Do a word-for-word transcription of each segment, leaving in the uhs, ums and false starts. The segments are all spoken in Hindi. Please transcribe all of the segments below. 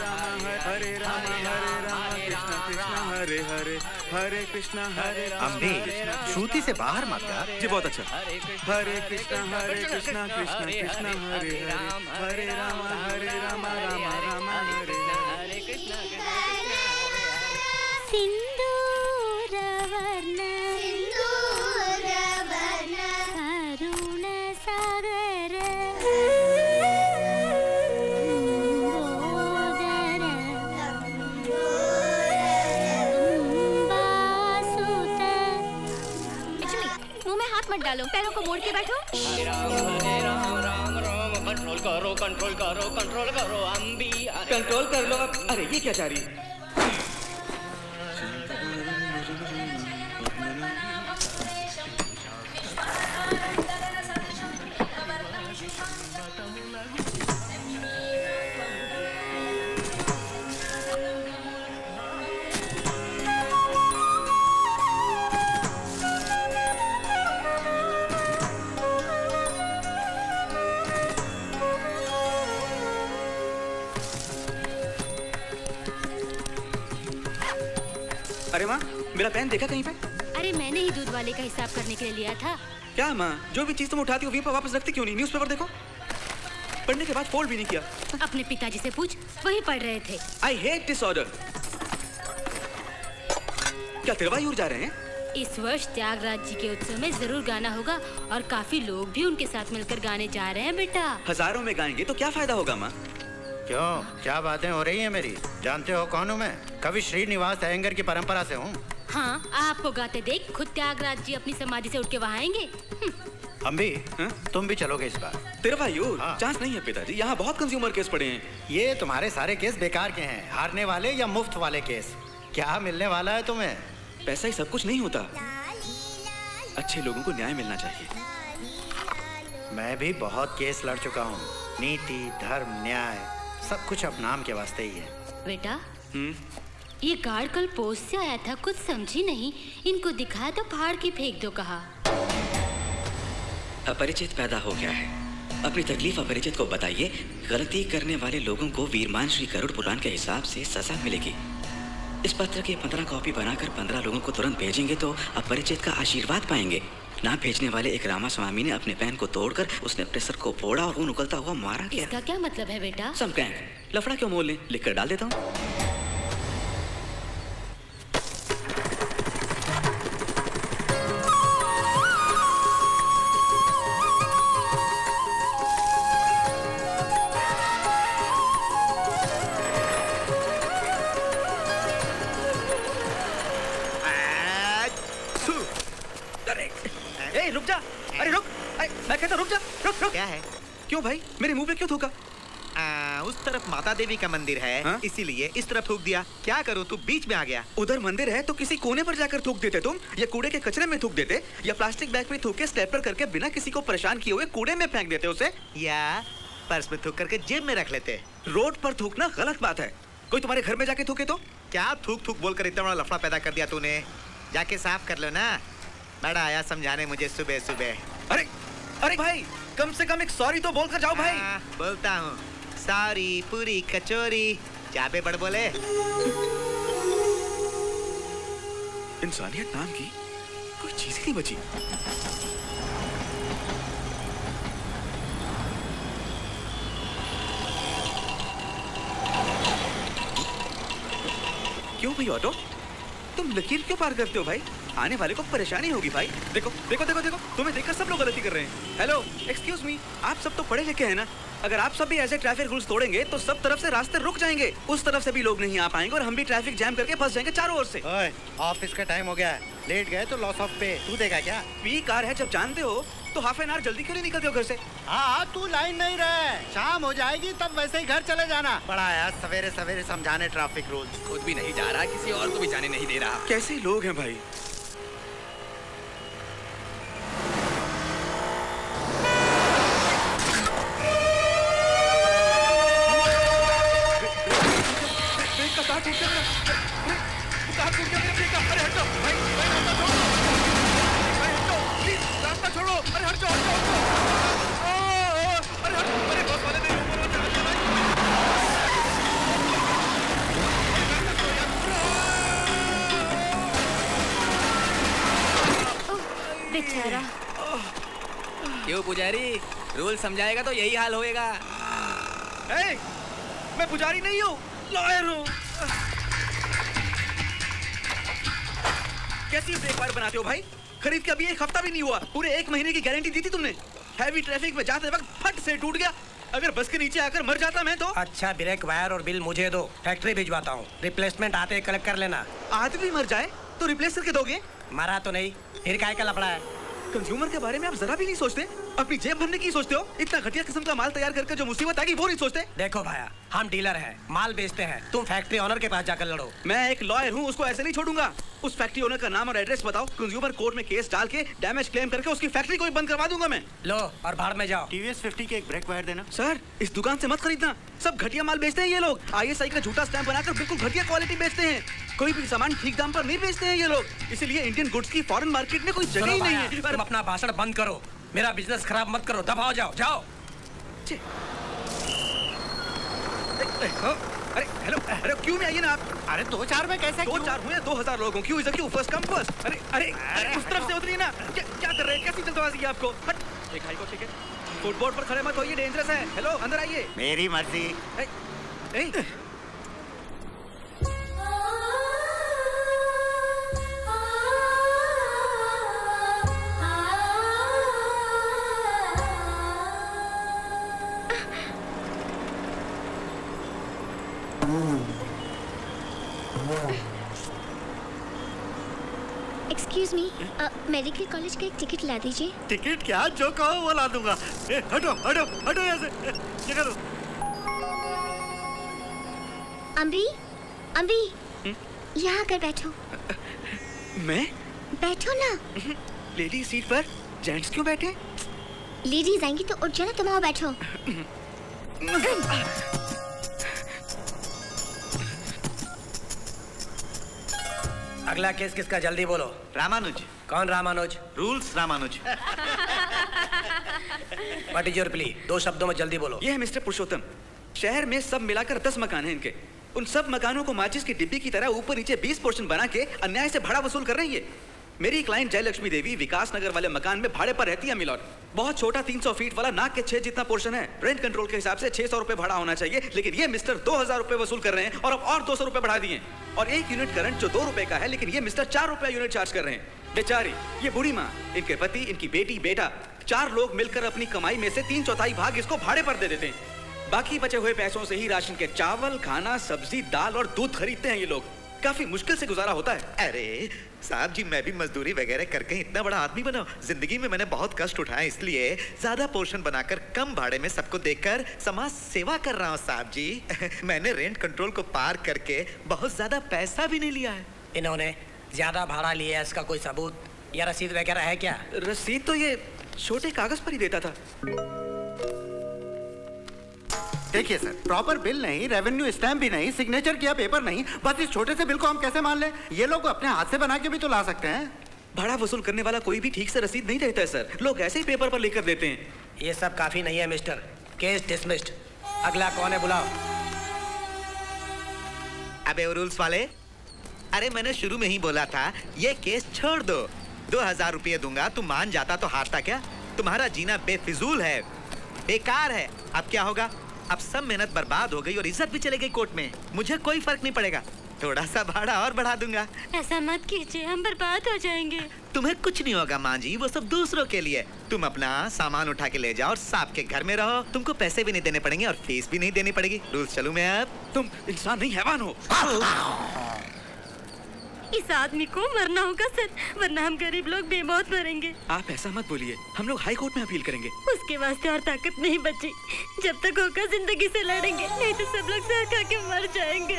राम हरे राम हरे राम कृष्ण कृष्ण हरे हरे हरे कृष्ण हरे राम। श्रुति से बाहर मत गा जी, बहुत अच्छा। हरे कृष्ण हरे कृष्ण कृष्ण कृष्ण हरे राम हरे राम हरे राम राम राम हरे हरे कृष्ण। सिंदूर वर्ण सिंदूर वर्ण अरुण सागर मुंह में हाथ मत डालो, पैरों को मोड़ के बैठो। हरे राम हरे राम राम राम। कंट्रोल करो कंट्रोल करो कंट्रोल करो अम्बी, कंट्रोल कर लो। अरे ये क्या जा रही है? अरे माँ, मेरा पेन देखा कहीं पे? अरे मैंने ही दूध वाले का हिसाब करने के लिए लिया था। क्या माँ, जो भी चीज तुम उठाती हो वापस रखती क्यों नहीं? न्यूज़पेपर देखो, पढ़ने के बाद फोल्ड भी नहीं किया। अपने पिताजी से पूछ, वही पढ़ रहे थे। I hate disorder. क्या तिरवायूर जा रहे हैं? इस वर्ष त्यागराज जी के उत्सव में जरूर गाना होगा और काफी लोग भी उनके साथ मिलकर गाने जा रहे हैं। बेटा हजारों में गाएंगे तो क्या फायदा होगा माँ? क्यों, क्या बातें हो रही हैं मेरी? जानते हो कौन हूँ मैं? कवि श्रीनिवास अयंगर की परंपरा से हूँ। हाँ, आपको गाते देख खुद त्यागराज जी अपनी समाधि से उठ के वहाँ आएंगे। अम्बी, तुम भी चलोगे इस बार? तिरवायूर हाँ। चांस नहीं है पिताजी, यहाँ बहुत कंज्यूमर केस पड़े हैं। ये तुम्हारे सारे केस बेकार के हैं, हारने वाले या मुफ्त वाले केस। क्या मिलने वाला है तुम्हें? पैसा ही सब कुछ नहीं होता, अच्छे लोगों को न्याय मिलना चाहिए। मैं भी बहुत केस लड़ चुका हूँ, नीति धर्म न्याय सब कुछ अब नाम के वास्ते ही है। बेटा हुँ? ये गार्ड कल पोस्ट से आया था, कुछ समझी नहीं, इनको दिखाया तो फाड़ के फेंक दो कहा। अपरिचित पैदा हो गया है, अपनी तकलीफ अपरिचित को बताइए। गलती करने वाले लोगों को वीरमान श्री गरुड़ पुराण के हिसाब से सजा मिलेगी। इस पत्र की पंद्रह कॉपी बनाकर पंद्रह लोगों को तुरंत भेजेंगे तो अपरिचित का आशीर्वाद पाएंगे। ना भेजने वाले एक रामा स्वामी ने अपने पैन को तोड़कर उसने प्रेशर को फोड़ा और वो निकलता हुआ मारा गया। इसका क्या मतलब है बेटा? समकैंग लफड़ा क्यों मोल लें, लिख कर डाल देता हूँ। क्यों भाई, मेरे मुंह पे क्यों थूका? आ, उस तरफ माता देवी का मंदिर है इसीलिए इस तरफ थूक दिया। क्या करूं, तू बीच में आ गया। उधर मंदिर है तो किसी कोने पर जाकर थूक देते तुम, या कूड़े के कचरे में थूक देते, या प्लास्टिक बैग में थूक के स्टेपर करके बिना किसी को परेशान किए हुए कूड़े में फेंक देते उसे, या पर्स में थूक करके जेब में रख लेते। रोड पर थूकना गलत बात है, कोई तुम्हारे घर में जाके थूके तो? क्या थूक थूक बोलकर इतना बड़ा लफड़ा पैदा कर दिया तूने, जाके साफ कर लो ना। बड़ा आया समझाने मुझे सुबह सुबह। अरे अरे भाई, कम से कम एक सॉरी तो बोलकर जाओ भाई। आ, बोलता हूँ सॉरी पूरी कचोरी। जाबे बड़ बोले। इंसानियत नाम की कोई चीज ही नहीं बची। क्यों भाई ऑटो, तुम लकीर क्यों पार करते हो भाई? आने वाले को परेशानी होगी भाई। देखो देखो देखो देखो, तुम्हें देखकर सब लोग गलती कर रहे हैं। हेलो एक्सक्यूज मी, आप सब तो पढ़े लिखे हैं ना, अगर आप सब भी ऐसे ट्रैफिक रूल्स तोड़ेंगे तो सब तरफ से रास्ते रुक जाएंगे, उस तरफ से भी लोग नहीं आ पाएंगे और हम भी ट्रैफिक जैम करके फंस जाएंगे चारों ओर से। ऑफिस का टाइम हो गया है, लेट गए तो लॉस ऑफ पे। तू देगा क्या? पी कार है जब जानते हो तो हाफ एन आवर जल्दी क्यों नहीं निकलते हो घर से? हाँ तू लाइन नहीं रहे, शाम हो जाएगी तब वैसे ही घर चले जाना। बड़ा यार सवेरे सवेरे समझाने ट्रैफिक रूल्स, खुद भी नहीं जा रहा, किसी और को भी जाने नहीं दे रहा। कैसे लोग हैं भाई। बेचारा। क्यों पुजारी, रूल समझाएगा तो यही हाल होएगा। ए, मैं पुजारी नहीं हूँ, लॉयर हूँ। कैसी ब्रेक बार बनाते हो भाई? खरीद के अभी एक हफ्ता भी नहीं हुआ, पूरे एक महीने की गारंटी दी थी तुमने। हैवी ट्रैफिक में जाते वक्त फट से टूट गया, अगर बस के नीचे आकर मर जाता मैं तो। अच्छा ब्रेक वायर और बिल मुझे दो, फैक्ट्री भिजवाता हूँ, रिप्लेसमेंट आते कलेक्ट कर लेना। आदमी मर जाए तो रिप्लेस करके दोगे? मरा तो नहीं, फिर काय का लफड़ा है। कंज्यूमर के बारे में आप जरा भी नहीं सोचते, अपनी जेब भरने की सोचते हो। इतना घटिया किस्म का माल तैयार करके जो मुसीबत आएगी वो नहीं सोचते। देखो भाया, हम डीलर हैं, माल बेचते हैं, तुम फैक्ट्री ओनर के पास जाकर लड़ो। मैं एक लॉयर हूँ, उसको ऐसे नहीं छोड़ूंगा। उस फैक्ट्री ओनर का नाम और एड्रेस बताओ, कंज्यूमर कोर्ट में केस डाल के डैमेज क्लेम करके उसकी फैक्ट्री को बंद करवा दूंगा मैं। लो और भाड़ में जाओ। टीवीएस फिफ्टी के एक ब्रेक वायर देना। सर इस दुकान से मत खरीदना, सब घटिया माल बेचते हैं ये लोग। आई एस आई का झूठा स्टैंप बनाकर बिल्कुल घटिया क्वालिटी बेचते हैं, कोई भी सामान ठीक दाम पर नहीं बेचते हैं ये लोग। इसीलिए इंडियन गुड्स की फॉरेन मार्केट में कोई जगह ही नहीं है। तुम अपना भाषण बंद करो, मेरा बिजनेस खराब मत करो, दबाओ जाओ जाओ। अरे हेलो, अरे क्यों में आइए ना आप। अरे दो चार में कैसे? दो चार हुए दो हजार लोगों, क्यों क्यों फर्स्ट कम फर्स्ट। अरे अरे उस तरफ से उतरिए ना, क्या क्या कर रहे हैं, कैसी जल्दबाजी है आपको। हट, एक हाई को ठीक है, फुटबॉल पर खड़े मत होइए, डेंजरस है। हेलो अंदर आइए। मेरी मर्जी। एक्सक्यूज मी, मेडिकल कॉलेज का एक टिकट ला दीजिए। टिकट क्या, जो कहो वो ला दूंगा। हटो हटो हटो यहाँ से। अम्बी अम्बी यहाँ आकर बैठो। मैं? बैठो ना। लेडीज सीट पर जेंट्स क्यों बैठे? लेडीज आएंगी तो उठ जाना, तुम आओ बैठो। अगला केस किसका जल्दी बोलो। रामानुज। कौन Ramanuj? Rules Ramanuj. What is your plea, दो शब्दों में जल्दी बोलो। ये है मिस्टर पुरुषोत्तम, शहर में सब मिलाकर दस मकान हैं इनके। उन सब मकानों को माचिस की डिब्बी की तरह ऊपर नीचे बीस पोर्शन बना के अन्याय से भाड़ा वसूल कर रही है। मेरी क्लाइंट जयलक्ष्मी देवी विकास नगर वाले मकान में भाड़े पर रहती है मिलॉर्ड। बहुत छोटा तीन सौ फीट वाला नाक के छह जितना पोर्शन है। रेंट कंट्रोल के हिसाब से छह सौ रुपए भाड़ा होना चाहिए, लेकिन ये मिस्टर दो हजार रुपए वसूल कर रहे हैं और अब और दो सौ रुपए बढ़ा दिए। और एक यूनिट करंट जो दो रुपए का है, लेकिन ये मिस्टर चार रुपए यूनिट चार्ज कर रहे हैं। बेचारी ये बूढ़ी माँ, इनके पति, इनकी बेटी, बेटा, चार लोग मिलकर अपनी कमाई में से तीन चौथाई भाग इसको भाड़े पर दे देते हैं। बाकी बचे हुए पैसों से ही राशन के चावल, खाना, सब्जी, दाल और दूध खरीदते हैं ये लोग। काफी मुश्किल से गुजारा होता है। अरे साहब जी, मैं भी मजदूरी वगैरह करके इतना बड़ा आदमी बना। जिंदगी में मैंने बहुत कष्ट उठाए, इसलिए ज्यादा पोर्शन बनाकर कम भाड़े में सबको देकर समाज सेवा कर रहा हूँ साहब जी। मैंने रेंट कंट्रोल को पार करके बहुत ज्यादा पैसा भी नहीं लिया है। इन्होंने ज्यादा भाड़ा लिया है, इसका कोई सबूत या रसीद वगैरह है क्या? रसीद तो ये छोटे कागज पर ही देता था। देखिए सर, प्रॉपर बिल नहीं, रेवेन्यू स्टैम्प भी नहीं, सिग्नेचर किया पेपर नहीं, बस इस छोटे से बिल को हम कैसे मान लें? ये लोग अपने हाथ से बना के भी तो ला सकते हैं। भाड़ा वसूल करने वाला कोई भी ठीक से रसीद नहीं देता है सर, लोग ऐसे ही पेपर पर लेकर देते हैं। ये सब काफी नहीं है मिस्टर, केस डिसमिस्ड। अगला कौन है बुलाओ। अबे रूल्स वाले, अरे मैंने शुरू में ही बोला था ये केस छोड़ दो। दो हजार रुपये दूंगा, तुम मान जाता तो हारता क्या? तुम्हारा जीना बेफिजूल है, बेकार है। अब क्या होगा? अब सब मेहनत बर्बाद हो गई और इज्जत भी चले गई कोर्ट में। मुझे कोई फर्क नहीं पड़ेगा, थोड़ा सा भाड़ा और बढ़ा दूंगा। ऐसा मत कीजिए, हम बर्बाद हो जाएंगे। तुम्हें कुछ नहीं होगा माँ जी, वो सब दूसरों के लिए। तुम अपना सामान उठा के ले जाओ और सांप के घर में रहो। तुमको पैसे भी नहीं देने पड़ेंगे और फीस भी नहीं देनी पड़ेगी। रूल्स चलूं मैं अब? तुम इंसान नहीं हैवान हो। इस आदमी को मरना होगा सर, वरना हम गरीब लोग बेमौत मरेंगे। आप ऐसा मत बोलिए, हम लोग हाई कोर्ट में अपील करेंगे। उसके वास्ते और ताकत नहीं बची, जब तक होगा जिंदगी से लड़ेंगे, नहीं तो सब लोग सर खा के मर जाएंगे।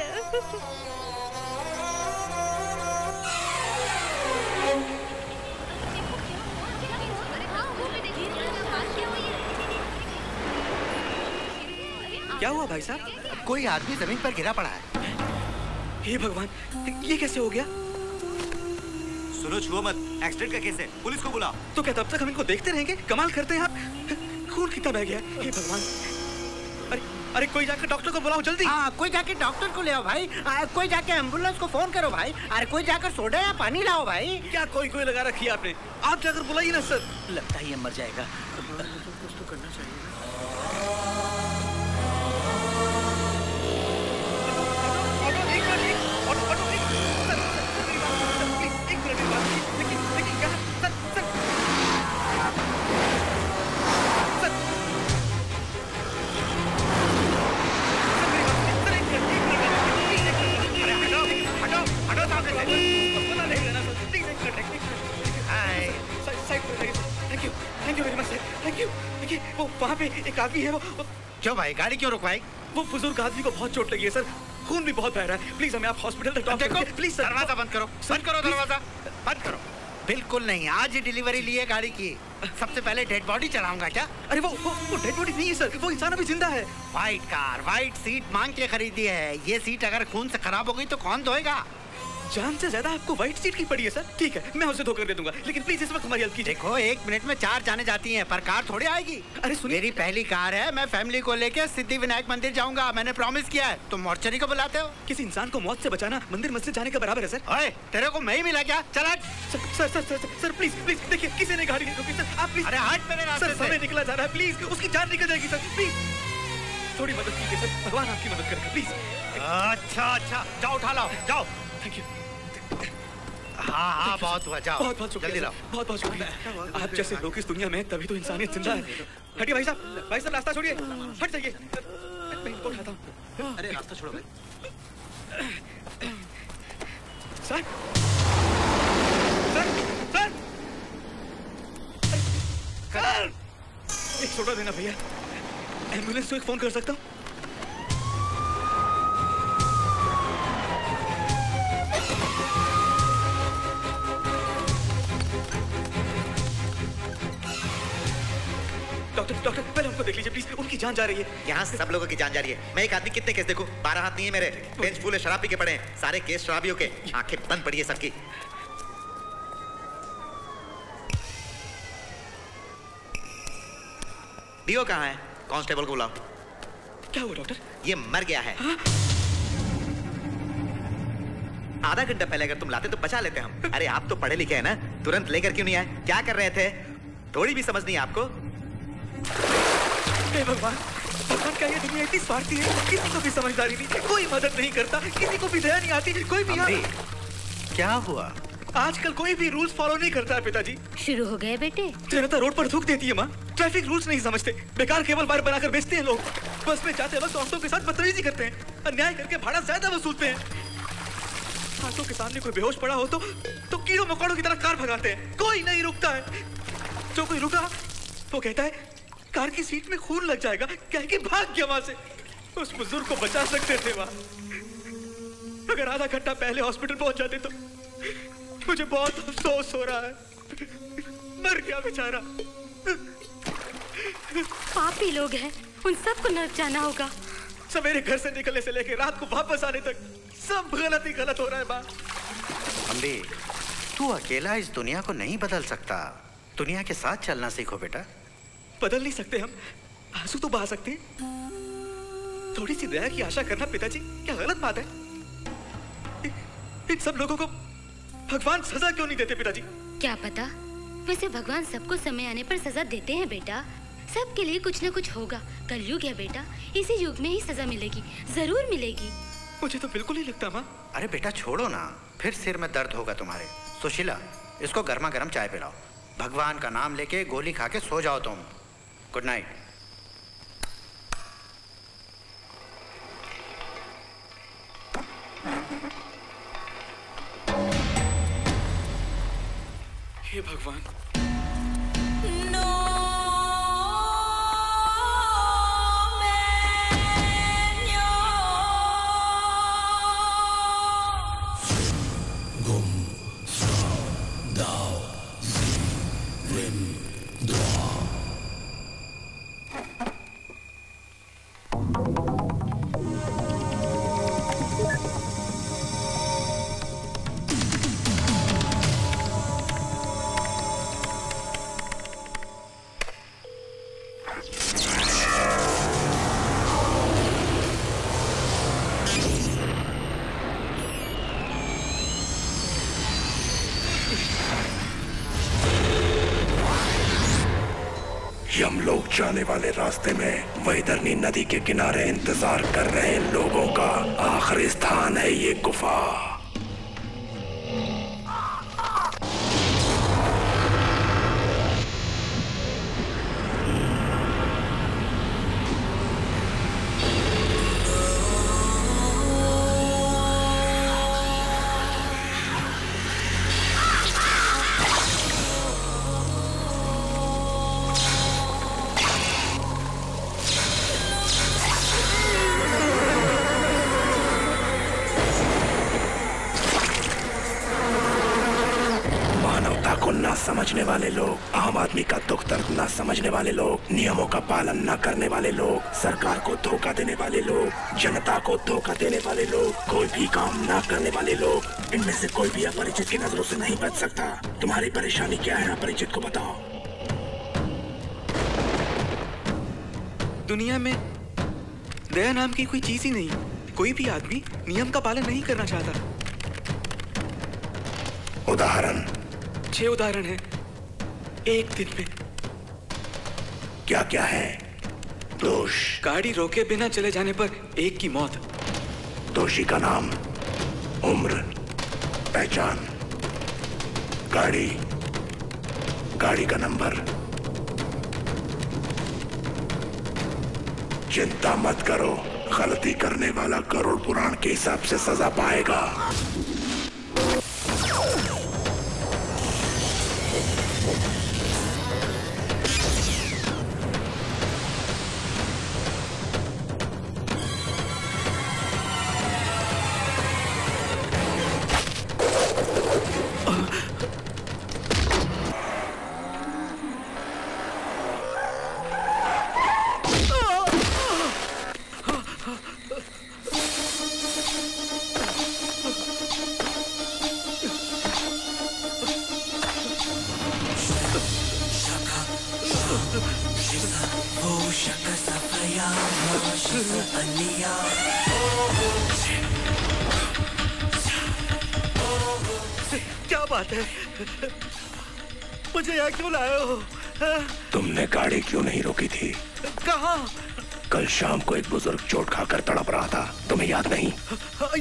क्या हुआ भाई साहब? कोई आदमी जमीन पर गिरा पड़ा है। हे भगवान, ये कैसे हो गया? सुनो, छुओ मत, एक्सीडेंट का केस है, पुलिस को बुलाओ। तो क्या तब तक हम इनको देखते रहेंगे? कमाल करते हैं आप, खून कितना बह गया। हे भगवान, अरे अरे कोई जाके डॉक्टर को बुलाओ जल्दी। आ, कोई जाके डॉक्टर को ले आओ भाई। आ, कोई जाके एम्बुलेंस को फोन करो भाई। अरे कोई जाकर सोडा या पानी लाओ भाई। क्या कोई कोई लगा रखी है आपने, आप जाकर बुलाइए ना सर। लगता ही मर जाएगा। कुछ तो करना चाहिए। एक आदमी है वो। क्यों भाई गाड़ी क्यों रुकवाई? वो बुजुर्ग आदमी को बहुत चोट लगी है सर, खून भी बहुत बह रहा है। प्लीज हमें आप हॉस्पिटल तक देखो। प्लीज सर दरवाजा बंद करो, बंद करो दरवाजा, बंद करो। बिल्कुल नहीं, आज ही डिलीवरी लिए गाड़ी की। सबसे पहले डेड बॉडी चलाऊंगा क्या? अरे वो वो, वो डेड बॉडी नहीं है सर, वो इंसान अभी जिंदा है। व्हाइट कार व्हाइट सीट मांग के खरीदी है। ये सीट अगर खून से खराब हो गई तो कौन धोएगा? जान से ज्यादा आपको व्हाइट सीट की पड़ी है सर। ठीक है मैं उसे धोकर दे दूंगा, लेकिन प्लीज इस वक्त हमारी हेल्प कीजिए। देखो एक मिनट में चार जाने जाती हैं, पर कार थोड़ी आएगी। अरे सुनिए मेरी पहली कार है, मैं फैमिली को लेकर सिद्धि विनायक मंदिर जाऊंगा, मैंने प्रॉमिस किया है। तुम मॉर्चरी को बुलाते हो? किसी इंसान को मौत से बचाना मंदिर मस्जिद जाने के बराबर है सर। अरे तेरे को मैं ही मिला क्या? चला sir sir sir sir please please देखिए किसी ने गाड़ी रोकी सर, आप प्लीज। अरे हाथ मेरे रास्ते से निकला जा रहा है, प्लीज उसकी जान निकल जाएगी सर, प्लीज थोड़ी मदद कीजिए सर, भगवान आपकी मदद करेगा प्लीज। अच्छा अच्छा जाओ उठा लाओ जाओ। Thank you. हाँ हाँ बहुत हुआ, जाओ बहुत बहुत शुक्रिया, बहुत बहुत शुक्रिया। आप जैसे लोग इस दुनिया में तभी तो इंसानियत जिंदा है। हटिए भाई साहब, भाई साहब रास्ता छोड़िए, हट जाइए। मैं इनको उठाता हूँ। अरे रास्ता छोड़ो भाई। सर सर सर सर एक छोटा देना भैया। एम्बुलेंस को एक फोन कर सकता हूँ? डॉक्टर डॉक्टर पहले हमको देख लीजिए प्लीज, उनकी जान जा रही है। यहाँ सब लोगों की जान जा रही है। मैं एक आदमी कितने केस देखूं? बारह हाथ नहीं है मेरे, बेंच फूल है, शराब पी के पड़े हैं, सारे केस शराबियों के। आंखें बंद पड़ी है सबकी। डीओ कहाँ है? कांस्टेबल को बुलाओ। क्या हुआ डॉक्टर? ये मर गया है। हा? आधा घंटा पहले अगर तुम लाते तो बचा लेते हम। अरे आप तो पढ़े लिखे है ना, तुरंत लेकर क्यों नहीं आए? क्या कर रहे थे? थोड़ी भी समझ नहीं आपको। भगवान भगवान का ये दुनिया इतनी स्वार्थी है, किसी को भी समझदारी नहीं, कोई मदद नहीं करता, किसी को भी दया नहीं आती, कोई भी। यार क्या हुआ? आजकल कोई भी रूल्स फॉलो नहीं करता है पिताजी। शुरू हो गए बेटे। जनता रोड पर थूक देती है माँ, ट्रैफिक रूल्स नहीं समझते, बेकार केबल वायर बनाकर बेचते हैं लोग, बस में जाते वक्त औरतों के साथ बदतमीजी करते हैं, अन्याय करके भाड़ा ज्यादा वसूलते हैं, आंखों के सामने कोई बेहोश पड़ा हो तो तो कीड़ों मकोड़ों की तरह कार भगाते हैं, कोई नहीं रुकता है। जो कोई रुका वो कहता है कार की सीट में खून लग जाएगा, कह के भाग गया वहां से। उस बुजुर्ग को बचा सकते थे वहां, अगर आधा घंटा पहले हॉस्पिटल पहुंच जाते तो। मुझे बहुत अफसोस हो रहा है, मर गया बेचारा। पापी लोग हैं, उन सबको नर्क जाना होगा। सवेरे घर से निकलने से लेकर रात को वापस आने तक सब गलत ही गलत हो रहा है माँ। अम्बी तू अकेला इस दुनिया को नहीं बदल सकता, दुनिया के साथ चलना सीखो बेटा। बदल नहीं सकते हम, आंसू तो बहा सकते हैं। थोड़ी सी दया की आशा करना पिताजी क्या गलत बात है? इन सब लोगों को भगवान सजा क्यों नहीं देते पिताजी? क्या पता, वैसे भगवान सबको समय आने पर सजा देते हैं बेटा, सबके लिए कुछ न कुछ होगा। कलयुग है बेटा, इसी युग में ही सजा मिलेगी, जरूर मिलेगी। मुझे तो बिल्कुल नहीं लगता माँ। अरे बेटा छोड़ो ना, फिर सिर में दर्द होगा तुम्हारे। सुशीला इसको गर्मा गर्म चाय पिलाओ, भगवान का नाम लेके गोली खा के सो जाओ तुम। Good night. हे भगवान यमलोक जाने वाले रास्ते में वही धरणी नदी के किनारे इंतजार कर रहे लोगों का आखिरी स्थान है ये गुफा। समझने वाले लोग, आम आदमी का दुख दर्द न समझने वाले लोग, नियमों का पालन न करने वाले लोग, सरकार को धोखा देने वाले लोग, जनता को धोखा देने वाले लोग, कोई भी काम न करने वाले लोग, इनमें से कोई भी अपरिचित की नजरों से नहीं बच सकता। तुम्हारी परेशानी क्या है अपरिचित को बताओ। दुनिया में दया नाम की कोई चीज ही नहीं। कोई भी आदमी नियम का पालन नहीं करना चाहता। उदाहरण छह उदाहरण है एक दिन में। क्या क्या है? दोष, गाड़ी रोके बिना चले जाने पर एक की मौत। दोषी का नाम, उम्र, पहचान, गाड़ी, गाड़ी का नंबर। चिंता मत करो, गलती करने वाला गरुड़ पुराण के हिसाब से सजा पाएगा। मुझे यहाँ क्यों लाए हो? तुमने गाड़ी क्यों नहीं रोकी थी? कहाँ? कल शाम को एक बुजुर्ग चोट खाकर तड़प रहा था, तुम्हें याद नहीं?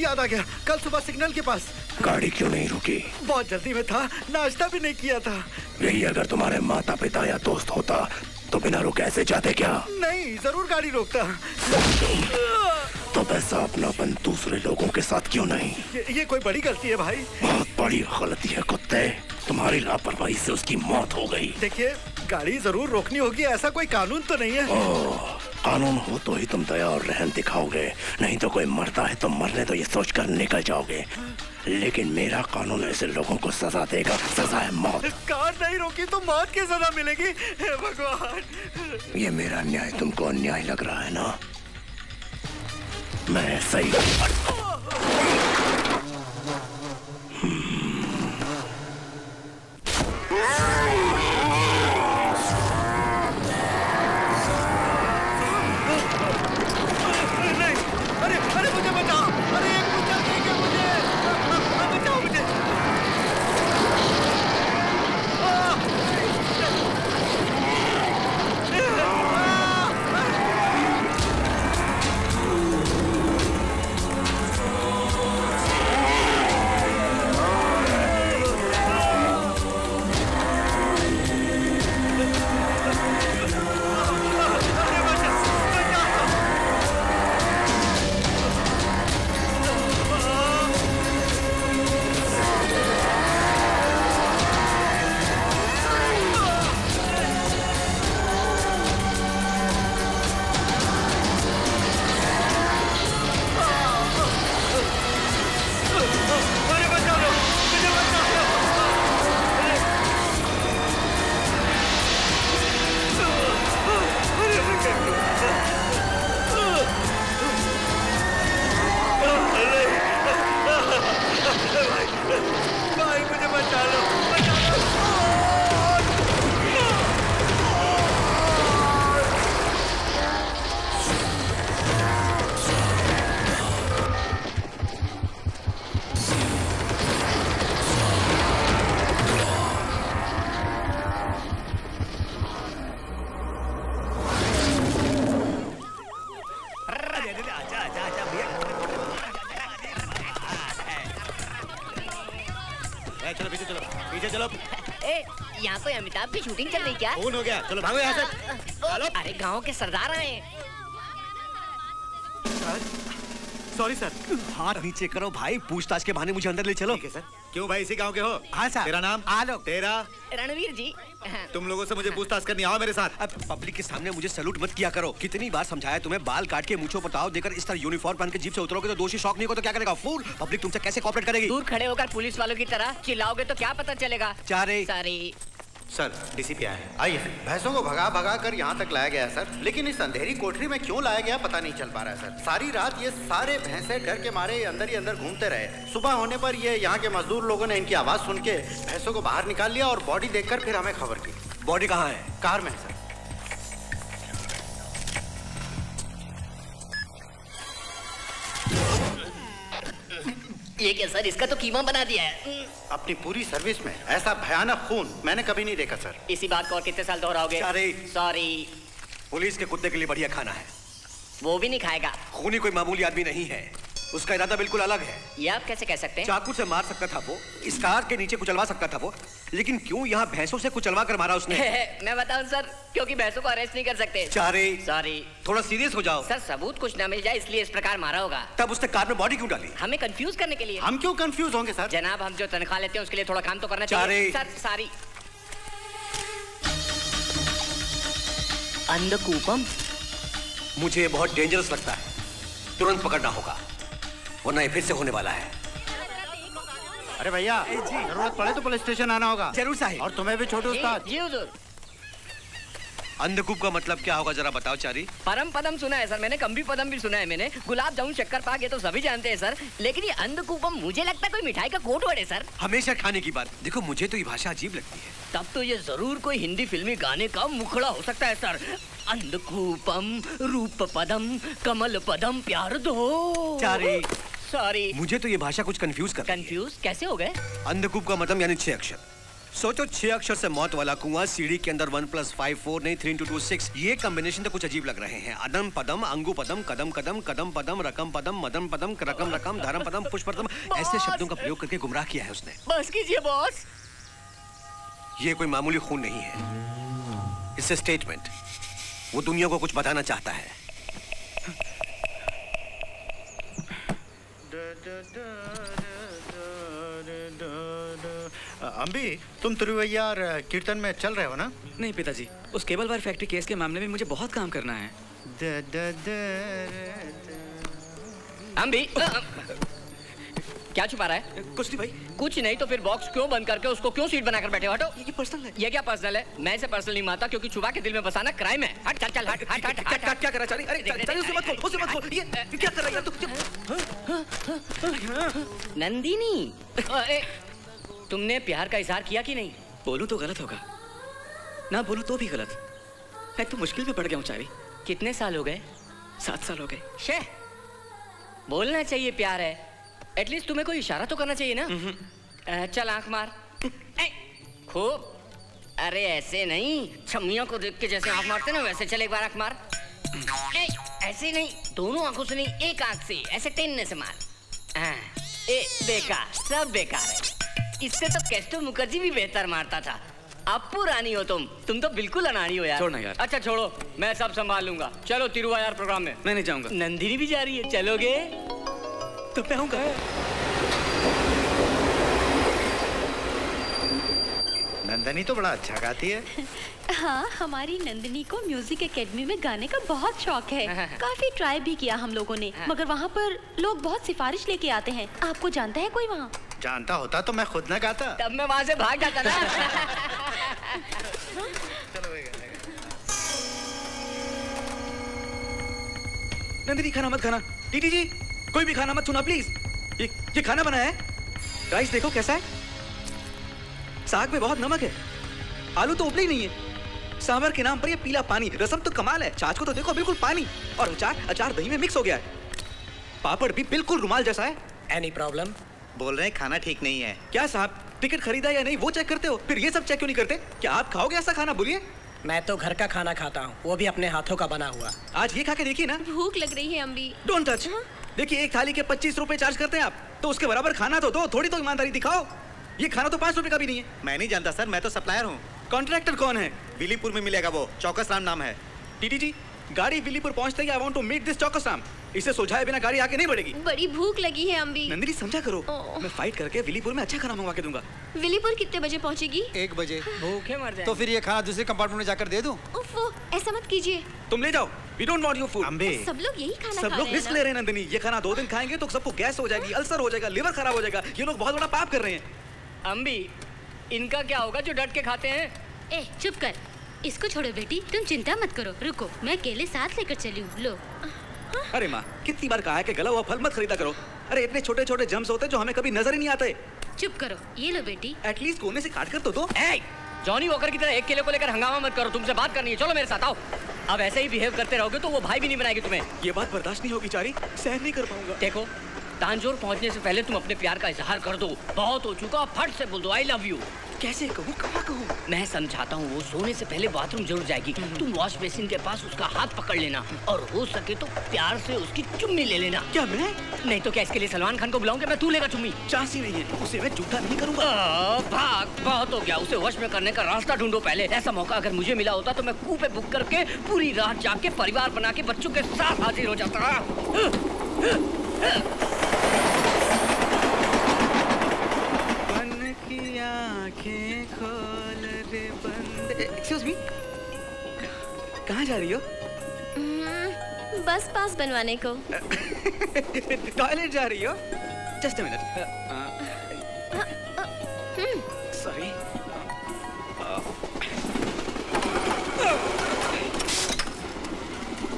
याद आ गया, कल सुबह सिग्नल के पास। गाड़ी क्यों नहीं रोकी? बहुत जल्दी में था, नाश्ता भी नहीं किया था। यही अगर तुम्हारे माता पिता या दोस्त होता तो बिना रुके ऐसे जाते क्या? नहीं, जरूर गाड़ी रोकता। तो वैसा अपनापन दूसरे लोगों के साथ क्यों नहीं? ये, ये कोई बड़ी गलती है भाई। बहुत बड़ी गलती है कुत्ते, तुम्हारी लापरवाही से उसकी मौत हो गई। देखिए, गाड़ी जरूर रोकनी होगी, ऐसा कोई कानून तो नहीं है। ओ, कानून हो तो ही तुम दया और रहम दिखाओगे, नहीं तो कोई मरता है तो मरने तो ये सोचकर निकल जाओगे। लेकिन मेरा कानून ऐसे लोगों को सजा देगा, सजा है मौत। कार नहीं रोकी तो मौत की सजा मिलेगी। हे भगवान, ये मेरा न्याय तुमको अन्याय लग रहा है ना? मैं सही। पीछे चलो। ए यहाँ पे अमिताभ की शूटिंग चल रही क्या? खून हो गया, चलो भागो यहाँ से। अरे गांव के सरदार आए। Sorry sir. हाँ रवि चेक करो भाई, पूछताछ के बहाने मुझे अंदर ले चलो। ठीक है सर। क्यों भाई इसी गांव के हो? हाँ सर। तेरा नाम? आलोक। तेरा? रणवीर जी। तुम लोगों से मुझे पूछताछ करनी, आओ मेरे साथ। अब पब्लिक के सामने मुझे सलूट मत किया करो, कितनी बार समझाया तुम्हें। बाल काट के मूंछों पर ताव देकर इस तरह यूनिफॉर्म पहन के जीप से उतरोगे तो दोषी शौक नहीं होगा तो क्या करेगा फूल? पब्लिक तुमसे कैसे कॉपरेट करेगी? दूर खड़े होकर पुलिस वालों की तरह चिल्लाओगे तो क्या पता चलेगा? चारे सारी सर डीसीपी आए हैं। आइए। भैंसों को भगा भगा कर यहाँ तक लाया गया सर, लेकिन इस अंधेरी कोठरी में क्यों लाया गया पता नहीं चल पा रहा है सर। सारी रात ये सारे भैंसे डर के मारे अंदर ही अंदर घूमते रहे। सुबह होने पर ये यहाँ के मजदूर लोगों ने इनकी आवाज़ सुन के भैंसों को बाहर निकाल लिया और बॉडी देखकर फिर हमें खबर की। बॉडी कहाँ है? कार में सर। ये क्या सर, इसका तो कीमा बना दिया है। अपनी पूरी सर्विस में ऐसा भयानक खून मैंने कभी नहीं देखा सर। इसी बात को और कितने साल दोहराओगे? सॉरी। पुलिस के कुत्ते के लिए बढ़िया खाना है, वो भी नहीं खाएगा। खूनी कोई मामूली आदमी नहीं है, उसका इरादा बिल्कुल अलग है। ये आप कैसे कह सकते हैं? चाकू से मार सकता था वो, इस कार के नीचे कुचलवा सकता था वो, लेकिन क्यों यहाँ भैंसों से कुचलवा कर मारा उसने? मैं बताऊं सर, क्योंकि भैंसों को अरेस्ट नहीं कर सकते। चारे सॉरी, थोड़ा सीरियस हो जाओ सर। सबूत कुछ ना मिल जाए इसलिए इस प्रकार मारा होगा। तब उसने कार में बॉडी क्यों डाली? हमें कंफ्यूज करने के लिए। हम क्यों कंफ्यूज होंगे सर? जनाब हम जो तनख्वाह लेते हैं उसके लिए थोड़ा काम तो करना चाहिए सर। सॉरी। अंधकूपम मुझे बहुत डेंजरस लगता है, तुरंत पकड़ना होगा वरना ये फिर से होने वाला है। अरे भैया जरूरत पड़े तो पुलिस स्टेशन आना होगा। जरूर साहिब। और तुम्हें भी छोटू उस्ताद। जी हुजूर। अंधकूप का मतलब क्या होगा जरा बताओ चारी। परम पदम सुना है सर मैंने, कम्बी पदम भी सुना है मैंने, गुलाब जामुन शक्कर पाक ये तो सभी जानते हैं सर, लेकिन ये अंधकूपम मुझे लगता है कोई मिठाई का कोटवाड़ है सर। हमेशा खाने की बात। देखो मुझे तो ये भाषा अजीब लगती है। तब तो ये जरूर कोई हिंदी फिल्मी गाने का मुखड़ा हो सकता है सर। अंधकूपम रूप पदम कमल पदम प्यार दो। चारी सॉरी, मुझे तो ये भाषा कुछ कंफ्यूज कर। कंफ्यूज कैसे हो गए? अंधकूप का मतलब यानी छह अक्षर। सोचो छह अक्षर से मौत वाला कुआं, सीढ़ी के अंदर वन प्लस फाइव फोर नहीं थ्री इंटू टू सिक्स, ये कॉम्बिनेशन तो कुछ अजीब लग रहे हैं। अदम पदम अंगू पदम कदम कदम कदम पदम रकम पदम मदम पदम रकम रकम धर्म पदम पुष्प पदम, ऐसे शब्दों का प्रयोग करके गुमराह किया है उसने। बस कीजिए बॉस, ये कोई मामूली खून नहीं है। इट्स अ स्टेटमेंट, वो दुनिया को कुछ बताना चाहता है। अम्बी तुम तिरुवैयार कीर्तन में चल रहे हो ना? नहीं पिताजी, उस केबल वायर फैक्ट्री केस के मामले में मुझे बहुत काम करना है। The, the, the, the, Ambi क्या छुपा रहा है? कुछ नहीं भाई। कुछ नहीं तो फिर बॉक्स क्यों बंद करके उसको क्यों सीट बनाकर बैठे हो? हटो। ये पर्सनल है। ये क्या पर्सनल है? मैं इसे पर्सनल नहीं मानता, क्योंकि छुपा के दिल में बसाना क्राइम है। हट चल चल हट हट हट हट। क्या कर रहा है? अरे चल उसे मत खोल, उसे मत खोल। ये क्या कर रहा है तू? नंदिनी तुमने प्यार का इजहार किया कि नहीं? बोलूं तो गलत होगा, ना बोलूं तो भी गलत। मैं तो मुश्किल में पड़ गया हूँ चारी। कितने साल हो गए? सात साल हो गए। शे बोलना चाहिए प्यार है, एटलीस्ट तुम्हें कोई इशारा तो करना चाहिए ना। चल आंख मार खूब। अरे ऐसे नहीं, छम्मियों को देख के जैसे आंख मारते ना वैसे। चल एक बार आंख मार। ए, ऐसे नहीं, दोनों आंखों से नहीं, एक आंख से ऐसे टेनने से मार। ए, बेकार, सब बेकार है। इससे तो कैस्टो मुखर्जी भी बेहतर मारता था। अब पुरानी हो तुम तुम तो बिल्कुल अनाड़ी हो यार। छोड़ना यार। अच्छा छोड़ो, मैं सब संभाल लूंगा। चलो तिरुवायार प्रोग्राम में मैं नहीं जाऊंगा। नंदिनी भी जा रही है, चलोगे? तो मैं होगा। नंदिनी तो बड़ा अच्छा गाती है। हाँ हमारी नंदिनी को म्यूजिक एकेडमी में गाने का बहुत शौक है। काफी ट्राई भी किया हम लोगों ने, मगर वहाँ पर लोग बहुत सिफारिश लेके आते हैं। आपको जानता है कोई वहाँ? जानता होता तो मैं खुद ना गाता, तब मैं वहाँ से भाग जाता ना। नंदिनी खाना मत खाना। दीदी जी कोई भी खाना मत छूना प्लीज। ये ये खाना बना है, राइस देखो कैसा है। साग में बहुत नमक है, आलू तो उबले ही नहीं है, सांभर के नाम पर ये पीला पानी, रसम तो कमाल है, छाछ को तो देखो बिल्कुल पानी, और अचार अचार दही में मिक्स हो गया है, पापड़ भी बिल्कुल रुमाल जैसा है। Any problem? बोल रहे हैं खाना ठीक नहीं है। क्या साहब टिकट खरीदा या नहीं वो चेक करते हो, फिर ये सब चेक क्यों नहीं करते? क्या आप खाओगे ऐसा खाना? बोलिए। मैं तो घर का खाना खाता हूँ, वो भी अपने हाथों का बना हुआ। आज ये खा के देखिए ना। भूख लग रही है अम्बी। Don't touch. देखिए एक थाली के पच्चीस रुपए चार्ज करते हैं आप, तो उसके बराबर खाना तो दो, थोड़ी तो ईमानदारी दिखाओ। ये खाना तो पाँच रुपए का भी नहीं है। मैं नहीं जानता सर, मैं तो सप्लायर हूँ। कॉन्ट्रैक्टर कौन है? विलीपुर में मिलेगा वो, चौकस राम नाम है। टीटी जी, गाड़ी विलीपुर पहुँचते ही I want to meet this Chaukas Ram. इसे सुझाए बिना गाड़ी आगे नहीं बढ़ेगी। बड़ी भूख लगी है अम्बी। नंदिनी समझा करो, मैं फाइट करके विलीपुर में अच्छा खाना मंगवा के दूंगा। विलीपुर कितने बजे पहुँचेगी? एक बजे। भूखे मर जाए तो फिर ये खाना दूसरे कंपार्टमेंट में जाकर दे दूं? ऐसा मत कीजिए। तुम ले जाओ। We don't want your food. Ambe, सब लोग यही खाना सब खा लोग रिस्क ले रहे हैं नंदिनी। ये खाना दो दिन खाएंगे तो सबको गैस हो जाएगी, अल्सर हो जाएगा, लिवर खराब हो जाएगा। ये लोग बहुत बड़ा पाप कर रहे हैं। अम्बी, इनका क्या होगा जो डट के खाते हैं? ए, चुप कर, इसको छोड़ो बेटी, तुम चिंता मत करो। रुको, मैं केले साथ लेकर चली हूँ, लो। अरे माँ, कितनी बार कहा है कि गला हुआ फल मत खरीदा करो। अरे इतने छोटे छोटे जम्स होते जो हमें कभी नजर ही नहीं आते। चुप करो, ये लो बेटी। एटलीस्ट कोने से काट कर तो दो। जॉनी वॉकर की तरह एक केले को लेकर हंगामा मत करो, तुमसे बात करनी है, चलो मेरे साथ आओ। अब ऐसे ही बिहेव करते रहोगे तो वो भाई भी नहीं बनाएगी तुम्हें। ये बात बर्दाश्त नहीं होगी चारी, सहन नहीं कर पाऊंगा। देखो, तांजोर पहुंचने से पहले तुम अपने प्यार का इजहार कर दो। बहुत हो चुका, फट से बोल दो आई लव यू। कैसे कहूँ, कहाँ कहूँ? मैं समझाता हूँ। वो सोने से पहले बाथरूम जरूर जाएगी, तुम वॉश बेसिन के पास उसका हाथ पकड़ लेना और हो सके तो प्यार से उसकी चुम्मी ले लेना। क्या मैं? नहीं तो क्या इसके लिए सलमान खान को बुलाऊंगा मैं? तू लेगा चुम्मी? चांस ही नहीं है, उसे मैं झूठा नहीं करूँगा। भाग, बहुत हो गया, उसे वश में करने का रास्ता ढूंढो पहले। ऐसा मौका अगर मुझे मिला होता तो मैं कूपे बुक करके पूरी रात जाग के परिवार बना के बच्चों के साथ हाजिर हो जाता। आँखें खोल रे बंदे। एक्सक्यूज मी, कहाँ जा रही हो? बस पास बनवाने को। टॉयलेट जा रही हो? Just a minute. Sorry.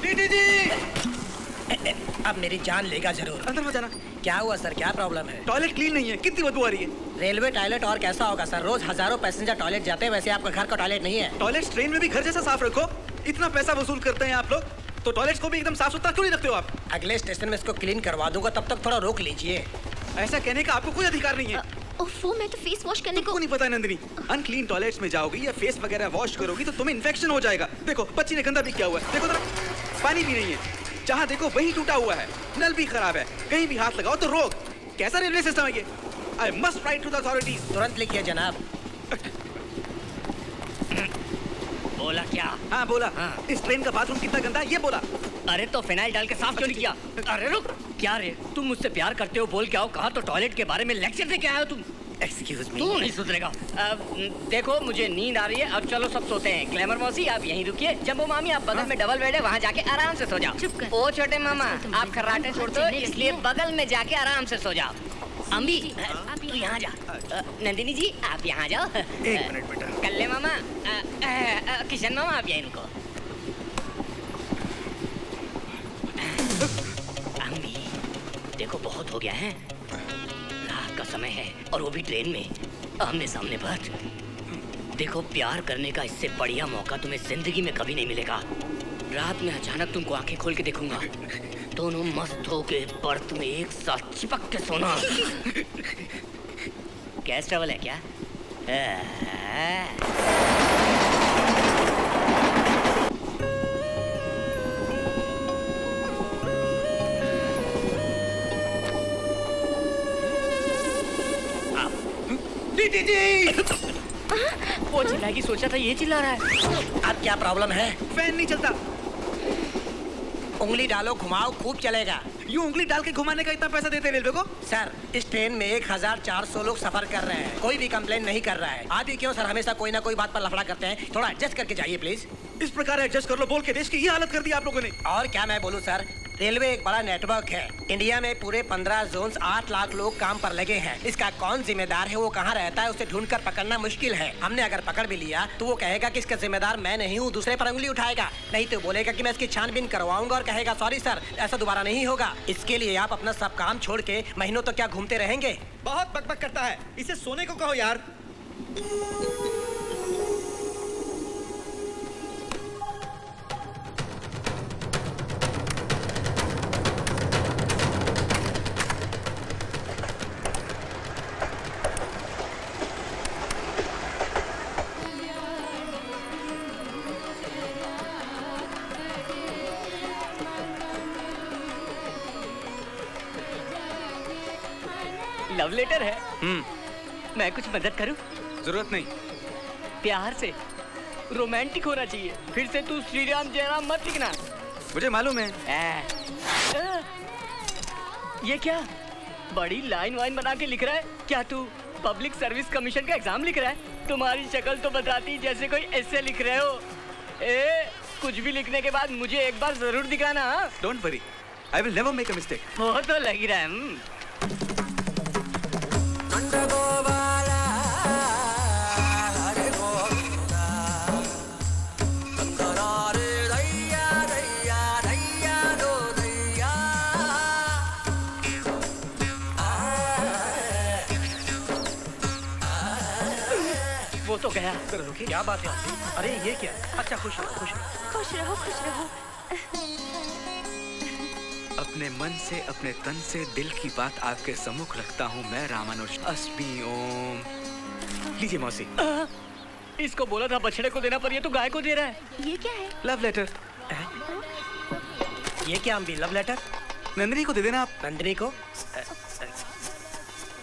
TT ji, अब मेरी जान लेगा जरूर। अंदर मत जाना। क्या हुआ सर, क्या प्रॉब्लम है? टॉयलेट क्लीन नहीं है, कितनी बदबू आ रही है। रेलवे टॉयलेट और कैसा होगा सर, रोज हजारों पैसेंजर टॉयलेट जाते हैं, वैसे आपका घर का टॉयलेट नहीं है। टॉयलेट ट्रेन में भी घर जैसा साफ रखो। इतना पैसा वसूल करते हैं आप लोग, तो टॉयलेट को भी एकदम साफ सुथरा क्यों नहीं रखते हो आप? अगले स्टेशन में इसको क्लीन करवा दूंगा, तब तक थोड़ा रोक लीजिए। ऐसा कहने का आपको कोई अधिकार नहीं है। ओफो, मैं तो फेस वॉश करने को नहीं पता नंदिनी। अनक्लीन टॉयलेट्स में जाओगी या फेस वगैरह वॉश करोगी तो तुम्हें इन्फेक्शन हो जाएगा। देखो बच्ची ने गंदा भी किया हुआ है, देखो जरा, पानी भी नहीं है, जहाँ देखो वही टूटा हुआ है, नल भी खराब है, कहीं भी हाथ लगाओ तो रोक। कैसा रेलवे सिस्टम है ये? I must write to the authorities. तुरंत लिखिए जनाब। बोला क्या? हाँ बोला। हाँ। इस ट्रेन का बाथरूम कितना गंदा है ये बोला। अरे तो फिनाइल डाल के साफ क्यों नहीं किया? अरे रुक, क्या रे, तुम मुझसे प्यार करते हो बोल के आओ, कहा तो टॉयलेट के बारे में लेक्चर दे के आए हो तुम। एक्सक्यूज मी, तू नहीं सुधरेगा। देखो मुझे नींद आ रही है, अब चलो सब सोते हैं। ग्लैमर मौसी आप यहीं रुकिए, जम्बो मामी आप बगल में डबल बेड है वहाँ जाके आराम से सो जाओ। ओ छोटे मामा आप खर्राटे छोड़ते हो इसलिए बगल में जाके आराम से सो जाओ। अम्बी तू यहाँ जा, नंदिनी जी आप यहाँ जाओ। एक मिनट बेटा। कल्ले मामा, किशन मामा आप यहीं रुको। अम्बी देखो बहुत हो गया है, का समय है और वो भी ट्रेन में आमने सामने बात। देखो प्यार करने का इससे बढ़िया मौका तुम्हें जिंदगी में कभी नहीं मिलेगा। रात में अचानक तुमको आंखें खोल के देखूंगा, दोनों मस्त हो के बर्थ में एक साथ चिपक के सोना। गैस ट्रबल है क्या? जी। वो चिल्लाएगी सोचा था, ये चिल्ला रहा है। अब क्या प्रॉब्लम है? फैन नहीं चलता। उंगली डालो घुमाओ खूब चलेगा। यूँ उंगली डाल के घुमाने का इतना पैसा देते हैं रेलवे को? सर इस ट्रेन में एक हजार चार सौ लोग सफर कर रहे हैं, कोई भी कंप्लेन नहीं कर रहा है। आप ही क्यों सर हमेशा कोई ना कोई बात पर लफड़ा करते हैं, थोड़ा एडजस्ट करके जाइए प्लीज। इस प्रकार एडजस्ट कर लो बोल के देश की ये हालत कर दी आप लोगों ने। और क्या मैं बोलूँ सर, रेलवे एक बड़ा नेटवर्क है। इंडिया में पूरे पंद्रह जोन आठ लाख लोग काम पर लगे हैं। इसका कौन जिम्मेदार है, वो कहाँ रहता है, उसे ढूंढकर पकड़ना मुश्किल है। हमने अगर पकड़ भी लिया तो वो कहेगा कि इसका जिम्मेदार मैं नहीं हूँ, दूसरे पर उंगली उठाएगा। नहीं तो बोलेगा कि मैं इसकी छानबीन करवाऊंगा और कहेगा सॉरी सर ऐसा दोबारा नहीं होगा। इसके लिए आप अपना सब काम छोड़ के महीनों तक तो क्या घूमते रहेंगे? बहुत बकबक करता है, इसे सोने को कहो यार। लव लेटर है। मैं कुछ मदद करूं? जरूरत नहीं, प्यार से रोमांटिक होना चाहिए। फिर से तू श्री राम जयराम मत लिखना, मुझे मालूम है। आ, आ, ये क्या बड़ी लाइन वाइन बना के लिख रहा है? क्या तू पब्लिक सर्विस कमीशन का एग्जाम लिख रहा है? तुम्हारी शक्ल तो बताती जैसे कोई ऐसे लिख रहे हो। ए, कुछ भी लिखने के बाद मुझे एक बार जरूर दिखाना। Don't worry, I will never make a mistake. वो तो लग ही रहा है। तो गया। क्या बात है? अरे ये क्या? अच्छा खुश रहो, खुश रहो, खुश रहो, खुश रहो। अपने मन से, अपने तन से दिल की बात आपके सम्मुख रखता हूँ मैं रामानुज। अस्मी ओम। लीजिए मौसी। आ, इसको बोला था बछड़े को देना पर ये तो गाय को दे रहा है। ये क्या है? Love letter. ये क्या अम्बी, लव लेटर? नंदिनी को दे देना आप। नंदिनी को?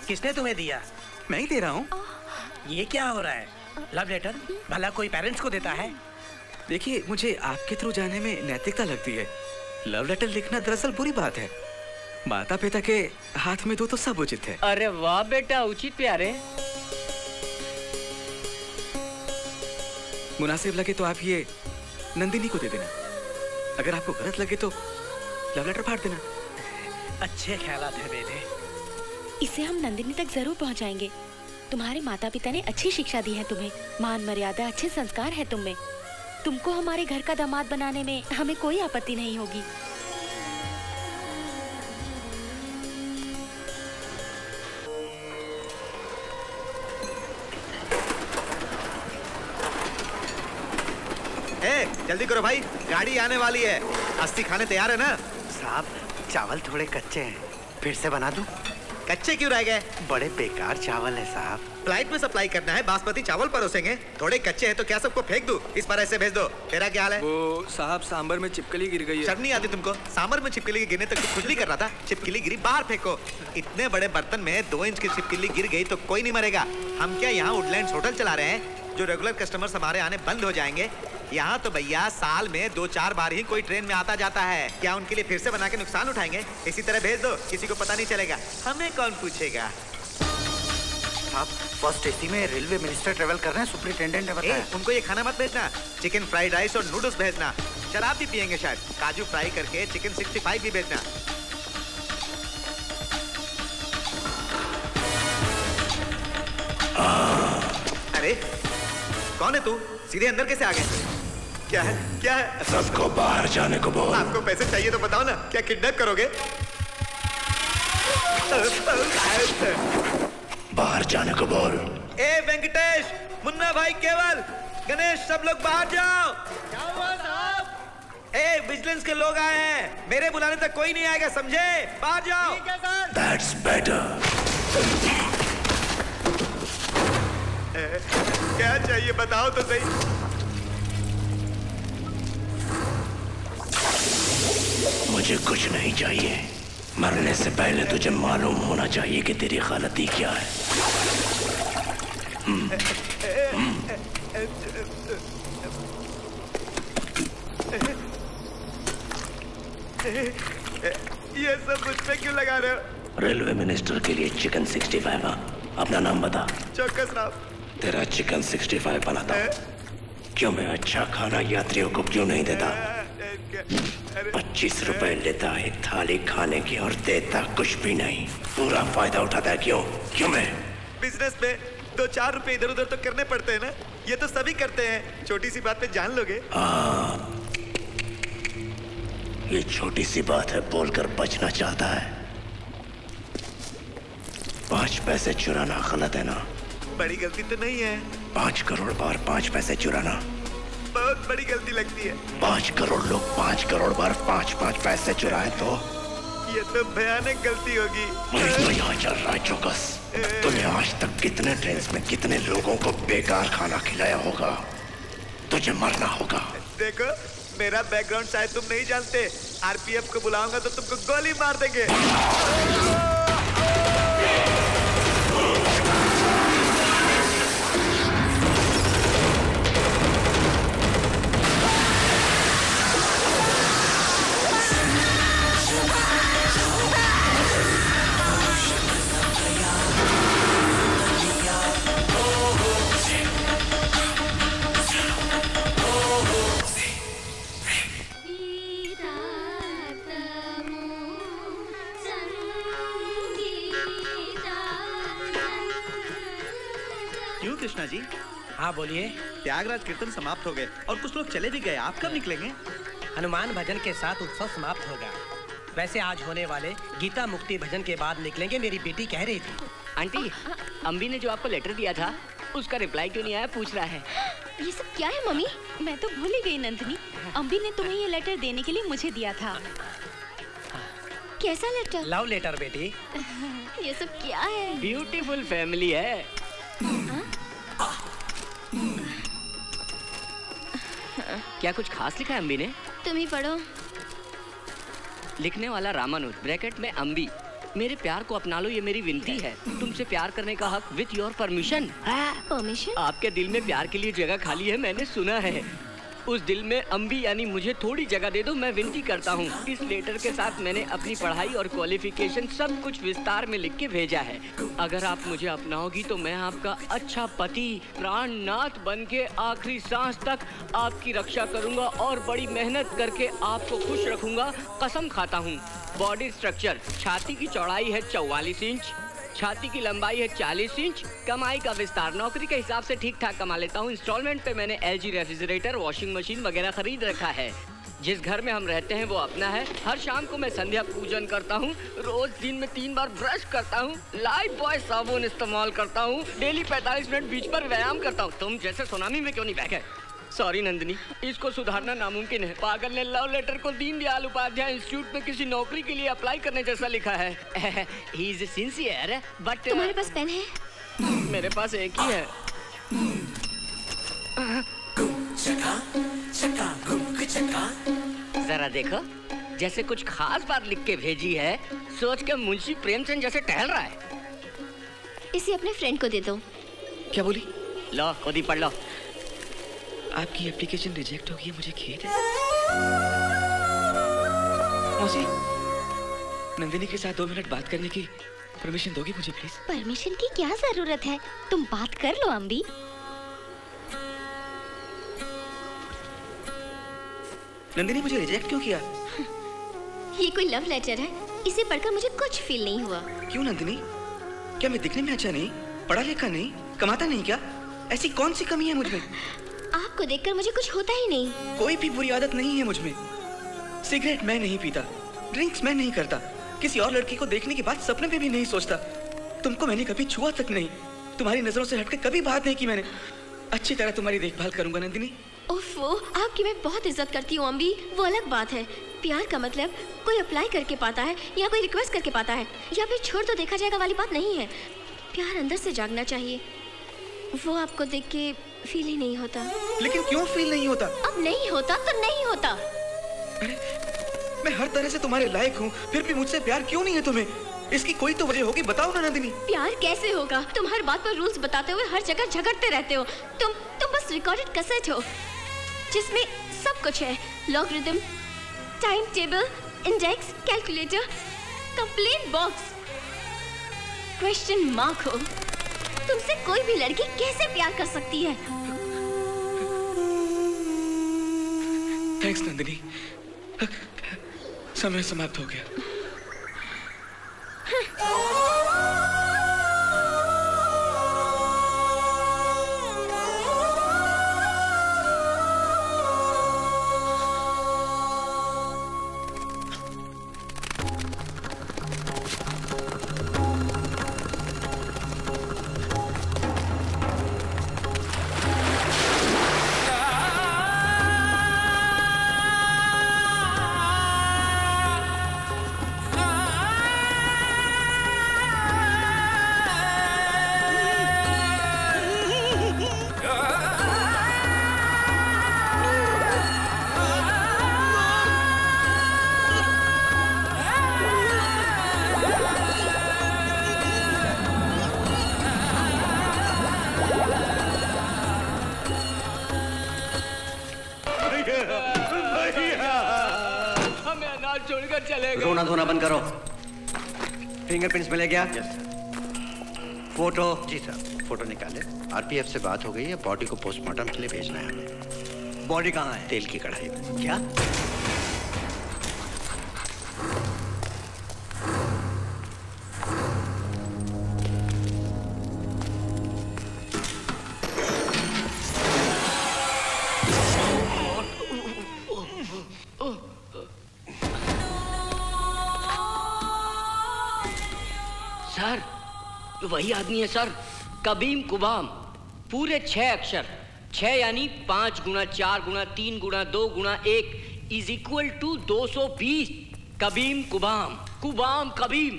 किसने तुम्हें दिया? मैं ही दे रहा हूँ। ये क्या हो रहा है? लव लेटर भला कोई पेरेंट्स को देता है? देखिए मुझे आपके थ्रू जाने में नैतिकता लगती है। लव लेटर लिखना दरअसल बुरी बात है। माता पिता के हाथ में दो तो सब उचित है। अरे वाह बेटा, उचित प्यारे। मुनासिब लगे तो आप ये नंदिनी को दे देना। अगर आपको गलत लगे तो लव लेटर फाड़ देना। अच्छे ख्यालात हैं बेटे। इसे हम नंदिनी तक जरूर पहुँचाएंगे। तुम्हारे माता पिता ने अच्छी शिक्षा दी है तुम्हें, मान मर्यादा, अच्छे संस्कार है तुम में। तुमको हमारे घर का दामाद बनाने में हमें कोई आपत्ति नहीं होगी। ए, जल्दी करो भाई, गाड़ी आने वाली है। अस्थि खाने तैयार है ना? साहब चावल थोड़े कच्चे हैं, फिर से बना दूं? कच्चे क्यों रह गए? बड़े बेकार चावल है साहब। फ्लाइट में सप्लाई करना है, बासमती चावल परोसेंगे। थोड़े कच्चे हैं तो क्या सबको फेंक दूं? इस पर ऐसे भेज दो। तेरा क्या हाल है? वो साहब सांबर में छिपकली गिर गई है। शर्म नहीं आती तुमको? सांबर में छिपकली गिरने तक तो खुजली कर रहा था। छिपकली गिरी, बाहर फेंको। इतने बड़े बर्तन में दो इंच की छिपकली गिर गई तो कोई नहीं मरेगा। हम क्या यहाँ वुडलैंड होटल चला रहे हैं जो रेगुलर कस्टमर्स हमारे आने बंद हो जाएंगे? यहाँ तो भैया साल में दो चार बार ही कोई ट्रेन में आता जाता है। क्या उनके लिए फिर से बना के नुकसान उठाएंगे? इसी तरह भेज दो, किसी को पता नहीं चलेगा। हमें कौन पूछेगा? आप फर्स्ट एसी में रेलवे मिनिस्टर ट्रेवल कर रहे हैं, सुपरिटेंडेंट ने बताया। उनको ये खाना मत भेजना, चिकन फ्राइड राइस और नूडल्स भेजना। शराब भी पियेंगे शायद। काजू फ्राई करके चिकन सिक्सटी फाइव भी भेजना। अरे कौन है तू? सीधे अंदर कैसे आ गए? क्या है? क्या है? सबको बाहर जाने को बोल। आपको पैसे चाहिए तो बताओ ना, क्या किडनैप करोगे? बाहर जाने को बोल। ए वेंकटेश, मुन्ना भाई, केवल, गणेश, सब लोग बाहर जाओ। क्या हुआ साहब? ए विजिलेंस के लोग आए हैं, मेरे बुलाने तक कोई नहीं आएगा, समझे? बाहर जाओ। ठीक है सर। That's better. क्या चाहिए बताओ तो सही। मुझे कुछ नहीं चाहिए। मरने से पहले तुझे मालूम होना चाहिए कि तेरी हालती क्या है। हुँ। हुँ। ये सब मुझ पे क्यों लगा रहे हो? रेलवे मिनिस्टर के लिए चिकन सिक्सटी फाइव। अपना नाम बता। चौकस राव। तेरा चिकन सिक्सटी फाइव बनाता। क्यों मैं अच्छा खाना यात्रियों को क्यों नहीं देता? पच्चीस रुपए लेता है थाली खाने की और देता कुछ भी नहीं। पूरा फायदा उठाता है। क्यों? क्यों मैं? बिजनेस में दो चार रुपए इधर उधर तो करने पड़ते हैं ना। ये तो सभी करते हैं। छोटी सी बात पे जान लोगे? हाँ, ये छोटी सी बात है, बोलकर बचना चाहता है। पाँच पैसे चुराना गलत है ना? बड़ी गलती तो नहीं है? पाँच करोड़ बार पाँच पैसे चुराना बहुत बड़ी गलती लगती है। पाँच करोड़ लोग पाँच करोड़ बार पाँच पाँच पैसे चुराए तो ये तो भयानक गलती होगी। तो यहाँ चल रहा है चौकस। तुमने आज तक कितने ट्रेन में कितने लोगों को बेकार खाना खिलाया होगा? तुझे मरना होगा। देखो मेरा बैकग्राउंड शायद तुम नहीं जानते। आरपीएफ को बुलाऊंगा तो तुमको गोली मार देंगे। जी। हाँ बोलिए। त्यागराज कीर्तन समाप्त हो गए और कुछ लोग चले भी गए, आप कब निकलेंगे? हनुमान भजन के साथ उत्सव समाप्त होगा। वैसे आज होने वाले गीता मुक्ति भजन के बाद निकलेंगे, मेरी बेटी कह रही थी। आंटी, अम्बी ने जो आपको लेटर दिया था उसका रिप्लाई क्यों नहीं आया पूछ रहा है। ये सब क्या है मम्मी, मैं तो भूल ही गई। नंदनी, अम्बी ने तुम्हें ये लेटर देने के लिए मुझे दिया था। कैसा लेटर? लव लेटर बेटी। ये सब क्या है? ब्यूटीफुल फैमिली है। क्या कुछ खास लिखा है अम्बी ने? तुम ही पढ़ो। लिखने वाला रामानुज ब्रैकेट में अम्बी, मेरे प्यार को अपना लो, ये मेरी विनती है। तुमसे प्यार करने का हक विथ योर परमिशन। परमिशन? आपके दिल में प्यार के लिए जगह खाली है, मैंने सुना है। उस दिल में अम्बी यानी मुझे थोड़ी जगह दे दो, मैं विनती करता हूँ। इस लेटर के साथ मैंने अपनी पढ़ाई और क्वालिफिकेशन सब कुछ विस्तार में लिख के भेजा है। अगर आप मुझे अपनाओगी तो मैं आपका अच्छा पति, प्राणनाथ बन के आखिरी सांस तक आपकी रक्षा करूँगा और बड़ी मेहनत करके आपको खुश रखूँगा, कसम खाता हूँ। बॉडी स्ट्रक्चर, छाती की चौड़ाई है चौवालीस इंच, छाती की लंबाई है चालीस इंच। कमाई का विस्तार, नौकरी के हिसाब से ठीक ठाक कमा लेता हूँ। इंस्टॉलमेंट पे मैंने एलजी रेफ्रिजरेटर, वॉशिंग मशीन वगैरह खरीद रखा है। जिस घर में हम रहते हैं वो अपना है। हर शाम को मैं संध्या पूजन करता हूँ। रोज दिन में तीन बार ब्रश करता हूँ। लाइफ बॉय साबुन इस्तेमाल करता हूँ। डेली पैंतालीस मिनट बीच पर व्यायाम करता हूँ। तुम जैसे सुनामी में क्यों नहीं बैठे? सॉरी नंदिनी, इसको सुधारना नामुमकिन है। पागल ने लव लेटर को दीनदयाल उपाध्याय इंस्टीट्यूट में किसी नौकरी के लिए अप्लाई करने जैसा लिखा है। He is sincere, but तुम्हारे पास पेन है? मेरे पास एक ही है। चका, चका, चका। जरा देखो, जैसे कुछ खास बात लिख के भेजी है। सोच के मुंशी प्रेमचंद जैसे टहल रहा है। इसे अपने फ्रेंड को दे दो। क्या बोली? लो खुद ही पढ़ लो। आपकी एप्लीकेशन रिजेक्ट हो गई है, मुझे खेद है। मौसी, नंदिनी के साथ दो मिनट बात करने की परमिशन दोगी मुझे प्लीज? परमिशन की क्या जरूरत है, तुम बात कर लो अम्बी। नंदिनी, मुझे रिजेक्ट क्यों किया? ये कोई लव लेटर है, इसे पढ़कर मुझे कुछ फील नहीं हुआ। क्यों नंदिनी, क्या मैं दिखने में अच्छा नहीं, पढ़ा लिखा नहीं, कमाता नहीं क्या? ऐसी कौन सी कमी है मुझ में? आपको देखकर मुझे कुछ होता ही नहीं। कोई भी बुरी आदत नहीं है मुझ में। सिगरेट मैं नहीं पीता, ड्रिंक्स मैं नहीं करता, किसी और लड़की को देखने के बाद सपने में भी नहीं सोचता। तुमको मैंने कभी छुआ तक नहीं, तुम्हारी नजरों से हटकर कभी बात नहीं की मैंने। अच्छी तरह तुम्हारी देखभाल करूंगा नंदिनी। ओफो, आपकी मैं बहुत इज्जत करती हूँ अम्बी। वो अलग बात है, प्यार का मतलब कोई अप्लाई करके पाता है या कोई रिक्वेस्ट करके पाता है या फिर छोड़ तो देखा जाएगा वाली बात नहीं है। प्यार अंदर से जागना चाहिए, वो आपको देख के फील ही नहीं होता। लेकिन क्यों फील नहीं होता? अब नहीं होता तो नहीं होता। अरे, मैं हर तरह से तुम्हारे लायक हूँ, फिर भी मुझसे प्यार क्यों नहीं है तुम्हें? इसकी कोई तो वजह होगी, बताओ ना नंदिनी। प्यार कैसे होगा? तुम हर बात पर रूल्स बताते हुए हर जगह झगड़ते रहते हो। तुम तुम बस रिकॉर्डेड कैसेट हो जिसमें सब कुछ है, logarithm, time table, index, calculator, complaint box, question mark हो। तुमसे कोई भी लड़की कैसे प्यार कर सकती है? थैंक्स नंदिनी, समय समाप्त हो गया। रोना धोना बंद करो। फिंगरप्रिंट्स मिले क्या? Yes sir. फोटो? जी सर, फोटो निकाले। आरपीएफ से बात हो गई है, बॉडी को पोस्टमार्टम के लिए भेजना है हमें। बॉडी कहाँ है? तेल की कढ़ाई में। क्या? वही आदमी है सर। कबीम कुबाम, पूरे छह अक्षर, छह यानी पांच गुना चार गुना तीन गुना दो गुना एक इज इक्वल टू दो सौ बीस। कबीम कुबाम, कुबाम कबीम,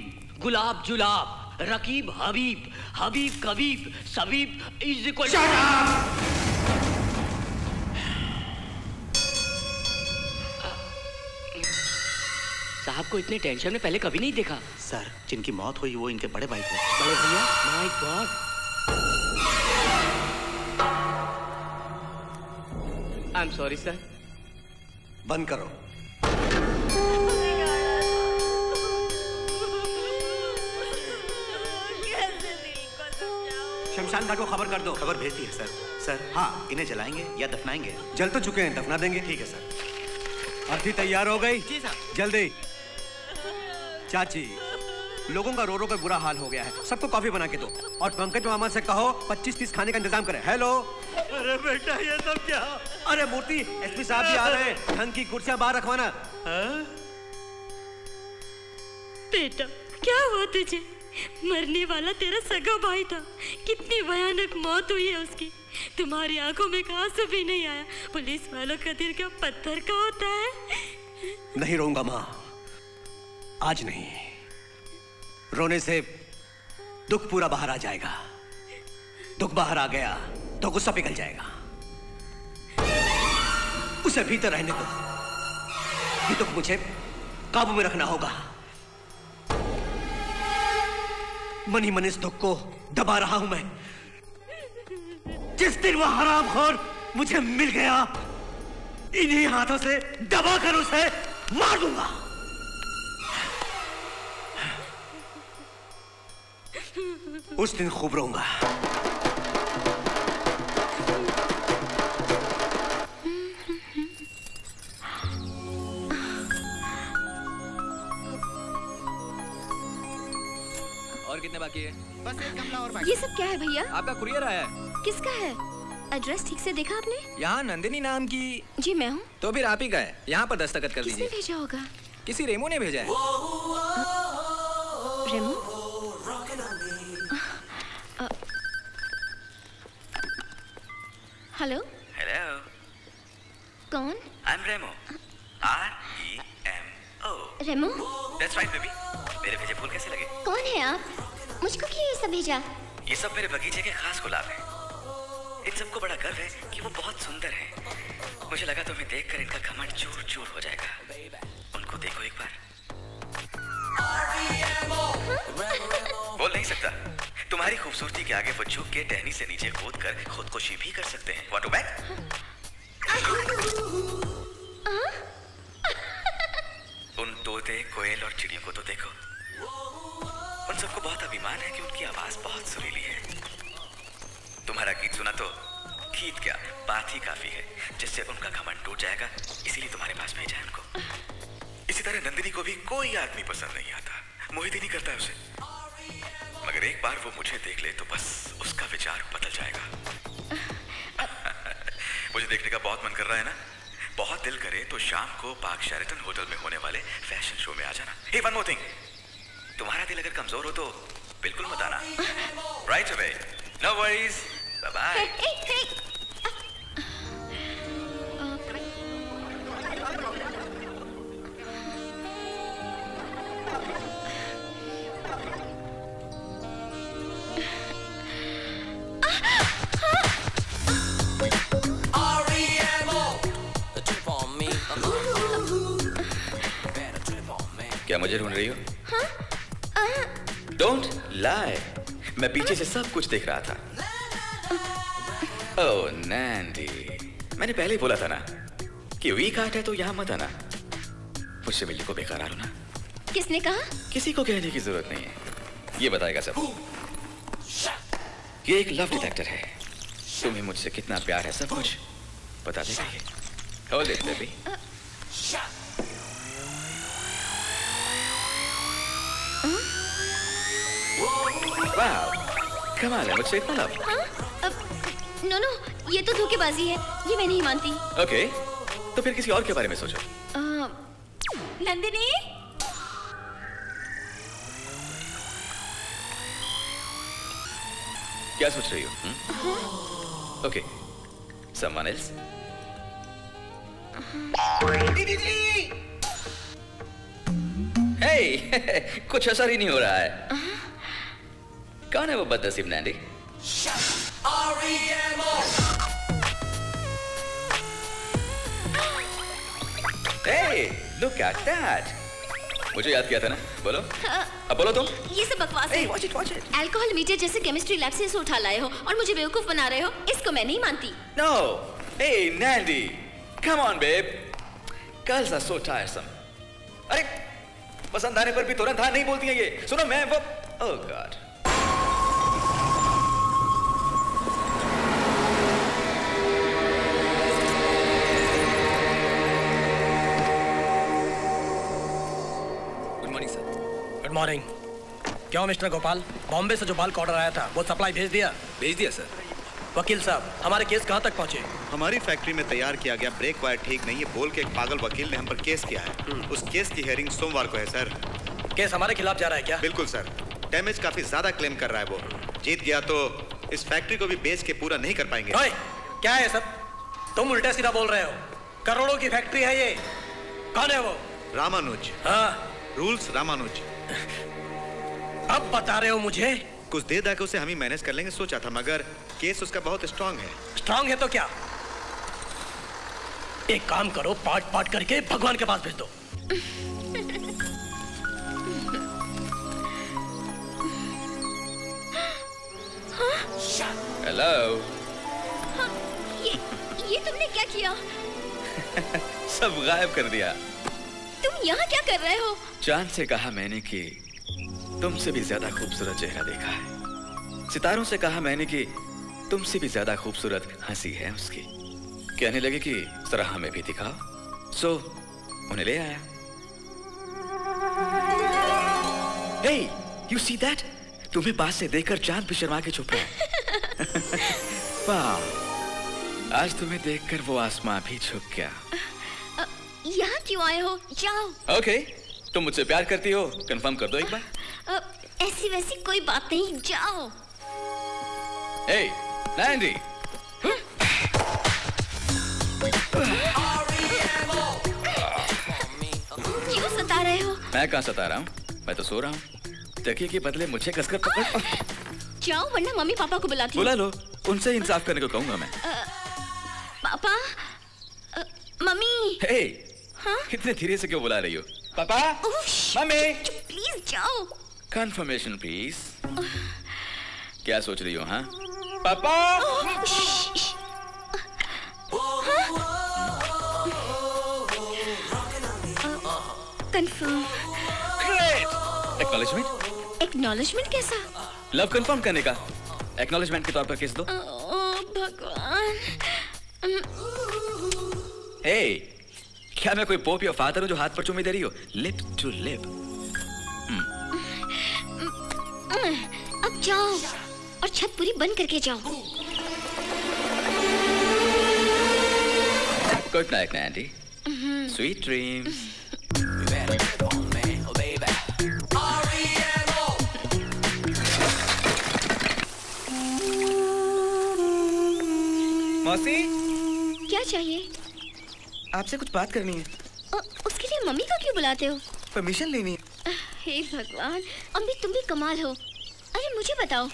गुलाब जुलाब, रकीब हबीब, हबीब कबीब, सबीब इज इक्वल। साहब को इतने टेंशन में पहले कभी नहीं देखा सर। जिनकी मौत हुई वो इनके बड़े भाई थे। बड़े भैया, my God. I am sorry sir. बंद करो। शमशान घाट को खबर कर दो। खबर भेजती है सर। सर हाँ, इन्हें जलाएंगे या दफनाएंगे? जल तो चुके हैं, दफना देंगे। ठीक है सर। अर्थी तैयार हो गई? जी साहब। जल्दी। चाची, लोगों का रो रो कर बुरा हाल हो गया है, सबको कॉफी बना के दो और पंकज मामा से कहो पच्चीस तीस खाने का इंतजाम करें। हेलो। अरे बेटा ये सब क्या? अरे मूर्ति, एसपी साहब भी आ रहे हैं, ढंग की कुर्सियां बाहर रखवाना। बेटा क्या हुआ तुझे? मरने वाला तेरा सगा भाई था, कितनी भयानक मौत हुई है उसकी। तुम्हारी आंखों में आंसू भी नहीं आया। पुलिस वालों का दिल क्या पत्थर का होता है। नहीं रोऊंगा माँ, आज नहीं। रोने से दुख पूरा बाहर आ जाएगा। दुख बाहर आ गया तो गुस्सा पिघल जाएगा। उसे भीतर रहने दो। ये दुख मुझे काबू में रखना होगा। मन ही मन इस दुख को दबा रहा हूं मैं। जिस दिन वह हरामखोर मुझे मिल गया, इन्हीं हाथों से दबाकर उसे मार दूंगा। उस दिन खूब रोऊंगा। और कितने बाकी है? बस एक गमला और बाकी। ये सब क्या है भैया? आपका कुरियर आया है। किसका है? एड्रेस ठीक से देखा आपने? यहाँ नंदिनी नाम की। जी मैं हूँ। तो फिर आप ही का है, यहाँ पर दस्तखत कर दीजिए। किसने भेजा होगा? किसी रेमो ने भेजा है। रेमो? हेलो। हेलो। कौन? I am Remo. R E M O. Remo? That's right baby. मेरे भेजे फूल कैसे लगे? कौन है आप? मुझको क्यों ये सब भेजा? ये सब मेरे बगीचे के खास गुलाब है। इन सबको बड़ा गर्व है कि वो बहुत सुंदर हैं। मुझे लगा तुम्हें देखकर इनका घमंड चूर चूर हो जाएगा। उनको देखो एक बार। बोल नहीं सकता। तुम्हारी खूबसूरती के आगे वो झुक के टहनी से नीचे कूद कर खुदकुशी भी कर सकते हैं। Want to back? उन तोते, कोयल और चिड़ियों को तो देखो। उन सबको बहुत अभिमान है कि उनकी आवाज बहुत सुरीली है। तुम्हारा गीत सुना तो गीत क्या, बात ही काफी है जिससे उनका घमंड टूट जाएगा। इसीलिए तुम्हारे पास भेजा है उनको। इसी तरह नंदिनी को भी कोई आदमी पसंद नहीं आता, मोहित ही नहीं करता उसे। मगर एक बार वो मुझे देख ले तो बस उसका विचार बदल जाएगा। मुझे देखने का बहुत मन कर रहा है ना? बहुत दिल करे तो शाम को पार्क शेरटन होटल में होने वाले फैशन शो में आ जाना। हे वन मोर थिंग, तुम्हारा दिल अगर कमजोर हो तो बिल्कुल मत आना। Right away. No worries. Bye bye. Hey, hey, hey. क्या मुझे ढूंढ रही हो? हाँ? Don't lie. मैं पीछे से सब कुछ देख रहा था। ओह नैंडी, मैंने पहले ही बोला था ना कि वीक हार्ट है तो यहाँ मत आना। मुझसे मिलने को बेकार आना। किसने कहा? किसी को कहने की जरूरत नहीं है, ये बताएगा सब। ये एक लव डिटेक्टर है। तुम्हें मुझसे कितना प्यार है सब कुछ बता देगा ये। Hold it baby. वाह, कमाल है, मुझसे इतना लव। हाँ? नो नो, ये तो धोखेबाजी है, ये मैं नहीं मानती। ओके, तो फिर किसी और के बारे में सोचो। आ, नंदिनी। क्या सोच रही हो? Okay someone else. दीदी जी, हे कुछ असर ही नहीं हो रहा है। कौन है वो बदनसीब नैंडी? Hey, look at that! मुझे याद किया था ना? बोलो। हाँ। अब बोलो तुम। ये सब बकवास है। Hey, watch it, watch it. Alcohol meter जैसे केमिस्ट्री लैब से इसे उठा लाए हो और मुझे बेवकूफ बना रहे हो। इसको मैं नहीं मानती। No, hey Nandi, come on babe, girls are so tiresome. अरे पसंद आने पर भी तुरंत हाँ नहीं बोलती हैं ये। सुनो मैं वो, oh God. Good morning. क्यों मिस्टर गोपाल, बॉम्बे से जो बाल का ऑर्डर आया था वो सप्लाई भेज दिया? भेज दिया सर। वकील साहब, हमारे केस कहाँ तक पहुँचे? हमारी फैक्ट्री में तैयार किया गया ब्रेक वायर ठीक नहीं है बोल के एक पागल वकील ने हम पर केस किया है। उस केस की हियरिंग सोमवार को है सर। केस हमारे खिलाफ जा रहा है क्या? बिल्कुल सर, डैमेज काफी ज्यादा क्लेम कर रहा है वो। जीत गया तो इस फैक्ट्री को भी बेच के पूरा नहीं कर पाएंगे। ओए, क्या है सब? तुम उल्टा सीधा बोल रहे हो। करोड़ों की फैक्ट्री है ये। कौन है वो? रामानुज। हाँ, रूल्स रामानुज। अब बता रहे हो मुझे? कुछ देर तक उसे हम ही मैनेज कर लेंगे सोचा था, मगर केस उसका बहुत स्ट्रांग है। स्ट्रांग है तो क्या? एक काम करो, पार्ट पार्ट करके भगवान के पास भेज दो। हेलो। हाँ, ये ये तुमने क्या किया? सब गायब कर दिया। तुम यहाँ क्या कर रहे हो? चांद से कहा मैंने कि तुमसे भी ज्यादा खूबसूरत चेहरा देखा है। सितारों से कहा मैंने कि तुमसे भी ज्यादा खूबसूरत हंसी है उसकी। कहने लगे कि जरा हमें भी दिखाओ, सो उन्हें ले आया। Hey, you see that? तुम्हें पास से देखकर चांद भी शर्मा के छुप गया। वाह, आज तुम्हें देखकर वो आसमां भी छुप गया। यहाँ क्यों आए हो? जाओ। ओके, okay, तुम मुझसे प्यार करती हो, कंफर्म कर दो एक बार। ऐसी वैसी कोई बात नहीं, जाओ। Hey, Nandi. क्यों सता रहे हो? मैं कहाँ सता रहा हूँ, मैं तो सो रहा हूँ। तकिए के बदले मुझे कसकर पकड़। जाओ वरना मम्मी पापा को बुलाती हूँ। बुला लो, उनसे इंसाफ करने को कहूँगा मैं। पापा, मम्मी। Hey, हाँ? कितने धीरे से क्यों बुला रही हो? पापा, मम्मी। प्लीज जाओ। Confirmation please. क्या सोच रही हो? हाँ पापा। कंफर्म। ग्रेट। एक्नॉलेजमेंट। एक्नॉलेजमेंट कैसा? लव कंफर्म करने का एक्नॉलेजमेंट के तौर पर किस दो। ओह भगवान। Hey, क्या मैं कोई पोप या फादर हूँ जो हाथ पर चुम्मी दे रही हो? Lip to lip. अब जाओ और छत पूरी बंद करके जाओ। Good night Nandy, sweet dreams. मौसी, क्या चाहिए? आपसे कुछ बात करनी है। ओ, उसके लिए मम्मी को क्यों बुलाते हो? परमिशन लेनी है। हे भगवान, अम्मी तुम भी कमाल हो। अरे मुझे बताओ।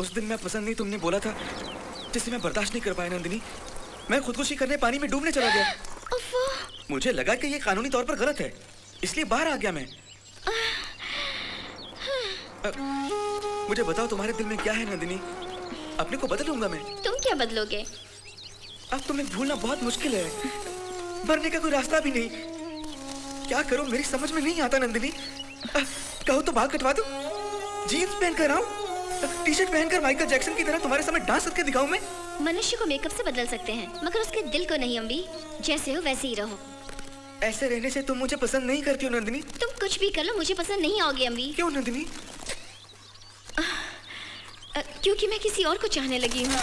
उस दिन मैं पसंद नहीं तुमने बोला था, जिसे मैं बर्दाश्त नहीं कर पाया नंदिनी। मैं खुदकुशी करने पानी में डूबने चला गया। अफो। मुझे लगा कि ये कानूनी तौर पर गलत है, इसलिए बाहर आ गया मैं। आ, मुझे बताओ तुम्हारे दिल में क्या है नंदिनी? अपने को बदलूंगा मैं। तुम क्या बदलोगे? अब तुम्हें भूलना बहुत मुश्किल है, मरने का कोई रास्ता भी नहीं। क्या करूं मेरी समझ में नहीं आता नंदिनी। कहो तो बाल कटवा दूं, जीन्स पहनकर आऊं, टी शर्ट पहनकर माइकल जैक्सन की तरह तुम्हारे सामने डांस करके दिखाऊं मैं? मनुष्य को मेकअप से बदल सकते हैं मगर उसके दिल को नहीं अम्बी। जैसे हो वैसे ही रहो। ऐसे रहने से तुम मुझे पसंद नहीं करती हो नंदिनी। तुम कुछ भी कर लो मुझे पसंद नहीं आओगे अम्बी। क्यों नंदिनी? क्योंकि मैं किसी और को चाहने लगी हूँ।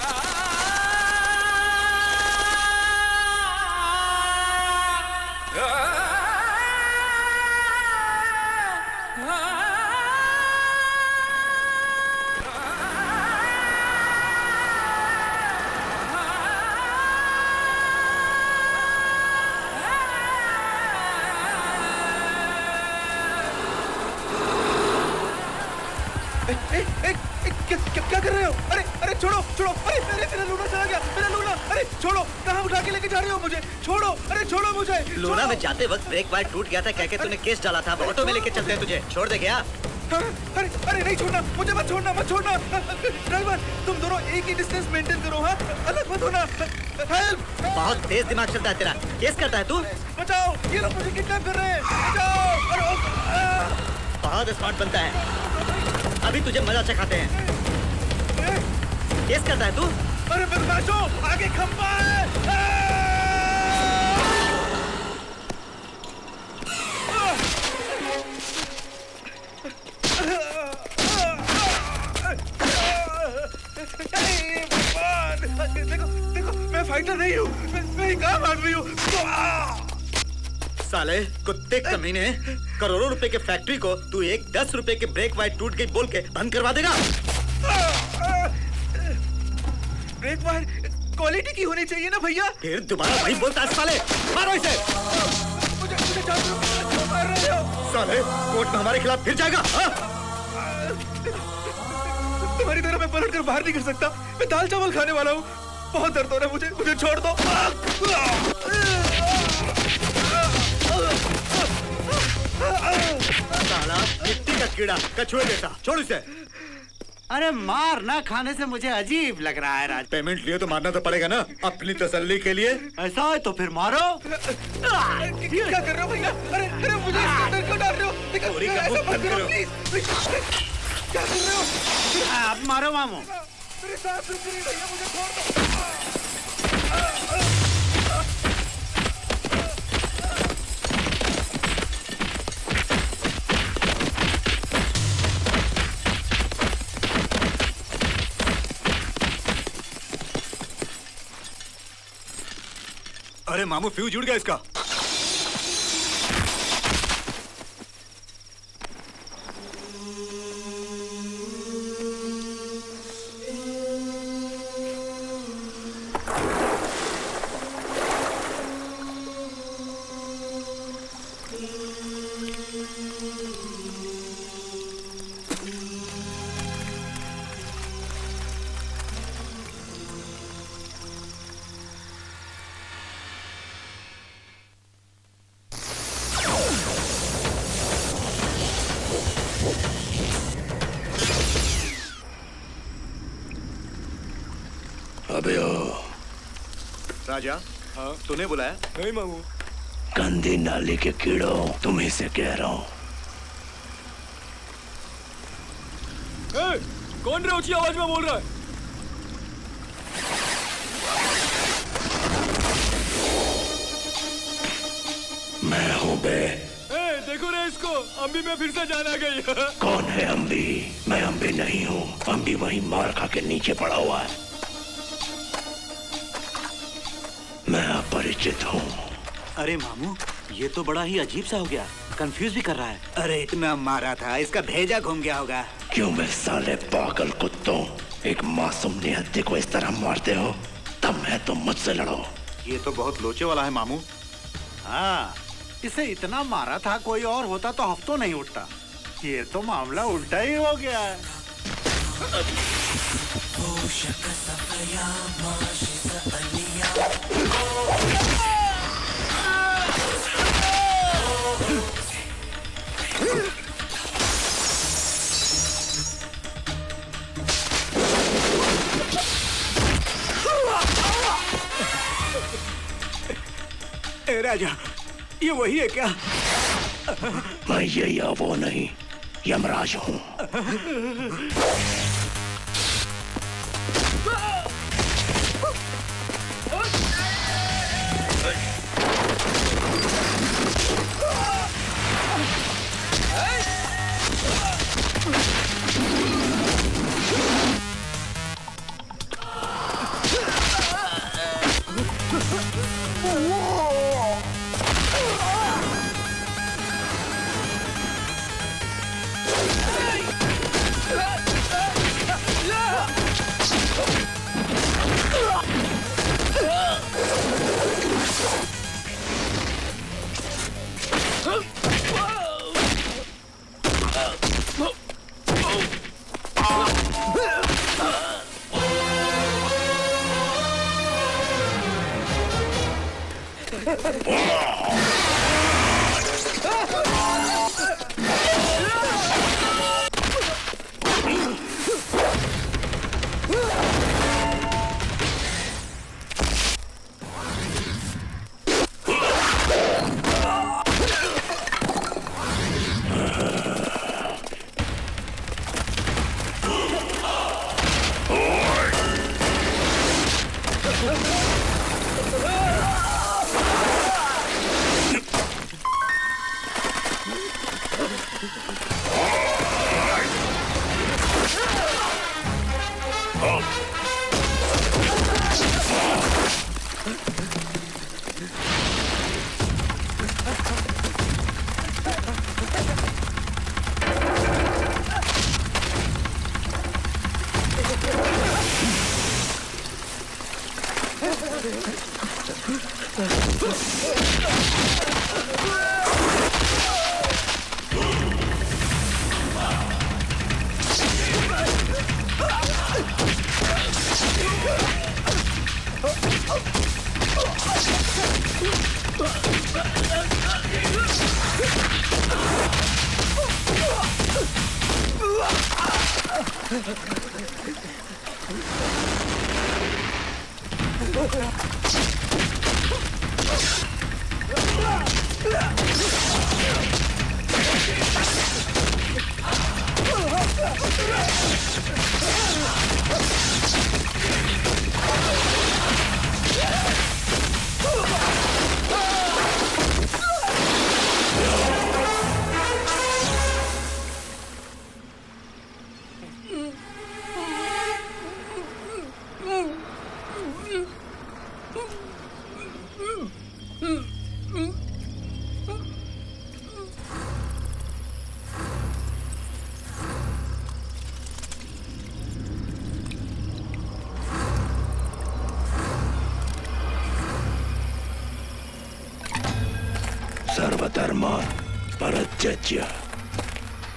क्या कर रहे हो? अरे अरे छोड़ो छोड़ो, अरे मेरे मेरा लूना चला गया, मेरा लूना, अरे छोड़ो, कहाँ उठा के लेके जा रहे हो मुझे, छोड़ो, अरे छोड़ो मुझे। लूना में जाते वक्त ब्रेक वायर टूट गया था कह के तूने केस डाला था, ऑटो में लेके चलते हैं तुझे, छोड़ दे क्या? अरे अरे नहीं छोड़ना मुझे, मत छोड़ना मत छोड़ना। ड्राइवर तुम दोनों एक ही डिस्टेंस मेंटेन करो, हाँ अलग मत होना। हेल्प, बहुत तेज दिमाग चलता है तेरा, केस करता है तू। बचाओ, ये लोग मुझे किडनैप कर रहे हैं, बचाओ। बहुत स्मार्ट बनता है, अभी तुझे मजा चखाते हैं। केस करता है तू। अरे बदमाशों आगे खंभा है। देखो देखो मैं फाइटर नहीं हूँ, मैं, मैं काम आदमी हूँ। साले कुत्ते कमीने, करोड़ों रुपए के फैक्ट्री को तू एक दस रुपए के ब्रेक वायर टूट गई बोल के बंद करवा देगा। ब्रेक वायर क्वालिटी की होनी चाहिए ना भैया। फिर दोबारा वही बोलता है साले, मारो इसे। मुझे मुझे मार रहे हो। साले कोर्ट में हमारे खिलाफ फिर जाएगा। तुम्हारी तरह मैं पलट कर बाहर नहीं कर सकता, मैं दाल चावल खाने वाला हूँ। बहुत दर्द हो रहा है मुझे, मुझे छोड़ दो। साला मिट्टी का कीड़ा कछुए जैसा, छोड़ इसे। अरे मार ना खाने से मुझे अजीब लग रहा है राज। पेमेंट लिए तो मारना तो पड़ेगा ना, अपनी तसल्ली के लिए। ऐसा है तो फिर मारो। क्या कर रहे हो भैया? अरे अरे मुझे अंदर क्यों डाल रहे हो? क्या कर रहे हो? आप मारो मामू। मेरे साथ रुक नहीं रही है, मुझे छोड़ दो। अरे मामू फ्यूज उड़ गया इसका। हाँ, तूने बुलाया? नहीं मामू। गंदी नाली के कीड़ों, तुम्हीं से कह रहा हूँ। ए, कौन रे ऊंची आवाज में बोल रहा है? मैं हूँ बे। ए, देखो रे इसको, अम्बी में फिर से जाना गई। कौन है अम्बी? मैं अम्बी नहीं हूँ, अम्बी वही मार खा के नीचे पड़ा हुआ है। मैं अपरिचित हूँ। अरे मामू ये तो बड़ा ही अजीब सा हो गया, कंफ्यूज भी कर रहा है। अरे इतना मारा था, इसका भेजा घूम गया होगा। क्यों मैं साले पागल कुत्तों, एक मासूम निहत्थे को इस तरह मारते हो? तब मैं तुम मुझसे लड़ो। ये तो बहुत लोचे वाला है मामू। हाँ इसे इतना मारा था, कोई और होता तो हफ्तों नहीं उठता। ये तो मामला उल्टा ही हो गया है। ए राजा, ये वही है क्या? मैं ये या वो नहीं, यमराज हूँ। Oh!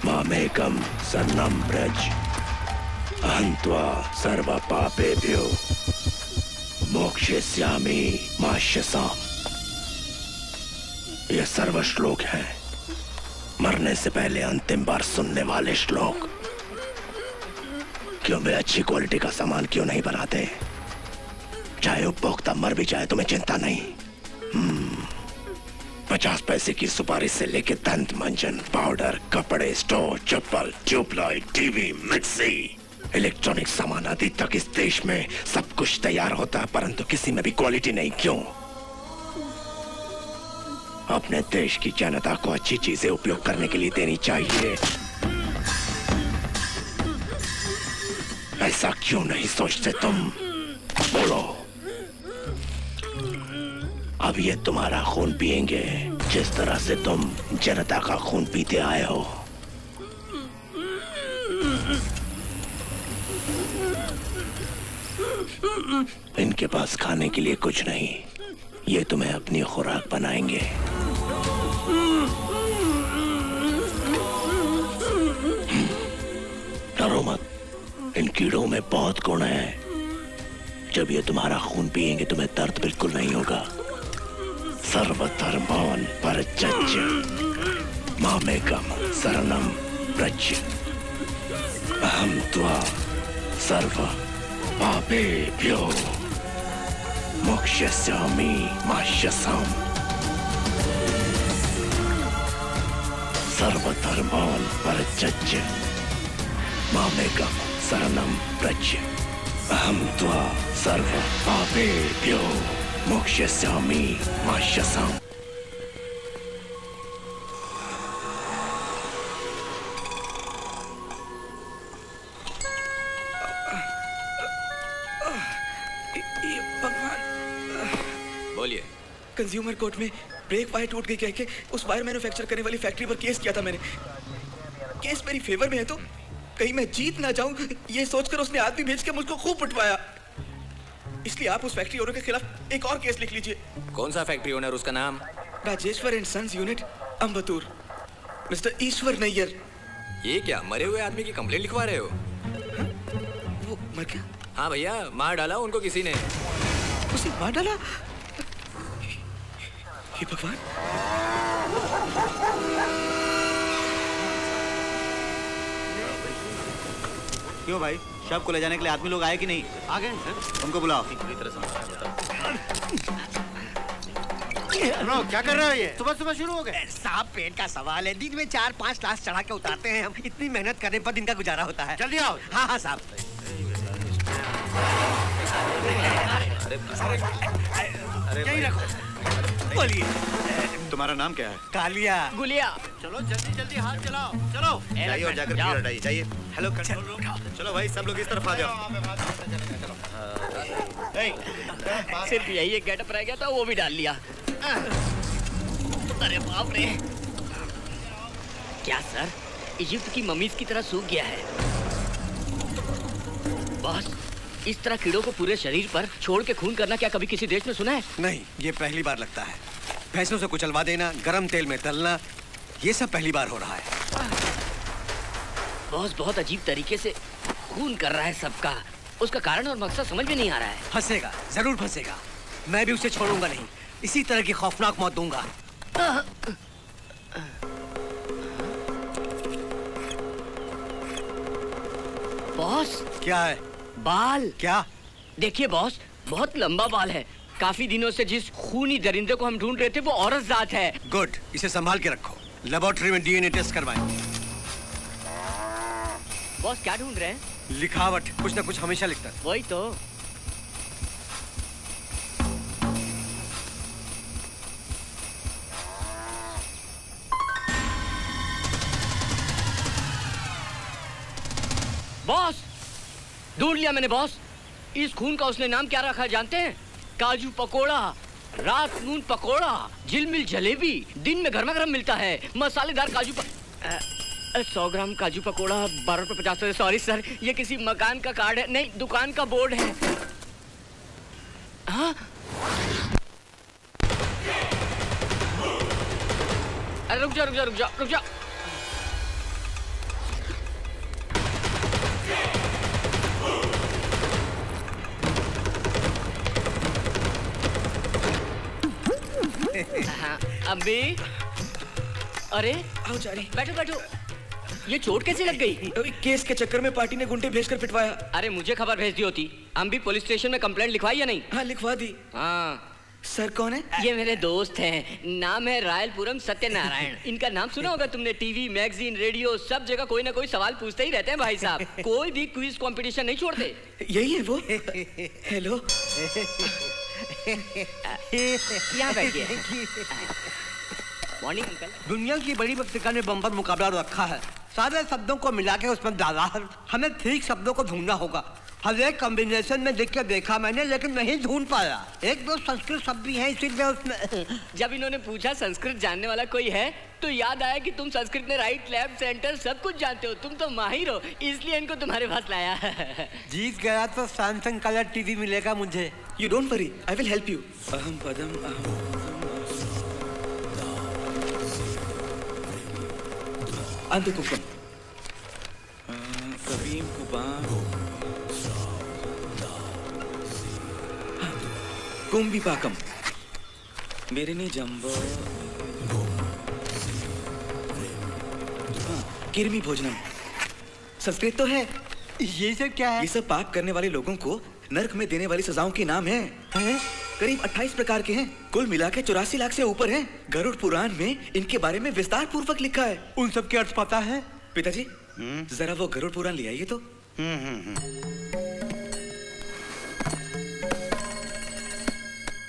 मामेकम सर्णं व्रज अहं त्वा सर्वपापेभ्यो मोक्षयिष्यामि मा शशाम्। यह सर्व श्लोक है मरने से पहले अंतिम बार सुनने वाले श्लोक। क्यों वे अच्छी क्वालिटी का सामान क्यों नहीं बनाते? चाहे उपभोक्ता मर भी जाए तुम्हें चिंता नहीं। पचास पैसे की सुपारी से लेके दंत मंजन, पाउडर, कपड़े, स्टोव, चप्पल, ट्यूबलाइट, टीवी, मिक्सी, इलेक्ट्रॉनिक सामान आदि तक इस देश में सब कुछ तैयार होता है, परंतु किसी में भी क्वालिटी नहीं। क्यों? अपने देश की जनता को अच्छी चीजें उपयोग करने के लिए देनी चाहिए। ऐसा क्यों नहीं सोचते तुम? बोलो। अब ये तुम्हारा खून पिएंगे जिस तरह से तुम जनता का खून पीते आए हो। इनके पास खाने के लिए कुछ नहीं, ये तुम्हें अपनी खुराक बनाएंगे। डरो मत, इन कीड़ों में बहुत गुण है। जब ये तुम्हारा खून पिएंगे तुम्हें दर्द बिल्कुल नहीं होगा। सर्वधर्मान परत्यज्य मामेकं शरणं व्रज अहं त्वा सर्वपापेभ्यो मोक्षयिष्यामि मा शशाम्। सर्वधर्मान परत्यज्य मामेकं शरणं व्रज अहं त्वा सर्वपापेभ्यो मोक्षयिष्यामि मा शशाम्। भगवान। बोलिए। कंज्यूमर कोर्ट में ब्रेक वायर टूट गई कह के उस वायर मैन्युफैक्चर करने वाली फैक्ट्री पर केस किया था मैंने। केस मेरी फेवर में है तो कहीं मैं जीत ना जाऊं ये सोचकर उसने आदमी भेज के मुझको खूब पिटवाया। इसलिए आप उस फैक्ट्री ओनर के खिलाफ एक और केस लिख लीजिए। कौन सा फैक्ट्री ओनर? उसका नाम Rajeshwar and sons unit Ambattur, mister Eshwar Nair. ये क्या मरे हुए आदमी की कंप्लेंट लिखवा रहे हो? हा? वो मर गया? हाँ भैया, मार डाला उनको किसी ने। उसे मार डाला? हे भगवान, क्यों भाई? शव को ले जाने के लिए आदमी लोग आए कि नहीं? आ गए सर। उनको बुलाओ। पूरी तरह समझ क्या कर रहे हो ये? सुबह सुबह शुरू हो गए। साहब पेट का सवाल है, दिन में चार पांच क्लास चढ़ा के उतारते हैं हम। इतनी मेहनत करने पर दिन का गुजारा होता है। जल्दी आओ। हाँ हाँ साहब। यही रखो। बोलिए, तुम्हारा नाम क्या है? कालिया। गुलिया। चलो जल्दी जल्दी हाथ चलाओ। चलो जाइए और जाकर भीड़ हटाइए। जाइए। Hello control room. चलो भाई सब लोग इस तरफ आ जाओ। सिर्फ यही एक गेटअप रह गया था, वो भी डाल लिया। अरे बाप रे, क्या सर इजिप्ट की ममीज की तरह सूख गया है? बस इस तरह कीड़ों को पूरे शरीर पर छोड़ के खून करना क्या कभी किसी देश में सुना है? नहीं, ये पहली बार लगता है। भैंसों से कुचलवा देना, गरम तेल में तलना, ये सब पहली बार हो रहा है। बहुत बहुत अजीब तरीके से खून कर रहा है सबका। उसका कारण और मकसद समझ में नहीं आ रहा है। फंसेगा, जरूर फंसेगा। मैं भी उसे छोड़ूंगा नहीं, इसी तरह की खौफनाक मौत दूंगा। बॉस क्या है? बाल। क्या? देखिए बॉस, बहुत लंबा बाल है। काफी दिनों से जिस खूनी दरिंदे को हम ढूंढ रहे थे वो औरत जात है। गुड, इसे संभाल के रखो। लेबोरेटरी में डीएनए टेस्ट करवाएं। बॉस क्या ढूंढ रहे हैं? लिखावट, कुछ ना कुछ हमेशा लिखता है। वही तो। बॉस ढूंढ लिया मैंने। बॉस इस खून का उसने नाम क्या रखा जानते हैं? काजू पकोड़ा, रात नून पकोड़ा, झिलमिल जलेबी। दिन में गरमा गरम मिलता है। मसालेदार काजू पक... सौ ग्राम काजू पकोड़ा बारह रुपये पचास पैसे। सॉरी सर, ये किसी मकान का कार्ड है, नहीं दुकान का बोर्ड है। हाँ? अरे रुक जा रुक जा रुक जा रुक जा। हाँ, अम्मी। अरे बैठो बैठो। ये चोट कैसे लग गई? अभी केस के चक्कर में पार्टी ने गुंडे भेजकर पिटवाया। अरे मुझे खबर भेज दी होती। अम्मी पुलिस स्टेशन में कंप्लेंट लिखवाई या नहीं? हाँ लिखवा दी। हाँ सर कौन है? ये मेरे दोस्त हैं, नाम है रायलपुरम सत्यनारायण। इनका नाम सुना होगा तुमने। टीवी, मैगजीन, रेडियो, सब जगह कोई ना कोई सवाल पूछते ही रहते हैं भाई साहब। कोई भी क्विज कॉम्पिटिशन नहीं छोड़ते। यही है वो? हेलो यहाँ बैठिए। Morning uncle. दुनिया की बड़ी पत्रिका ने बम्पर मुकाबला रखा है। सारे शब्दों को मिला के उसमें डाला है। हमें ठीक शब्दों को ढूंढना होगा। हर एक कॉम्बिनेशन में देख के देखा मैंने, लेकिन नहीं ढूंढ पाया। एक दो संस्कृत शब्द भी है इसीलिए उसमें। जब इन्होंने पूछा संस्कृत जानने वाला कोई है, तो याद आया कि तुम संस्कृत में राइट, लेफ्ट, सेंटर सब कुछ जानते हो। तुम तो माहिर हो, इसलिए इनको तुम्हारे पास लाया। जीत गया तो सैमसंग कलर टीवी मिलेगा मुझे। You don't worry, I will help you. अहम पदम अहम अंधकूपम कबीम कुबाम कुम्भीपाकम मेरे ने जम्बो क्रिमिभोजनम्। संस्कृत तो है। ये सब क्या है? ये सब पाप करने वाले लोगों को नरक में देने वाली सजाओं के नाम है, है? करीब अट्ठाईस प्रकार के हैं। कुल मिला के चौरासी लाख से ऊपर हैं। गरुड़ पुराण में इनके बारे में विस्तार पूर्वक लिखा है। उन सब के अर्थ पता है? पिताजी जरा वो गरुड़ पुराण ले आइए तो। हुँ, हुँ, हुँ।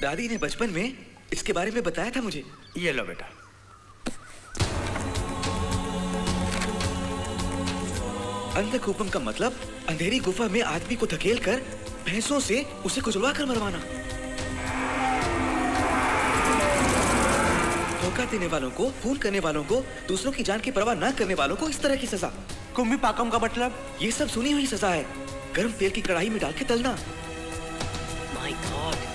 दादी ने बचपन में इसके बारे में बताया था मुझे। ये लो बेटा। अंधकूपम का मतलब अंधेरी गुफा में आदमी को धकेलकर भैंसों से उसे कुचलवा कर मरवाना। धोखा देने वालों को, खून करने वालों को, दूसरों की जान की परवाह न करने वालों को इस तरह की सजा। कुम्भीपाकम का मतलब? ये सब सुनी हुई सजा है। गर्म तेल की कड़ाही में डाल के तलना। My God.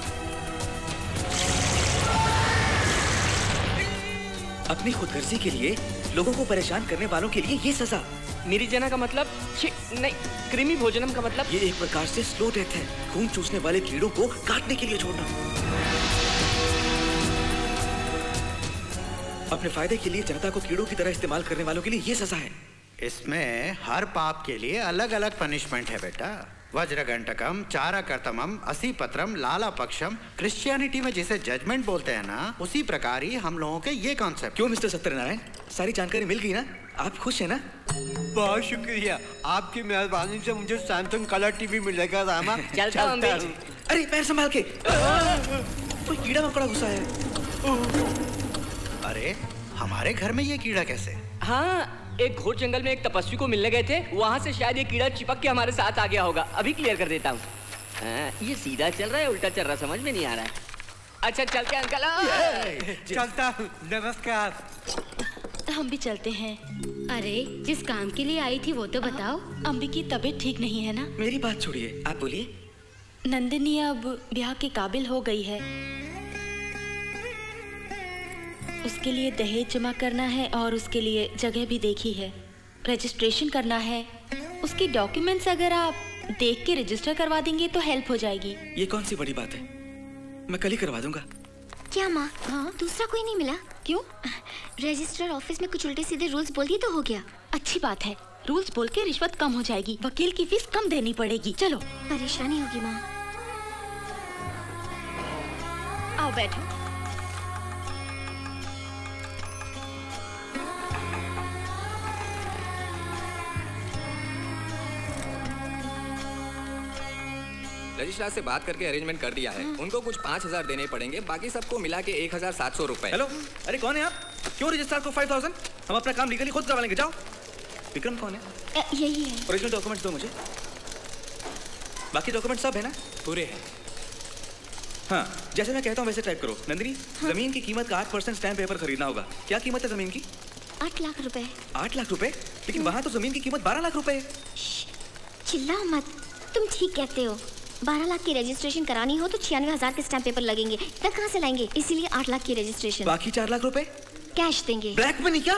अपनी खुदगर्जी के लिए लोगों को परेशान करने वालों के लिए ये सजा। मिरीजना का मतलब नहीं, क्रिमिभोजनम् का मतलब ये एक प्रकार से स्लो डेथ है। खून चूसने वाले कीड़ों को काटने के लिए छोड़ना। अपने फायदे के लिए जनता को कीड़ों की तरह इस्तेमाल करने वालों के लिए ये सजा है। इसमें हर पाप के लिए अलग अलग पनिशमेंट है बेटा। वज्रघंटकम, चाराकर्तमम, असीपत्रम, लाला पक्षम, क्रिश्चियनिटी में जिसे जजमेंट बोलते हैं ना, उसी प्रकार ही हम लोगों के ये कॉन्सेप्ट। क्यों मिस्टर सत्यनारायण, सारी जानकारी मिल गई ना? आप खुश है ना? बहुत शुक्रिया, आपकी मेहरबानी से मुझे सैमसंग कलर टीवी मिलेगा रामा। चलता हूं। अरे पैर संभाल के, कोई कीड़ा मकोड़ा घुसा है। अरे हमारे घर में ये कीड़ा कैसे? हाँ, एक घोर जंगल में एक तपस्वी को मिलने गए थे, वहाँ से शायद ये कीड़ा चिपक के हमारे साथ आ गया होगा। अभी क्लियर कर देता हूँ। ये सीधा चल रहा है, उल्टा चल रहा, समझ में नहीं आ रहा है। अच्छा चलते हैं अंकल। चलता हूँ, नमस्कार। हम भी चलते हैं। अरे जिस काम के लिए आई थी वो तो बताओ। अम्बी की तबीयत ठीक नहीं है ना? मेरी बात छोड़िए, आप बोलिए। नंदिनी अब ब्याह के काबिल हो गई है, उसके लिए दहेज जमा करना है और उसके लिए जगह भी देखी है, रजिस्ट्रेशन करना है। उसकी डॉक्यूमेंट्स अगर आप देख के रजिस्टर करवा देंगे तो हेल्प हो जाएगी। ये कौन सी बड़ी बात है, मैं कल ही करवा दूंगा। क्या माँ? हाँ? दूसरा कोई नहीं मिला? क्यों? रजिस्ट्रार ऑफिस में कुछ उल्टे सीधे रूल्स बोल दिए तो हो गया। अच्छी बात है, रूल्स बोल के रिश्वत कम हो जाएगी, वकील की फीस कम देनी पड़ेगी। चलो। परेशानी होगी माँ। आओ बैठो। रजिस्ट्रार से बात करके अरेंजमेंट कर दिया है। उनको कुछ पाँच हजार देने पड़ेंगे, बाकी सबको मिला के एक हजार सात सौ रुपए। हेलो, अरे कौन है आप? क्यों रजिस्ट्रार को फाइव थाउजेंड? हम अपना काम लीगली खुद करवा लेंगे। जाओ। विक्रम कौन है? ए, यही है। ओरिजिनल डॉक्यूमेंट्स दो मुझे। बाकी डॉक्यूमेंट सब है ना? पूरे हैं। हाँ, जैसे मैं कहता हूँ वैसे टाइप करो। नंदिनी, हाँ। जमीन की कीमत का आठ परसेंट स्टैम्प पेपर खरीदना होगा। क्या कीमत है जमीन की? आठ लाख रुपए। आठ लाख रुपए? लेकिन वहाँ तो जमीन की कीमत बारह लाख रुपए है। चिल्लाओ मत, तुम ठीक कहते हो। बारह लाख की रजिस्ट्रेशन करानी हो तो छियानवे हजार के स्टैम्प पेपर लगेंगे, इतना कहाँ से लाएंगे? इसीलिए आठ लाख की रजिस्ट्रेशन। बाकी चार लाख रुपए कैश देंगे। Black money? क्या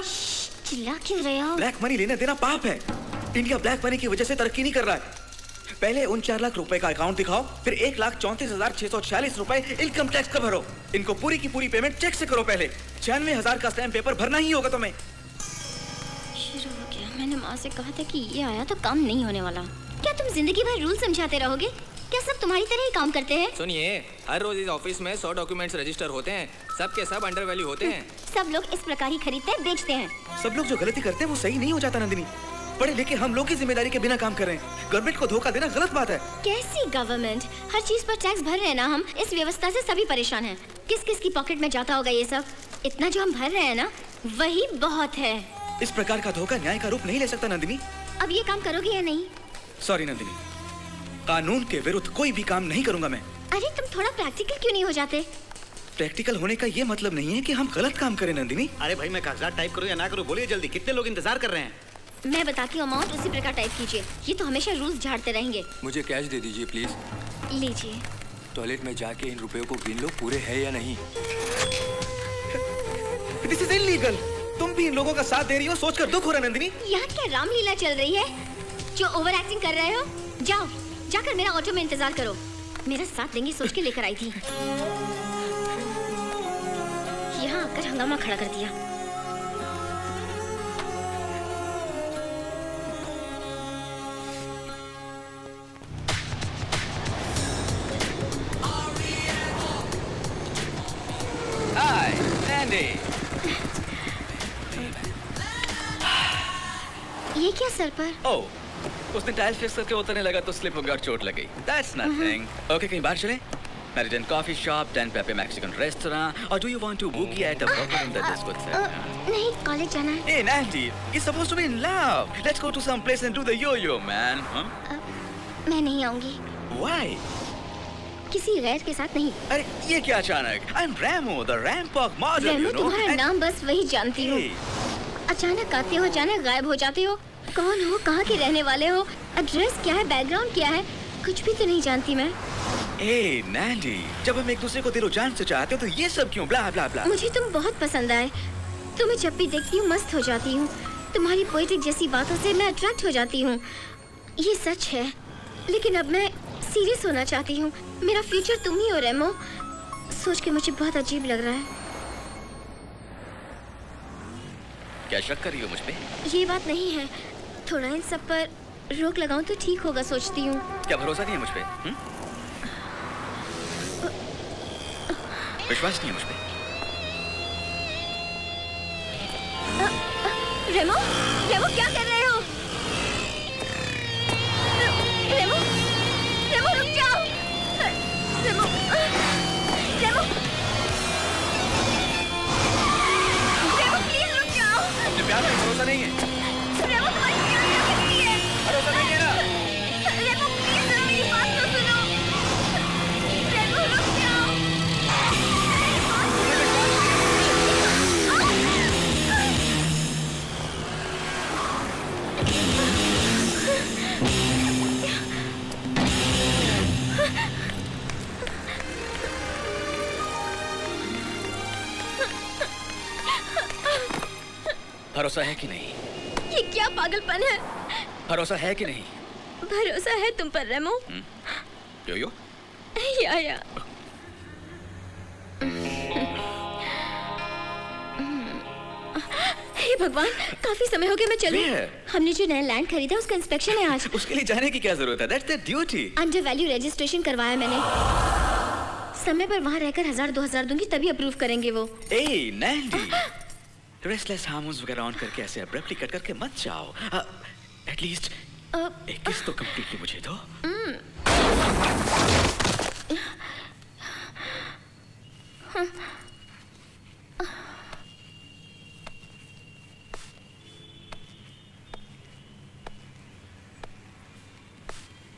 चिल्ला क्यों रहे हो? ब्लैक मनी लेना देना पाप है। इंडिया ब्लैक मनी की वजह से तरक्की नहीं कर रहा है। पहले उन चार लाख रुपए का अकाउंट दिखाओ, फिर एक लाख चौंतीस हजार छह सौ छियालीस रूपए इनकम टैक्स का भरो। इनको पूरी की पूरी पेमेंट चेक से करो। पहले छियानवे हजार का स्टैम्प पेपर भरना ही होगा तुम्हें। शुरू हो गया। मैंने माँ से कहा था कि ये आया तो काम नहीं होने वाला। क्या तुम जिंदगी भर रूल समझाते रहोगे? क्या सब तुम्हारी तरह ही काम करते हैं? सुनिए, हर रोज इस ऑफिस में सौ डॉक्यूमेंट्स रजिस्टर होते हैं, सब के सब अंडर वैल्यू होते हैं। सब लोग इस प्रकार ही खरीदते हैं, बेचते हैं। सब लोग जो गलती करते हैं वो सही नहीं हो जाता नंदिनी। पढ़े लिखे हम लोग की जिम्मेदारी के बिना काम कर रहे हैं। गवर्नमेंट को धोखा देना गलत बात है। कैसी गवर्नमेंट? हर चीज पर टैक्स भर रहे हैं ना हम। इस व्यवस्था से सभी परेशान हैं। किस किस की पॉकेट में जाता होगा ये सब? इतना जो हम भर रहे हैं ना, वही बहुत है। इस प्रकार का धोखा न्याय का रूप नहीं ले सकता नंदिनी। अब ये काम करोगी या नहीं? सॉरी नंदिनी, कानून के विरुद्ध कोई भी काम नहीं करूंगा मैं। अरे तुम थोड़ा प्रैक्टिकल क्यों नहीं हो जाते? प्रैक्टिकल होने का ये मतलब नहीं है कि हम गलत काम करें नंदिनी। अरे भाई, मैं कागजात टाइप करूं या ना करूं, बोलिए जल्दी, कितने लोग इंतजार कर रहे हैं? मैं बताती हूँ, अमाउंट उसी प्रकार टाइप कीजिए। ये तो हमेशा रूल्स झाड़ते रहेंगे। मुझे कैश दे दीजिए प्लीज। लीजिए। टॉयलेट में जाके इन रुपयों को गिन लो, पूरे है या नहीं। This is illegal. तुम भी इन लोगों का साथ दे रही हो, सोचकर दुख हो रहा है नंदिनी। यहाँ क्या रामलीला चल रही है जो ओवर एक्टिंग कर रहे हो? जाओ, जाकर मेरा ऑटो में इंतजार करो। मेरा साथ देंगे सोच के लेकर आई थी, यहाँ आकर हंगामा खड़ा कर दिया। हाय नंदी, ये क्या सर पर? ओ, उसने टाइल फिक्स करके उतरने लगा तो स्लिप हो गया और चोट लग गई। That's nothing. Okay, कहीं बाहर चले? Meridian Coffee Shop, Dan Pepe Mexican Restaurant, or do you want to boogie at a bar in the disco? नहीं, कॉलेज जाना है। Hey, Nandy, you're supposed to be in love. Let's go to some place and do the yo-yo, man. Huh? मैं नहीं आऊँगी। Why? किसी गैर के साथ नहीं। अरे ये क्या अचानक? I'm Ramo, the Rampok model, you know. Ramo, तुम्हारा नाम बस वही जानती हूँ। अचानक आते हो, अचानक गायब हो जाते हो। कौन हो, कहाँ के रहने वाले हो, एड्रेस क्या है, बैकग्राउंड क्या है, कुछ भी तो नहीं जानती मैं। ए नैंडी, जब हम एक दूसरे को दिलो जान से चाहते हो तो ये सब क्यों? Blah blah blah. मुझे तुम बहुत पसंद आए। तुम्हें जब भी देखती हूँ मस्त हो जाती हूँ। तुम्हारी पोएटिक जैसी बातों से मैं अट्रैक्ट हो जाती हूँ, ये सच है। लेकिन अब मैं सीरियस होना चाहती हूँ। मेरा फ्यूचर तुम ही हो रैमो। सोच के मुझे बहुत अजीब लग रहा है। क्या शक कर रही हो मुझ पे? ये बात नहीं है, थोड़ा इन सब पर रोक लगाऊं तो ठीक होगा सोचती हूँ। क्या भरोसा नहीं है मुझ पे? हुँ? विश्वास नहीं है मुझ पे? रेमो, रेमो क्या कर रहे हो? रेमो, रेमो रुक जाओ। रेमो, रेमो, रेमो प्लीज रुक जाओ। मुझे प्यार में भरोसा नहीं है। रेमो तुम्हारी प्यार में भरोसा नहीं है ना? रेमो प्लीज जरा मेरी बात तो सुनो। रेमो रुक जाओ। भरोसा है कि नहीं? ये क्या पागलपन है? भरोसा है कि नहीं? भरोसा है तुम पर रेमो। यो यो? या या। हे भगवान, काफी समय हो गया मैं चली। हमने जो नया लैंड खरीदा उसका इंस्पेक्शन है आज। उसके लिए जाने की क्या जरूरत है? That's the duty। Under value registration करवाया मैंने। समय पर वहाँ रहकर हजार दो हजार दूंगी तभी अप्रूव करेंगे वो। ए नैंडी, रेस्टलेस हार्मोन्स वगैरह ऑन करके ऐसे अब्रप्टली कट करके मत जाओ। एटलीस्ट एक किस तो कंप्लीटली मुझे दो।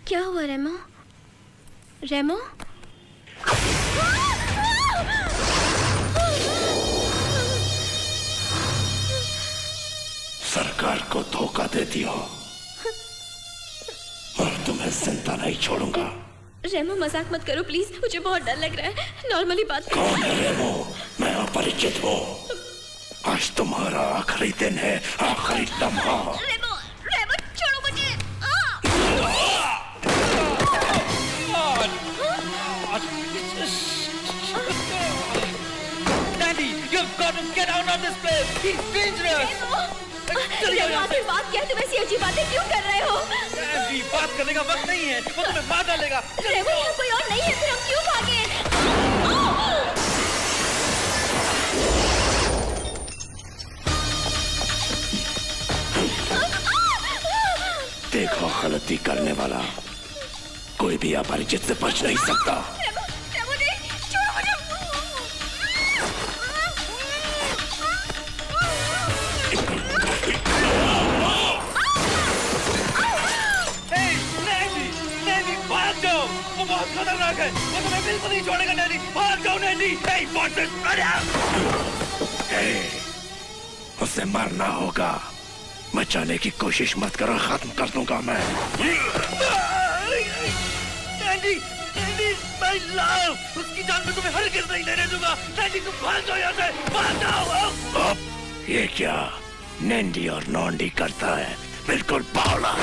क्या हुआ रेमो? रेमो सरकार को धोखा देती हो और तुम्हें जिंदा नहीं छोड़ूंगा। रेमो मजाक मत करो प्लीज, मुझे बहुत डर लग रहा है। नॉर्मली बात करो। कौन है रेमो? मैं अपरिचित हूँ। आज तुम्हारा आखिरी दिन है, आखिरी लम्हा। रेमो, रेमो छोड़ो मुझे। Nandy, you've got to get out of this place. He's dangerous. रेमो आपकी बात क्या है? तुम ऐसी अजीब बातें क्यों कर रहे हो? अभी बात करने का वक्त नहीं है, वो तुम्हें मार डालेगा। रेमो यहाँ कोई और नहीं है, फिर हम क्यों भागे? देखो गलती करने वाला कोई भी अपरिचित से बच नहीं सकता। बहुत खतरनाक है, वो तुम्हें बिल्कुल नहीं छोड़ेगा नैनी। भाग जाओ Naini. Hey, what's this? Run out! Hey, उसे मारना होगा। बचाने की कोशिश मत करो, खत्म कर दूंगा मैं। नैनी, नैनी, my love, उसकी जान में तुम्हें हरगिज़ नहीं लेने दूंगा। नैनी तुम भाग जाओ यहाँ से, भाग जाओ। अब ये क्या नैनी और नॉन्डी करता है, बिल्कुल बावला।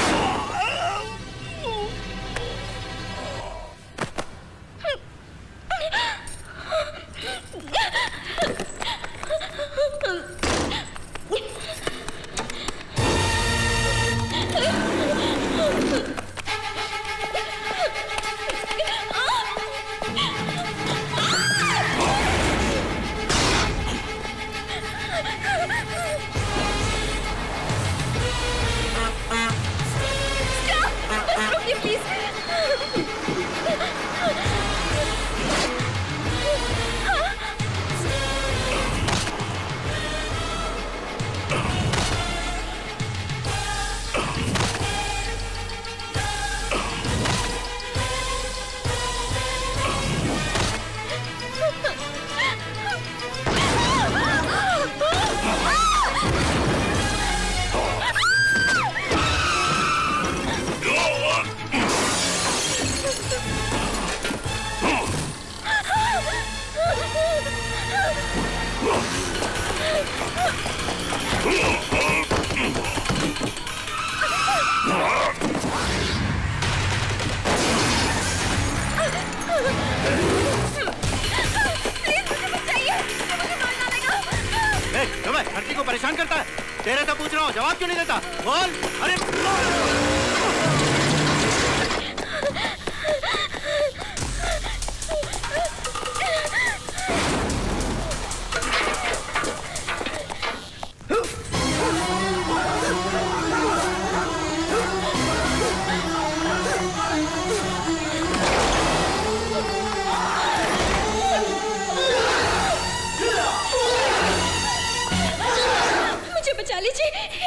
तेरे से पूछ रहा हूँ, जवाब क्यों नहीं देता? बोल। अरे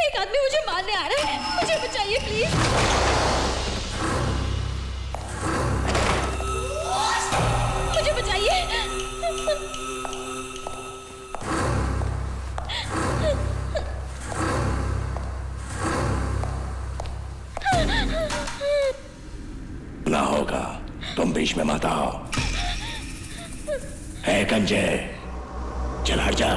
एक आदमी मुझे मारने आ रहा है, मुझे बचाइए प्लीज। मुझे बचाइए। ना होगा, तुम बीच में मत आओ। है कंजे, चल हट जा।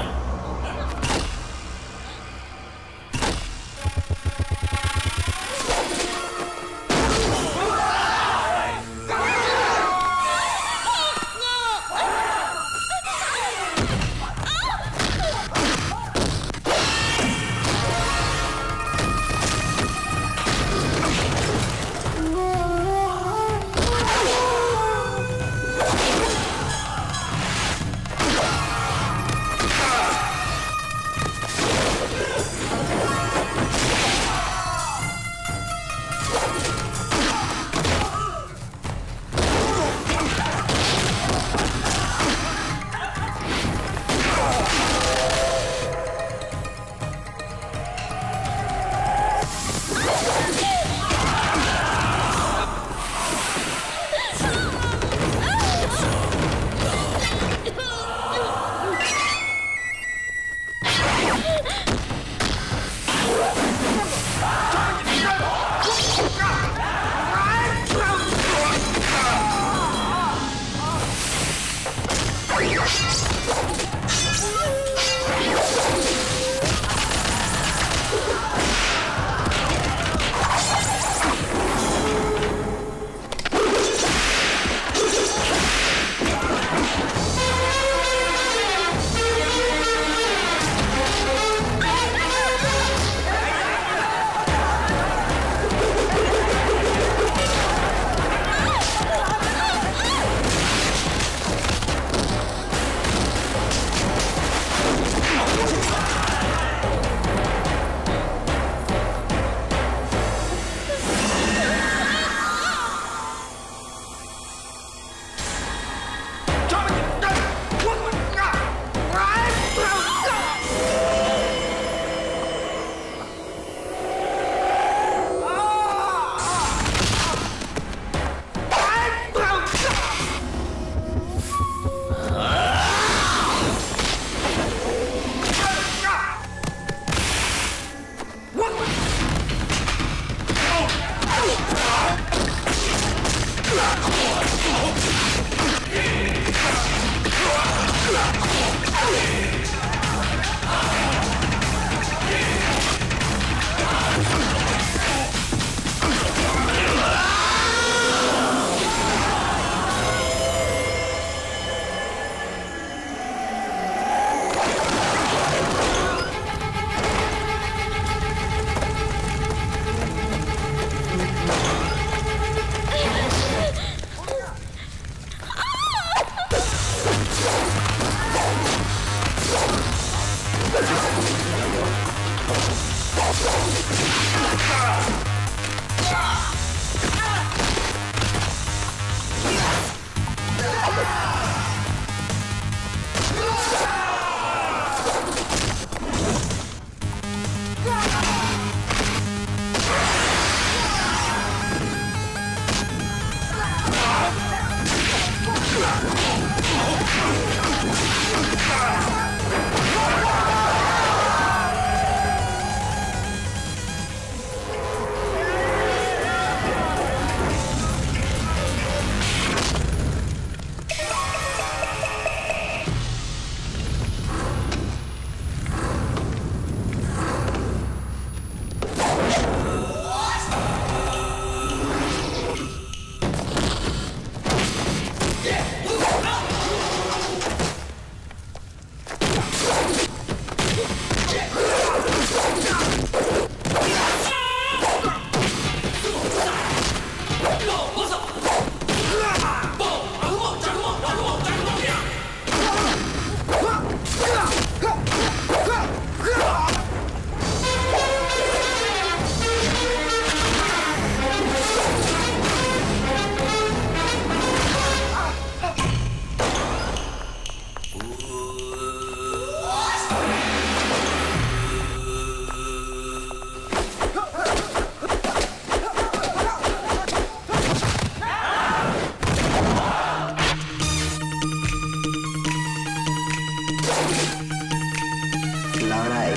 लड़ाई।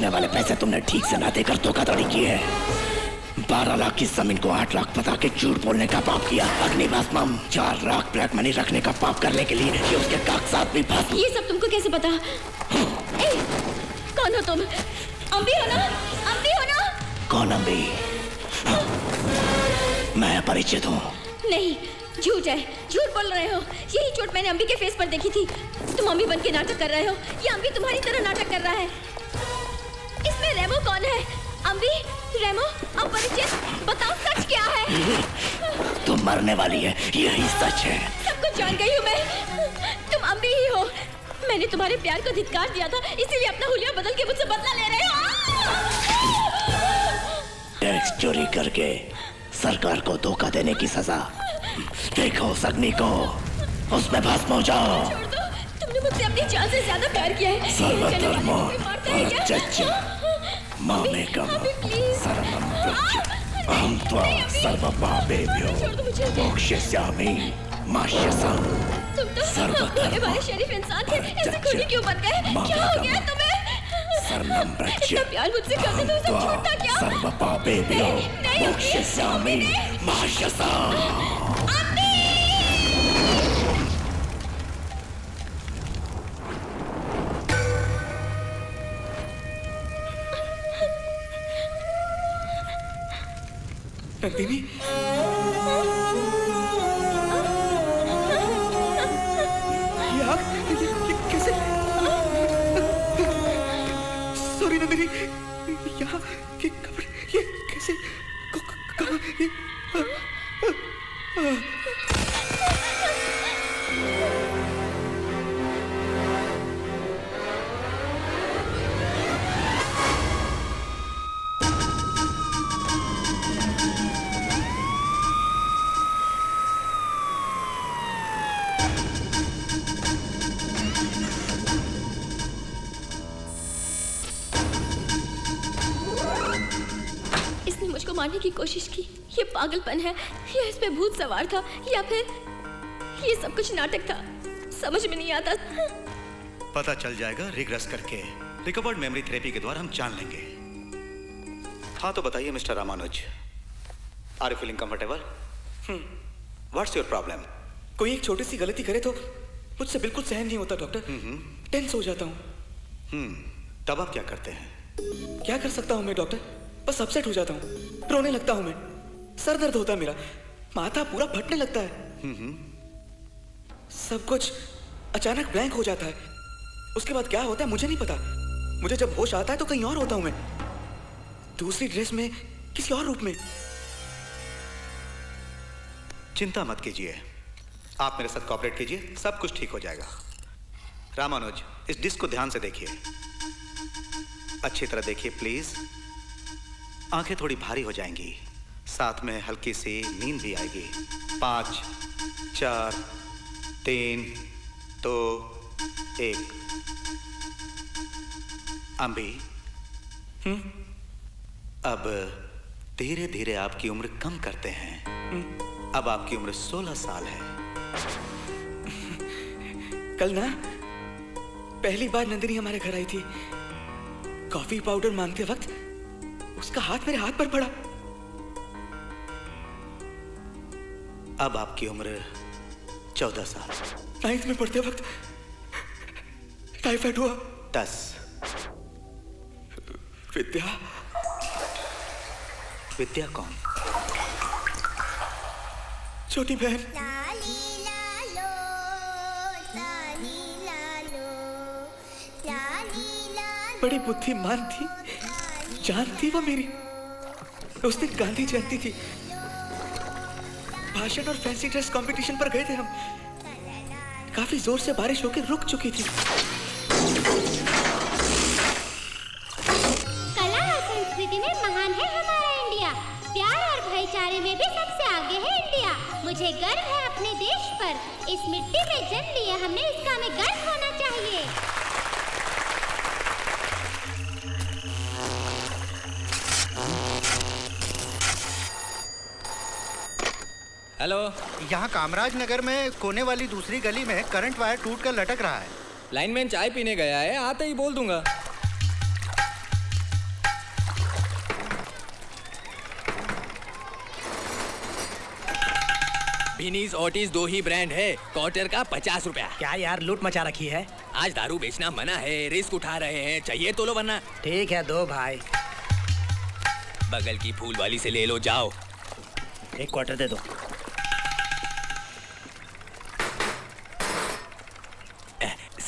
वाले पैसे तुमने ठीक से ना देकर धोखाधड़ी की है। बारह लाख की जमीन को आठ लाख बता के झूठ बोलने का पाप किया। अगली बात मम चार लाख ब्लैक मनी रखने का पाप करने के लिए ये उसके कागजात भी फांस। ये सब तुमको कैसे पता? ए, कौन हो तुम? अम्बी हो ना? अम्बी हो ना? कौन अम्बी? हाँ, मैं अपरिचित हूँ। नहीं, झूठ है, झूठ बोल रहे हो। यही चोट मैंने अम्बी के फेस पर देखी थी। तुम अम्बी बन के नाटक कर रहे हो या अम्बी तुम्हारी तरह नाटक कर रहा है? इसमें रेमो कौन है? अम्बी, रेमो, अपरिचित, बताओ सच क्या है? तुम मरने वाली है, यही सच है। सब कुछ जान गई हूँ मैं। तुम अम्बी ही हो। मैंने तुम्हारे प्यार को धिक्कार दिया था, इसीलिए अपना हुलिया बदल के मुझसे बदला ले रहे हो। टैक्स चोरी करके सरकार को धोखा देने की सजा। देखो उस अग्नि को, उसमें भस्म हो जाओ। मुझसे अपनी जान से ज्यादा प्यार किया है। शरीफ इंसान थे, ऐसे खुली क्यों बन गए? क्या हो गया तुम्हें? इतना प्यार मुझसे करते थे, सब झूठा क्या? देवी, ये आग कैसे? सॉरी नंदिनी, यहाँ के कपड़े ये कैसे? कहाँ? मारने की कोशिश की। ये पागलपन है, या इस पे भूत सवार था, या फिर ये सब कुछ नाटक था, समझ में नहीं आता। पता चल जाएगा रिग्रेस करके। रिकवर्ड मेमोरी थेरेपी के द्वारा हम जान लेंगे। हाँ तो बताइए mister Ramanuj, are you feeling comfortable? What's your problem? कोई एक छोटी सी गलती करे तो मुझसे बिल्कुल सहन नहीं होता डॉक्टर। टेंस हो जाता हूँ। तब आप क्या करते हैं? क्या कर सकता हूँ मैं डॉक्टर, बस अपसेट हो जाता हूँ, रोने लगता हूं मैं, सर दर्द होता है मेरा, माथा पूरा फटने लगता है, सब कुछ अचानक ब्लैंक हो जाता है। उसके बाद क्या होता है मुझे नहीं पता। मुझे जब होश आता है तो कहीं और होता हूं मैं, दूसरी ड्रेस में, किसी और रूप में। चिंता मत कीजिए, आप मेरे साथ कोऑपरेट कीजिए, सब कुछ ठीक हो जाएगा। रामानुज, इस डिस्क को ध्यान से देखिए, अच्छी तरह देखिए प्लीज। आंखें थोड़ी भारी हो जाएंगी, साथ में हल्की सी नींद भी आएगी। पाँच, चार, तीन, दो, एक। अम्बी, अब धीरे धीरे आपकी उम्र कम करते हैं। अब आपकी उम्र सोलह साल है। कल ना पहली बार नंदिनी हमारे घर आई थी, कॉफी पाउडर मांगते वक्त उसका हाथ मेरे हाथ पर पड़ा। अब आपकी उम्र चौदह साल। नाइन्थ में पढ़ते वक्त टाइफाइड हुआ। दस। विद्या, विद्या कौन? छोटी बहन। लाली लालो, लाली लालो, लाली लालो। बड़ी बुद्धिमान थी, जान थी वो मेरी। उस दिन गांधी जयंती थी, भाषण और फैंसी ड्रेस कंपटीशन पर गए थे हम। काफी जोर से बारिश होकर रुक चुकी थी। कला और संस्कृति में महान है हमारा इंडिया, प्यार और भाईचारे में भी सबसे आगे है इंडिया। मुझे गर्व है अपने देश पर, इस मिट्टी में जन्म लिया हमने, इसका हमें गर्व होना चाहिए। हेलो, यहाँ कामराज नगर में कोने वाली दूसरी गली में करंट वायर टूट कर लटक रहा है। लाइनमैन चाय पीने गया है, आते ही बोल दूंगा। बिनीज ओटिस दो ही ब्रांड है, क्वार्टर का पचास रुपया। क्या यार लूट मचा रखी है। आज दारू बेचना मना है, रिस्क उठा रहे हैं, चाहिए तो लो वरना। ठीक है दो भाई। बगल की फूल वाली से ले लो, जाओ। एक क्वार्टर दे दो।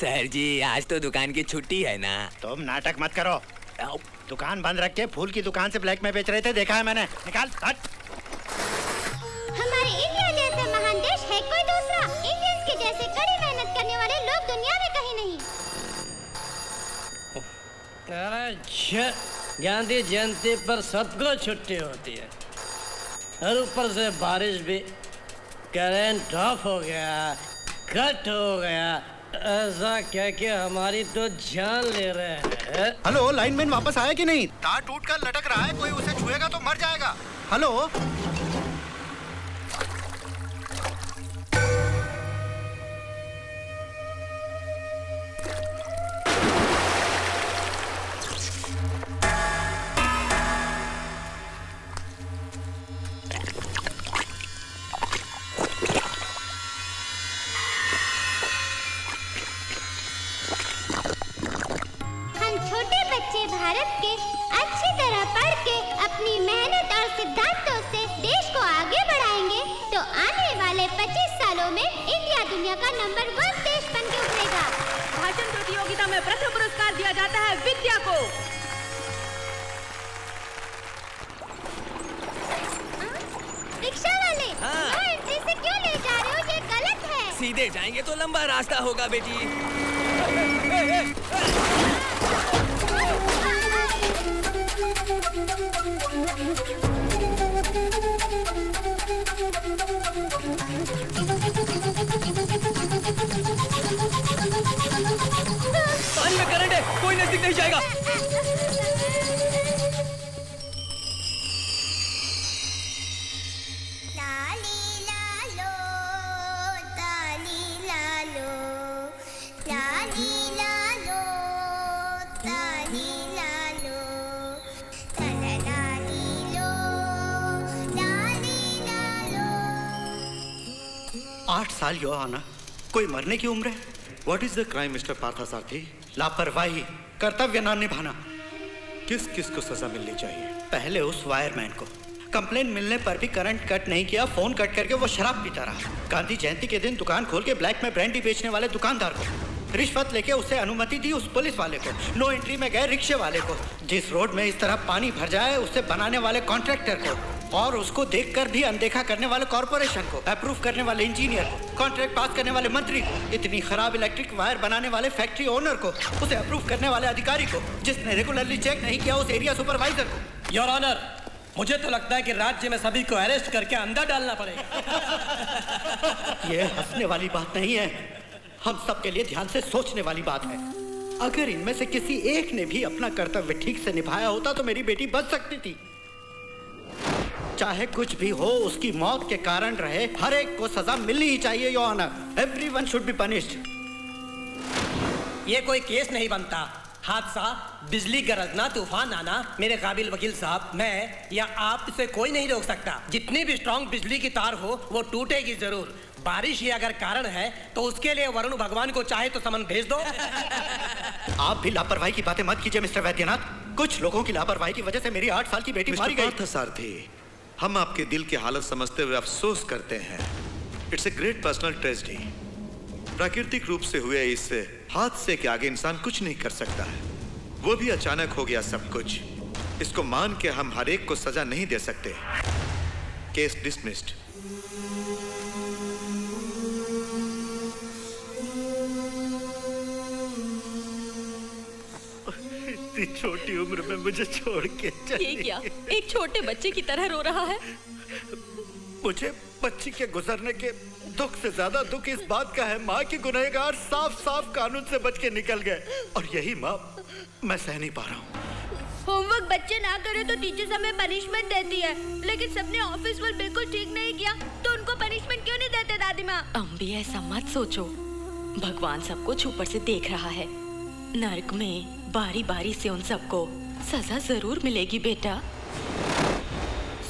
सर जी आज तो दुकान की छुट्टी है ना। तुम नाटक मत करो, दुकान बंद रख के फूल की दुकान से ब्लैक में बेच रहे थे, देखा है मैंने। निकाल। हट। हमारे इंडिया जैसा महान देश है कोई दूसरा। इंडियंस के जैसे कड़ी मेहनत करने वाले लोग दुनिया में कहीं नहीं। गांधी जयंती पर सबको छुट्टी होती है और ऊपर से बारिश भी। करेंट ऑफ हो गया, कट हो गया, ऐसा क्या कि हमारी तो जान ले रहे हैं। हेलो, लाइनमैन वापस आया कि नहीं? तार टूट कर लटक रहा है, कोई उसे छुएगा तो मर जाएगा। हेलो, साल योहाना, कोई मरने की उम्र है। What is the crime, mister Parthasarathy? लापरवाही, कर्तव्य न निभाना। किस किस को सजा मिलनी चाहिए? पहले उस वायरमैन को। कंप्लेन मिलने पर भी करंट कट नहीं किया, फोन कट करके वो शराब पीता रहा। गांधी जयंती के दिन दुकान खोल के ब्लैक में ब्रांडी बेचने वाले दुकानदार को रिश्वत लेके उसे अनुमति दी, उस पुलिस वाले को। नो एंट्री में गए रिक्शे वाले को। जिस रोड में इस तरह पानी भर जाए उसे बनाने वाले कॉन्ट्रैक्टर को, और उसको देखकर भी अनदेखा करने वाले कॉरपोरेशन को, अप्रूव करने वाले इंजीनियर को, कॉन्ट्रैक्ट पास करने वाले मंत्री को, इतनी खराब इलेक्ट्रिक वायर बनाने वाले फैक्ट्री ओनर को, उसे अप्रूव करने वाले अधिकारी को, जिसने रेगुलरली चेक नहीं किया उस एरिया सुपरवाइजर को। योर ऑनर, मुझे तो लगता है कि राज्य में सभी को अरेस्ट करके अंदर डालना पड़ेगा। ये हंसने वाली बात नहीं है, हम सबके लिए ध्यान से सोचने वाली बात है। अगर इनमें से किसी एक ने भी अपना कर्तव्य ठीक से निभाया होता तो मेरी बेटी बच सकती थी। चाहे कुछ भी हो, उसकी मौत के कारण रहे, हर एक को सजा मिलनी ही चाहिए। Your honour, everyone should be punished. ये कोई केस नहीं बनता। हादसा, बिजली गरजना, तूफान आना, मेरे काबिल वकील साहब, मैं या आप इसे कोई नहीं रोक सकता। जितनी भी स्ट्रांग बिजली की तार हो वो टूटेगी जरूर। बारिश ही अगर कारण है तो उसके लिए वरुण भगवान को चाहे तो समन भेज दो। आप भी लापरवाही की बातें मत कीजिए मिस्टर वैद्यनाथ। कुछ लोगों की लापरवाही की वजह से मेरी आठ साल की बेटी मारी गई। हम आपके दिल की हालत समझते हुए अफसोस करते हैं। It's a great personal tragedy. प्राकृतिक रूप से हुए इस हादसे के आगे इंसान कुछ नहीं कर सकता है। वो भी अचानक हो गया सब कुछ। इसको मान के हम हर एक को सजा नहीं दे सकते। Case dismissed. इतनी छोटी उम्र में मुझे छोड़ के चली। ये क्या? एक छोटे बच्चे की तरह रो रहा है। मुझे बच्ची के गुजरने के दुख से ज्यादा दुख इस बात का है माँ की गुनहगार साफ साफ कानून से बच के निकल गए, और यही माँ मैं सह नहीं पा रहा हूँ। होमवर्क बच्चे ना करें तो टीचर्स हमें पनिशमेंट देती है, लेकिन सबने ऑफिस वर्क बिल्कुल ठीक नहीं किया तो उनको पनिशमेंट क्यों नहीं देते दादी माँ? तुम भी ऐसा मत सोचो, भगवान सब कुछ ऊपर से देख रहा है। नर्क में बारी बारी से उन सबको सजा जरूर मिलेगी बेटा।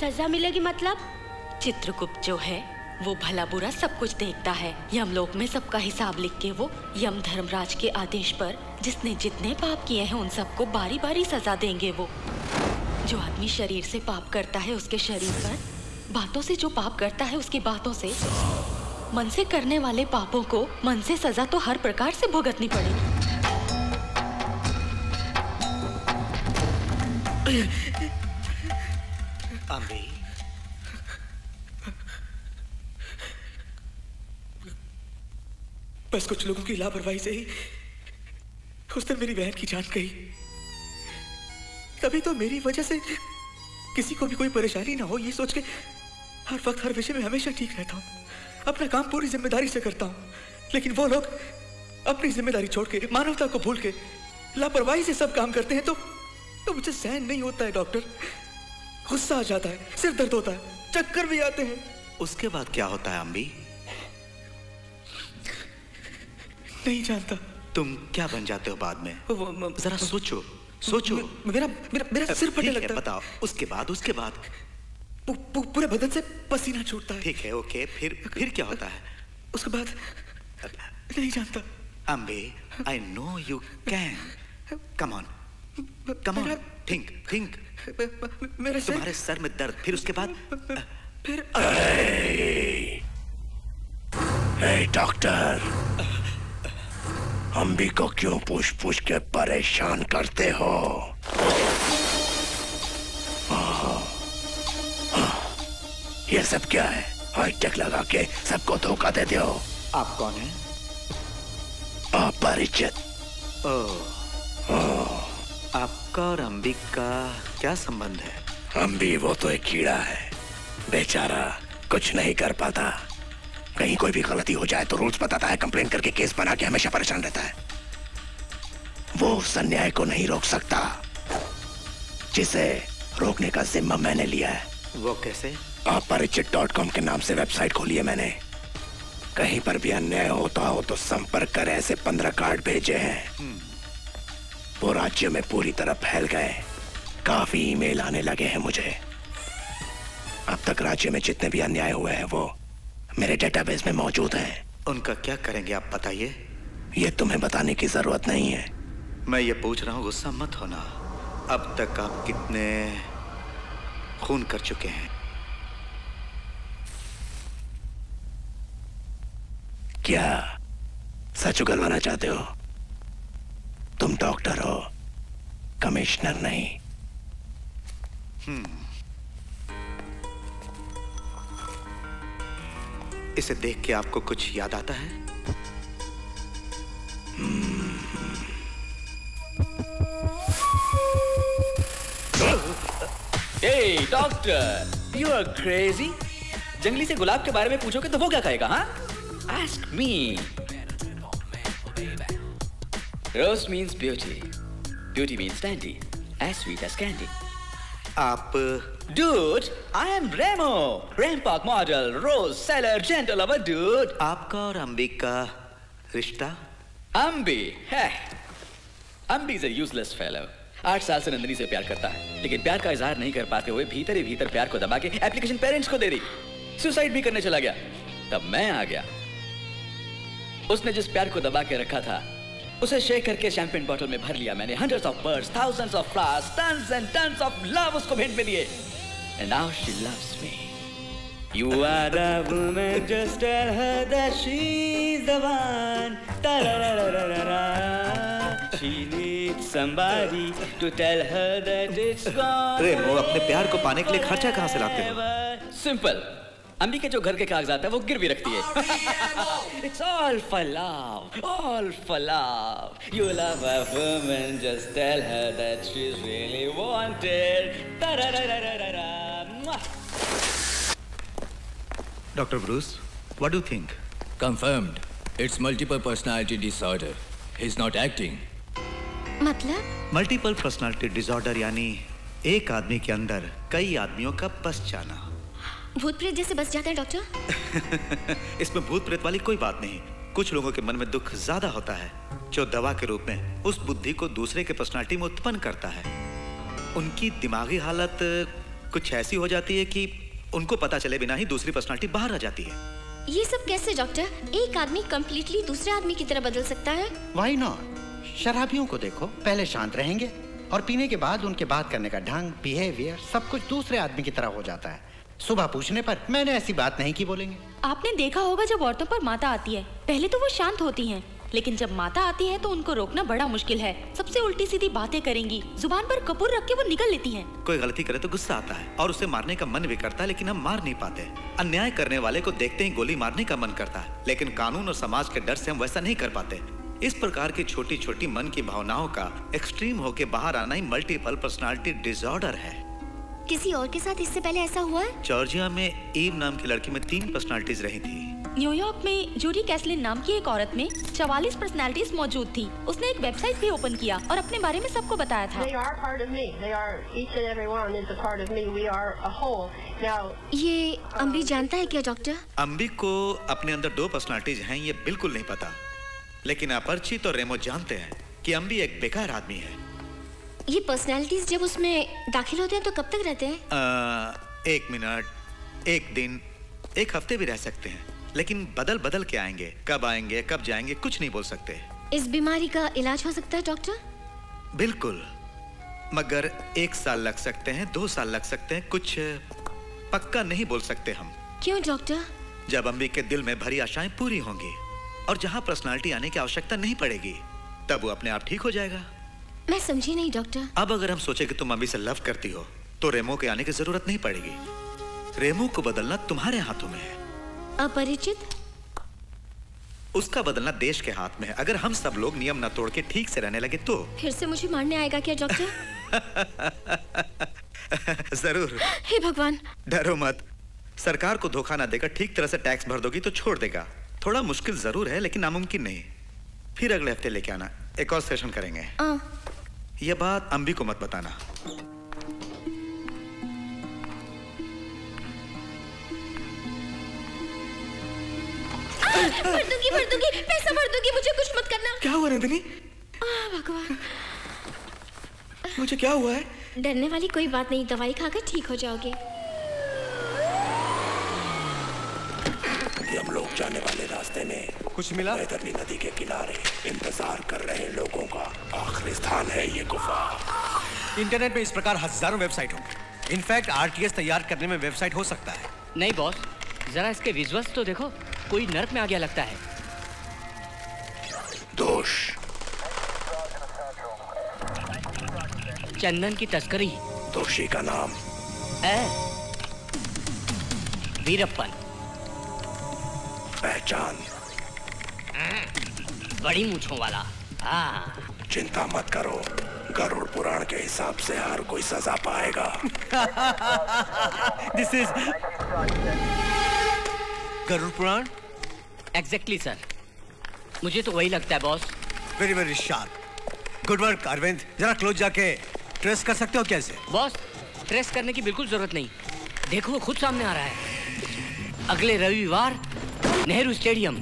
सजा मिलेगी मतलब? चित्रगुप्त जो है वो भला बुरा सब कुछ देखता है। यमलोक में सबका हिसाब लिख के वो यम धर्मराज के आदेश पर जिसने जितने पाप किए हैं उन सबको बारी बारी सजा देंगे। वो जो आदमी शरीर से पाप करता है उसके शरीर पर, बातों से जो पाप करता है उसकी बातों से, मन से करने वाले पापों को मन से सजा तो हर प्रकार से भुगतनी पड़ेगी। बस कुछ लोगों की लापरवाही से ही उस दिन मेरी बहन की जान गई। तभी तो मेरी वजह से किसी को भी कोई परेशानी ना हो ये सोच के हर वक्त हर विषय में हमेशा ठीक रहता हूँ, अपना काम पूरी जिम्मेदारी से करता हूँ। लेकिन वो लोग अपनी जिम्मेदारी छोड़ के मानवता को भूल के लापरवाही से सब काम करते हैं तो, तो मुझे सहन नहीं होता है डॉक्टर। गुस्सा आ जाता है, सिर दर्द होता है, चक्कर भी आते हैं। उसके बाद क्या होता है अम्बी? नहीं जानता। तुम क्या बन जाते हो बाद में? जरा सोचो, सोचो। मेरा मेरा मेरा सिर फटने लगता है। बताओ उसके बाद उसके बाद पू, पू, पूरे बदन से पसीना छूटता है। ठीक है, ओके, फिर फिर क्या होता है उसके बाद? नहीं जानता। Ambe, I know you can, come on come on, think think. तुम्हारे सर में दर्द, फिर उसके बाद? फिर डॉक्टर अम्बी को क्यों पूछ पूछ के परेशान करते हो? ये सब क्या है? हाईटेक लगा के सबको धोखा देते हो। आप कौन है? अपरिचित। आपका और अम्बी का क्या संबंध है? अम्बी वो तो एक कीड़ा है, बेचारा कुछ नहीं कर पाता। कहीं कोई भी गलती हो जाए तो रूल्स बताता है, कंप्लेन करके केस बना के हमेशा परेशान रहता है। वो उस अन्याय को नहीं रोक सकता जिसे रोकने का जिम्मा मैंने लिया है। वो कैसे? अपरिचित डॉट कॉम के नाम से वेबसाइट खोली है मैंने। कहीं पर भी अन्याय होता हो तो संपर्क कर, ऐसे पंद्रह कार्ड भेजे हैं। वो राज्य में पूरी तरह फैल गए। काफी ईमेल आने लगे हैं मुझे। अब तक राज्य में जितने भी अन्याय हुए हैं वो मेरे डेटाबेस में मौजूद है। उनका क्या करेंगे आप बताइए? ये तुम्हें बताने की जरूरत नहीं है। मैं ये पूछ रहा हूँ, गुस्सा मत होना। अब तक आप कितने खून कर चुके हैं? क्या सच उगलवाना चाहते हो? तुम डॉक्टर हो, कमिश्नर नहीं। हम्म इसे देख के आपको कुछ याद आता है? Hey doctor, you are crazy. जंगली से गुलाब के बारे में पूछोगे तो वो क्या कहेगा? हाँ, ask me. Rose means beauty, beauty means dandy, as sweet as candy. आप? Dude, I am Remo, Rampart model, rose seller, gentle lover, dude. आपका और अम्बी का रिश्ता? अम्बी है, अम्बी is a useless fellow. आठ साल से नंदनी से प्यार करता है, लेकिन प्यार का इजहार नहीं कर पाते हुए भीतर ही भीतर प्यार को दबा के एप्लीकेशन पेरेंट्स को दे दी। सुसाइड भी करने चला गया। तब मैं आ गया। उसने जिस प्यार को दबा के रखा था उसे शेक करके शैंपेन बॉटल में भर लिया मैंने। Hundreds of birds, thousands of flowers, tons and tons of love उसको भेंट में दिए। And now she loves me. You are the woman, just tell her that she's the one. Ta-ra-ra-ra-ra-ra. She needs somebody to tell her that it's gone. प्रेम वो अपने प्यार को पाने के लिए खर्चा कहाँ से लाते हो? सिंपल, अम्मी के जो घर के कागजात है वो गिरवी रखती है. It's all for love, all for love. You love a woman, just tell her that she's really wanted. Tarararararara. Doctor Bruce, what do you think? Confirmed. It's multiple personality disorder. He's not acting. मतलब? Multiple personality disorder यानी एक आदमी के अंदर कई आदमियों का बस जाना. भूत प्रेत जैसे बस जाते हैं डॉक्टर? इसमें भूत प्रेत वाली कोई बात नहीं. कुछ लोगों के मन में दुख ज्यादा होता है जो दवा के रूप में उस बुद्धि को दूसरे के पर्सनालिटी में उत्पन्न करता है. उनकी दिमागी हालत कुछ ऐसी हो जाती है कि उनको पता चले बिना ही दूसरी पर्सनालिटी बाहर आ जाती है. ये सब कैसे डॉक्टर? एक आदमी कंप्लीटली दूसरे आदमी की तरह बदल सकता है? Why not? शराबियों को देखो, पहले शांत रहेंगे और पीने के बाद उनके बात करने का ढंग, बिहेवियर सब कुछ दूसरे आदमी की तरह हो जाता है. सुबह पूछने पर मैंने ऐसी बात नहीं की बोलेंगे. आपने देखा होगा जब औरतों पर माता आती है पहले तो वो शांत होती हैं, लेकिन जब माता आती है तो उनको रोकना बड़ा मुश्किल है. सबसे उल्टी सीधी बातें करेंगी, जुबान पर कपूर रख के वो निकल लेती हैं. कोई गलती करे तो गुस्सा आता है और उसे मारने का मन भी करता है, लेकिन हम मार नहीं पाते. अन्याय करने वाले को देखते ही गोली मारने का मन करता है, लेकिन कानून और समाज के डर से हम वैसा नहीं कर पाते. इस प्रकार की छोटी छोटी मन की भावनाओं का एक्सट्रीम होके बाहर आना ही मल्टीपल पर्सनालिटी डिसऑर्डर है. किसी और के साथ इससे पहले ऐसा हुआ है? जॉर्जिया में ईव नाम की लड़की में तीन पर्सनालिटीज रही थी. न्यूयॉर्क में जूडी कैसलिन नाम की एक औरत में चवालीस पर्सनालिटीज मौजूद थी. उसने एक वेबसाइट भी ओपन किया और अपने बारे में सबको बताया था. ये अम्बी जानता है क्या डॉक्टर? अम्बी को अपने अंदर दो पर्सनालिटीज हैं ये बिल्कुल नहीं पता, लेकिन अपरिचित और रेमो जानते हैं कि अम्बी एक बेकार आदमी है. ये पर्सनालिटीज जब उसमें दाखिल होते हैं तो कब तक रहते हैं? आ, एक मिनट, एक दिन, एक हफ्ते भी रह सकते हैं, लेकिन बदल बदल के आएंगे. कब आएंगे कब जाएंगे कुछ नहीं बोल सकते. इस बीमारी का इलाज हो सकता है डॉक्टर? बिल्कुल, मगर एक साल लग सकते हैं, दो साल लग सकते हैं, कुछ पक्का नहीं बोल सकते हम. क्यों डॉक्टर? जब अम्बी के दिल में भरी आशाएं पूरी होंगी और जहाँ पर्सनालिटी आने की आवश्यकता नहीं पड़ेगी तब वो अपने आप ठीक हो जाएगा. मैं समझी नहीं डॉक्टर. अब अगर हम सोचे कि तुम अम्बी से लव करती हो तो रेमो के आने की जरूरत नहीं पड़ेगी. रेमो को बदलना तुम्हारे हाथों में है. अपरिचित? उसका बदलना देश के हाथ में है. अगर हम सब लोग नियम न तोड़ के ठीक से रहने लगे तो फिर से मुझे मारने आएगा क्या डॉक्टर? जरूर. हे भगवान. डरो मत, सरकार को धोखा न देकर ठीक तरह से टैक्स भर दोगी तो छोड़ देगा. थोड़ा मुश्किल जरूर है लेकिन नामुमकिन नहीं. फिर अगले हफ्ते लेके आना, एक और सेशन करेंगे. यह बात अम्बी को मत बताना. भर दूंगी, भर दूंगी, पैसा भर दूंगी, मुझे कुछ मत करना. क्या हुआ नंदिनी? भगवान, मुझे क्या हुआ है? डरने वाली कोई बात नहीं, दवाई खाकर ठीक हो जाओगे. हम लोग जाने वाले रास्ते में कुछ मिला? धरणी नदी के किनारे इंतजार कर रहे लोगों का आखिरी स्थान है ये गुफा. इंटरनेट में इस प्रकार हजारों वेबसाइट होंगे. इनफैक्ट आरटीएस तैयार करने में वेबसाइट हो सकता है. नहीं बॉस, जरा इसके विजुअल्स तो देखो, कोई नर्क में आ गया लगता है. दोष चंदन की तस्करी. दोषी का नाम वीरप्पन. पहचान बड़ी मूंछों वाला. हाँ, चिंता मत करो, गरुड़ पुराण के हिसाब से हर कोई सजा पाएगा. This is Garuda Purana. Exactly sir, मुझे तो वही लगता है boss. Very very sharp, good work Arvind. जरा क्लोज जाके ट्रेस कर सकते हो कैसे? बॉस ट्रेस करने की बिल्कुल जरूरत नहीं, देखो वो खुद सामने आ रहा है. अगले रविवार नेहरू स्टेडियम.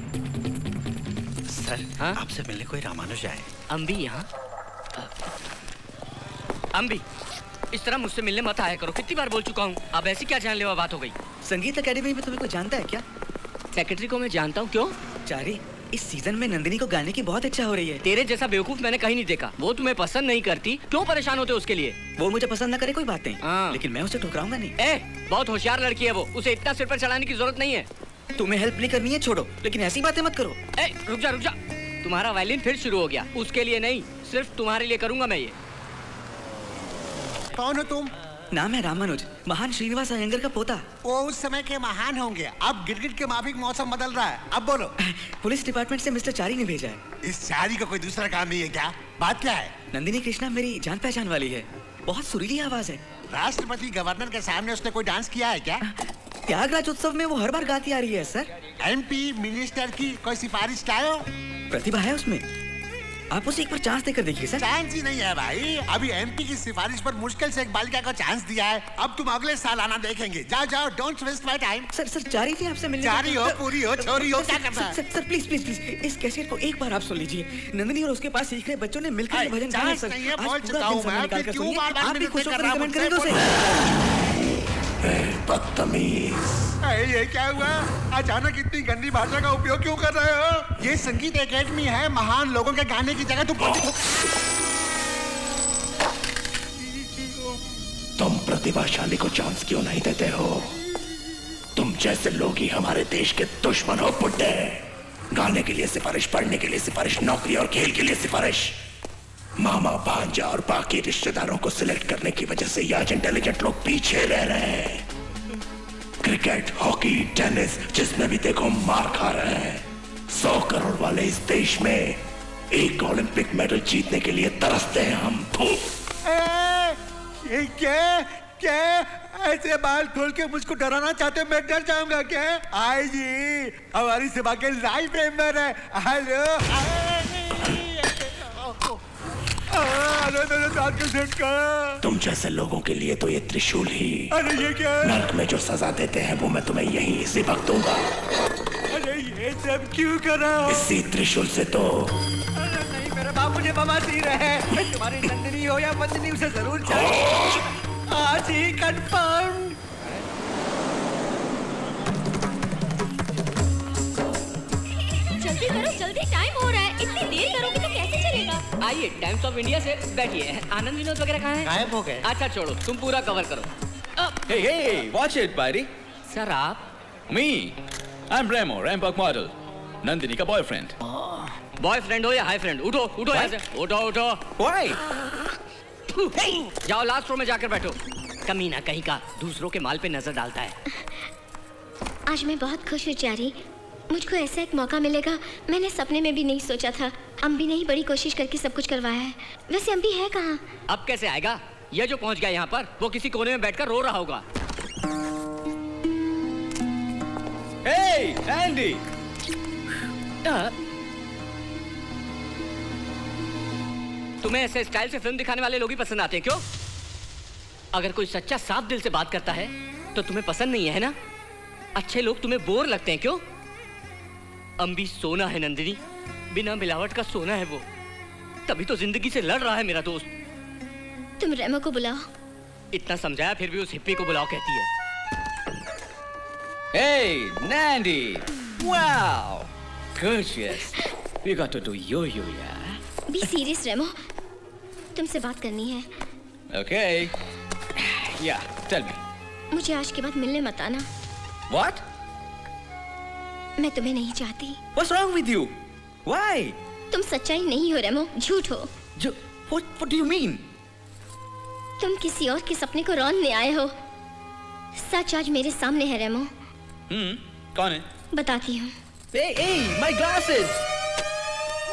सर हाँ? आपसे मिलने कोई रामानुज आए. अम्बी यहाँ? अम्बी इस तरह मुझसे मिलने मत आया करो, कितनी बार बोल चुका हूँ. अब ऐसी क्या जानलेवा बात हो गई? संगीत एकेडमी में तुम्हें कोई जानता है क्या? सेक्रेटरी को मैं जानता हूँ. क्यों? चारी, इस सीजन में नंदिनी को गाने की बहुत इच्छा हो रही है. तेरे जैसा बेवकूफ मैंने कहीं नहीं देखा. वो तुम्हें पसंद नहीं करती, क्यों परेशान होते उसके लिए? वो मुझे पसंद न करे कोई बात नहीं, लेकिन मैं उसे ठुकराऊंगा नहीं. ए, बहुत होशियार लड़की है वो, उसे इतना सिर पर चढ़ाने की जरूरत नहीं है. तुम्हें हेल्प नहीं करनी है छोड़ो, लेकिन ऐसी बातें मत करो. ए, रुक जा रुक जा, तुम्हारा वायलिन फिर शुरू हो गया. उसके लिए नहीं, सिर्फ तुम्हारे लिए करूंगा मैं ये। कौन हो तुम? नाम है रामानुज, महान श्रीनिवास अयंगर का पोता। वो उस समय के महान होंगे, अब गिरगिट के माफिक मौसम बदल रहा है। अब बोलो। पुलिस डिपार्टमेंट से मिस्टर चारी ने भेजा है। इस चारी का कोई दूसरा काम नहीं है क्या? बात क्या है? नंदिनी कृष्णा मेरी जान पहचान वाली है, बहुत सुरीली आवाज है। राष्ट्रपति गवर्नर के सामने उसने कोई डांस किया है क्या? त्यागराज उत्सव में वो हर बार गाती आ रही है सर। एम पी मिनिस्टर की कोई सिफारिश लाए? प्रतिभा है उसमें, आप उसे एक बार चांस देकर देखिए सर। चांस ही नहीं है भाई, अभी एमपी की सिफारिश पर मुश्किल से एक बालिका को चांस दिया है। अब तुम अगले साल आना देखेंगे। जाओ जाओ, don't waste my time. Sir sir Chari थी आपसे मिलने। चारी हो, पूरी हो, छोरी हो, क्या करना है? Sir sir please please please इस कैसेट को एक बार आप सुन लीजिए। नंदिनी और उसके पास सीख रहे बच्चों ने मिलकर भजन गाया सर। आप भी खुश होकर कमेंट करेंगे उसे। बदतमीज, ये क्या हुआ? अचानक इतनी गंदी भाषा का उपयोग क्यों कर रहे हो? ये संगीत एकेडमी है, महान लोगों के गाने की जगह तुम तुम प्रतिभाशाली को चांस क्यों नहीं देते हो? तुम जैसे लोग ही हमारे देश के दुश्मन हो बुड्ढे। गाने के लिए सिफारिश, पढ़ने के लिए सिफारिश, नौकरी और खेल के लिए सिफारिश। मामा भांजा और बाकी रिश्तेदारों को सिलेक्ट करने की वजह से आज इंटेलिजेंट लोग पीछे रह रहे हैं। क्रिकेट, हॉकी, टेनिस, जिसमें भी देखो मार खा रहे हैं। सौ करोड़ वाले इस देश में एक ओलंपिक मेडल जीतने के लिए तरसते हैं हम। ए, क्या क्या ऐसे बाल खोल के मुझको डराना चाहते हो? मैं डर जाऊंगा क्या? आई जी हमारी सेवा के लाइफ मेंबर है। हेलो तुम जैसे लोगों के लिए तो ये त्रिशूल ही। अरे ये क्या? नर्क में जो सजा देते हैं वो मैं तुम्हें यहीं इसी वक्त दूंगा। अरे ये सब क्यों कर रहा हो? इसी त्रिशूल से तो। अरे नहीं मेरा बाप मुझे बवासीर है। तुम्हारी नंदिनी हो या बंदनी, उसे जरूर चाहिए। आज ही कंफर्म। जल्दी करो जल्दी, टाइम हो रहा है। इतनी देर करोगे तो कैसे चलेगा? आइए टाइम्स ऑफ इंडिया से बैठिए। आनंद विनोद वगैरह कहाँ हैं? गायब हो गए। अच्छा छोड़ो, तुम पूरा कवर करो। हे हे वॉच इट बारी। सर आप? मी आई एम ब्रेमो रैंपॉक मॉडल, नंदिनी का बॉयफ्रेंड। बॉयफ्रेंड हो या हाई फ्रेंड? उठो उठो यहाँ से, उठो उठो। व्हाई? जाओ लास्ट रो में जाकर बैठो। कमीना कहीं का दूसरों के माल पे नजर डालता है। आज मैं बहुत खुश हूँ चारी, मुझको ऐसा एक मौका मिलेगा, मैंने सपने में भी नहीं सोचा था। अम्बी ने ही बड़ी कोशिश करके सब कुछ करवाया है। वैसे अम्बी है कहाँ? अब कैसे आएगा? ये जो पहुँच गया यहाँ पर, वो किसी कोने में बैठकर रो रहा होगा। Hey, Andy! तुम्हें ऐसे स्टाइल से फिल्म दिखाने वाले लोग ही पसंद आते हैं क्यों? अगर कोई सच्चा साफ दिल से बात करता है तो तुम्हें पसंद नहीं है ना? अच्छे लोग तुम्हें बोर लगते हैं क्यों? अम्बी सोना है नंदिनी, बिना मिलावट का सोना है वो, तभी तो जिंदगी से लड़ रहा है मेरा दोस्त। तुम रेमो को बुलाओ। इतना समझाया फिर भी उस हिप्पी को बुलाओ कहती है। Hey, Nandy! Wow! Gorgeous! We got to do yo-yo, yeah? Be serious, रेमो। तुमसे बात करनी है। Okay. Yeah, tell me. मुझे आज के बाद मिलने मत आना। What? मैं तुम्हें नहीं चाहती। What's wrong with you? Why? तुम सच्चाई नहीं हो रेमो, झूठ हो। What, what do you mean? तुम किसी और के सपने को रौंदने आए हो। सच आज मेरे सामने है रेमो। हम्म, कौन है? बताती हूँ। Hey, hey, my glasses.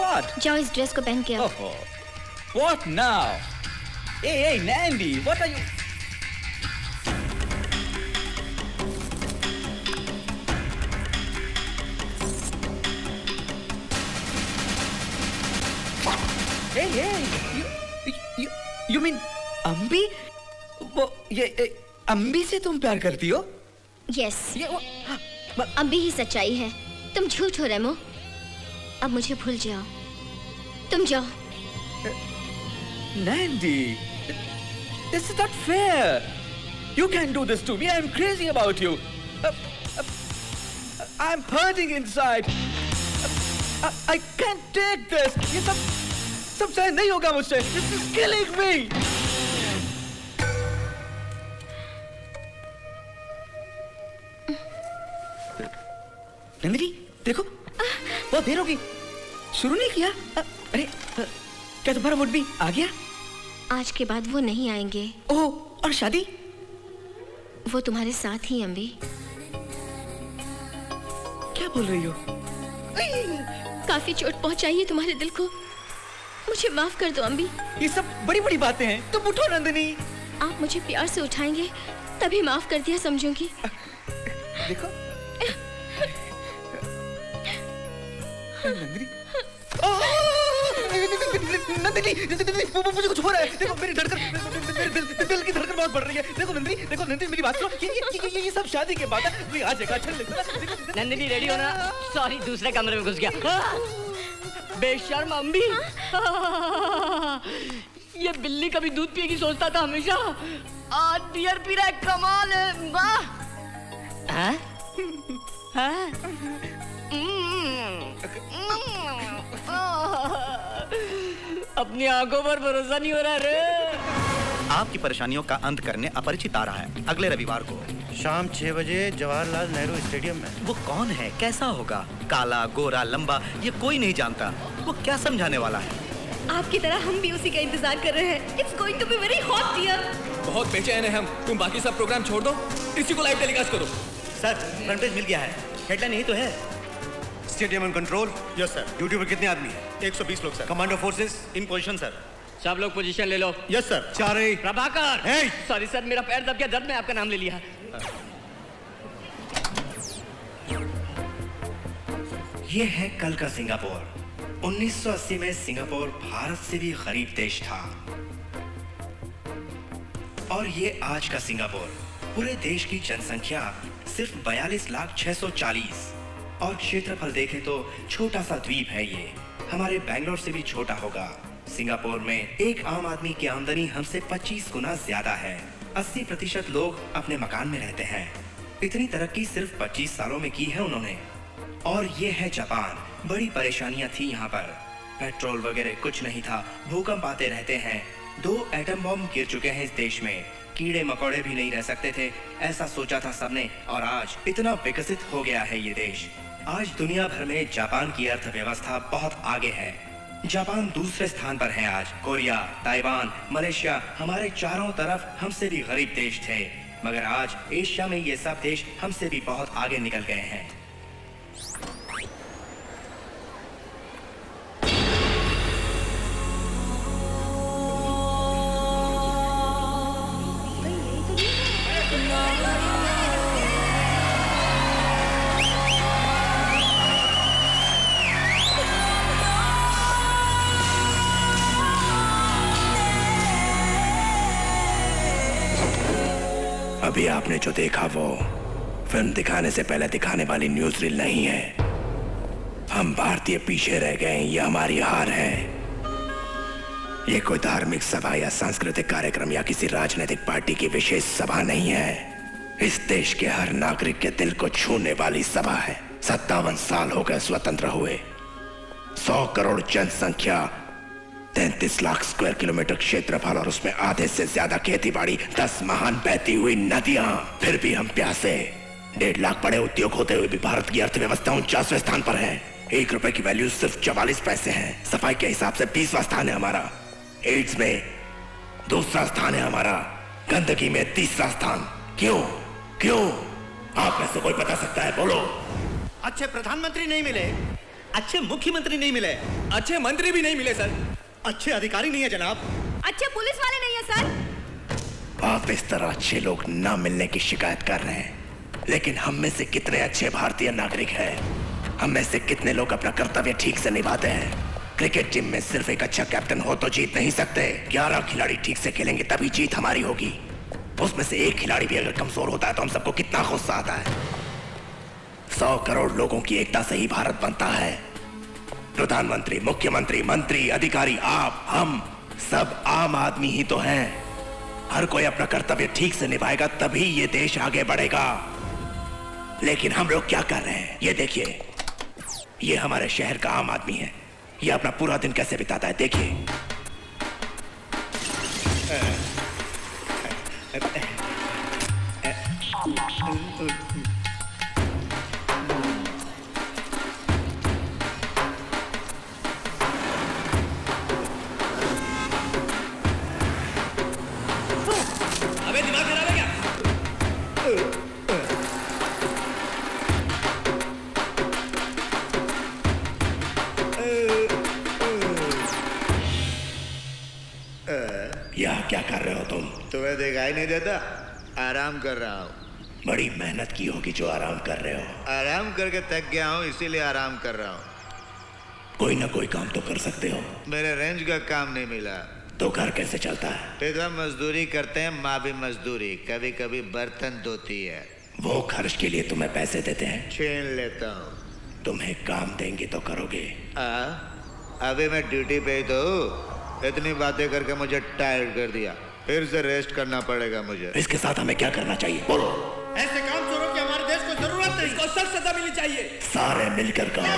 What? जाओ इस ड्रेस को पहन के आओ। Oh, what now? Hey, hey, Nandy, what are you? Hey, hey, you, you, you mean अम्बी? वो ये अम्बी से तुम प्यार करती हो? Yes. ये वो अम्बी ही सच्चाई है, तुम झूठ हो रेमो। अब मुझे भूल जाओ, तुम जाओ। Nandy, this is not fair. You can't do this to me. I'm crazy about you. I'm hurting inside. I can't take this. ये सब सब सहन नहीं होगा मुझसे। This is killing me. Nandini देखो, बहुत देर होगी, शुरू नहीं किया। अरे क्या तुम्हारा मूड भी आ गया? आज के बाद वो नहीं आएंगे। ओह, और शादी? वो तुम्हारे साथ ही। अम्बी क्या बोल रही हो? काफी चोट पहुंचाई है तुम्हारे दिल को, मुझे माफ कर दो अम्बी। ये सब बड़ी बड़ी बातें हैं, तुम उठो नंदिनी। आप मुझे प्यार से उठाएंगे तभी माफ कर दिया समझूंगी। देखो नंदिनी, नंदिनी, नंदिनी, मुझे कुछ हो रहा है। देखो मेरी धड़कन, मेरे दिल की धड़कन बहुत बढ़ रही है। देखो नंदिनी, देखो नंदिनी मेरी बात सुनो। ये ये ये सब शादी के बाद कोई आ जाएगा। चल ले नंदिनी, रेडी होना। सॉरी, दूसरे कमरे में घुस गया। बेशर्म अम्बी, ये बिल्ली कभी दूध पिएगी सोचता था हमेशा, आज बियर पी रहा है। कमाल है, वाह। हाँ? हाँ? अपनी आंखों पर भरोसा नहीं हो रहा रे। आपकी परेशानियों का अंत करने अपरिचित आ रहा है अगले रविवार को शाम छह बजे जवाहरलाल नेहरू स्टेडियम में। वो कौन है, कैसा होगा, काला गोरा लंबा, ये कोई नहीं जानता। वो क्या समझाने वाला है? आपकी तरह हम भी उसी का इंतजार कर रहे हैं। It's going to be very hot dear. बहुत बेचैन है हम। तुम बाकी सब प्रोग्राम छोड़ दो, इसी को लाइव टेलीकास्ट करो। सर, फ्रंट पेज मिल गया है, हेडलाइन यही तो है। Stadium under control. Yes sir. Duty पर कितने आदमी है? एक सौ बीस लोग sir. Commando forces in position sir. सब लोग पोजीशन ले लो। Yes sir. चारे प्रभाकर। सॉरी सर, मेरा पैर दब गया, दर्द में आपका नाम ले लिया। ये है कल का सिंगापुर। उन्नीस सौ अस्सी में सिंगापुर भारत से भी गरीब देश था, और ये आज का सिंगापुर। पूरे देश की जनसंख्या सिर्फ बयालीस लाख छह सौ चालीस, और क्षेत्रफल देखें तो छोटा सा द्वीप है। ये हमारे बेंगलोर से भी छोटा होगा। सिंगापुर में एक आम आदमी की आमदनी हमसे पच्चीस गुना ज्यादा है। अस्सी प्रतिशत लोग अपने मकान में रहते हैं। इतनी तरक्की सिर्फ पच्चीस सालों में की है उन्होंने। और ये है जापान। बड़ी परेशानियां थी यहाँ पर, पेट्रोल वगैरह कुछ नहीं था, भूकंप आते रहते हैं। दो एटम बम गिर चुके हैं इस देश में, कीड़े मकोड़े भी नहीं रह सकते थे, ऐसा सोचा था सबने। और आज इतना विकसित हो गया है ये देश। आज दुनिया भर में जापान की अर्थव्यवस्था बहुत आगे है। जापान दूसरे स्थान पर है आज। कोरिया, ताइवान, मलेशिया हमारे चारों तरफ हमसे भी गरीब देश थे, मगर आज एशिया में ये सब देश हमसे भी बहुत आगे निकल गए हैं। अभी आपने जो देखा वो फिल्म दिखाने से पहले दिखाने वाली न्यूज रील नहीं है। हम भारतीय पीछे रह गए, ये हमारी हार है। ये कोई धार्मिक सभा या सांस्कृतिक कार्यक्रम या किसी राजनीतिक पार्टी की विशेष सभा नहीं है। इस देश के हर नागरिक के दिल को छूने वाली सभा है। सत्तावन साल हो गए स्वतंत्र हुए। सौ करोड़ जनसंख्या, तैंतीस लाख स्क्वायर किलोमीटर क्षेत्रफल, और उसमें आधे से ज्यादा खेतीबाड़ी, दस महान बहती हुई नदियां, फिर भी हम प्यासे। डेढ़ लाख बड़े उद्योग होते हुए भी भारत की अर्थव्यवस्था उनचासवें स्थान पर है। एक रुपए की वैल्यू सिर्फ चवालीस पैसे है। सफाई के हिसाब से बीसवां स्थान है हमारा। एड्स में दूसरा स्थान है हमारा। गंदगी में तीसरा स्थान। क्यों क्यों? आप में से कोई बता सकता है? बोलो। अच्छे प्रधानमंत्री नहीं मिले, अच्छे मुख्यमंत्री नहीं मिले, अच्छे मंत्री भी नहीं मिले सर, अच्छे अधिकारी नहीं है जनाब, अच्छे पुलिस वाले नहीं है सर। आप इस तरह अच्छे लोग ना मिलने की शिकायत कर रहे हैं, लेकिन हम में से कितने अच्छे भारतीय नागरिक हैं? हम में से कितने लोग अपना कर्तव्य ठीक से निभाते हैं? क्रिकेट टीम में सिर्फ एक अच्छा कैप्टन हो तो जीत नहीं सकते। ग्यारह खिलाड़ी ठीक से खेलेंगे तभी जीत हमारी होगी। उसमें से एक खिलाड़ी भी अगर कमजोर होता है तो हम सबको कितना गुस्सा आता है। सौ करोड़ लोगों की एकता से ही भारत बनता है। प्रधानमंत्री, मुख्यमंत्री, मंत्री, अधिकारी, आप, हम सब आम आदमी ही तो हैं। हर कोई अपना कर्तव्य ठीक से निभाएगा तभी ये देश आगे बढ़ेगा। लेकिन हम लोग क्या कर रहे हैं ये देखिए। ये हमारे शहर का आम आदमी है, ये अपना पूरा दिन कैसे बिताता है देखिए। यहाँ क्या कर रहे हो तुम? तुम्हें दिखाई नहीं देता? आराम कर रहा हूँ। बड़ी मेहनत की होगी जो आराम कर रहे हो। आराम करके थक गया हूँ इसीलिए आराम कर रहा हूँ। कोई ना कोई काम तो कर सकते हो। मेरे रेंज का काम नहीं मिला तो घर कैसे चलता है? पिता मजदूरी करते हैं, माँ भी मजदूरी, कभी कभी बर्तन धोती है। वो खर्च के लिए तुम्हें पैसे देते हैं? छीन लेता हूँ। तुम्हें काम देंगे तो करोगे? आ, अभी मैं ड्यूटी पे ही तो हूँ। इतनी बातें करके मुझे टायर्ड कर दिया, फिर से रेस्ट करना पड़ेगा मुझे। इसके साथ हमें क्या करना चाहिए बोलो? ऐसे काम चोरों की हमारे देश को जरूरत है, इसको सख्त सजा मिलनी चाहिए। सारे मिलकर कहा,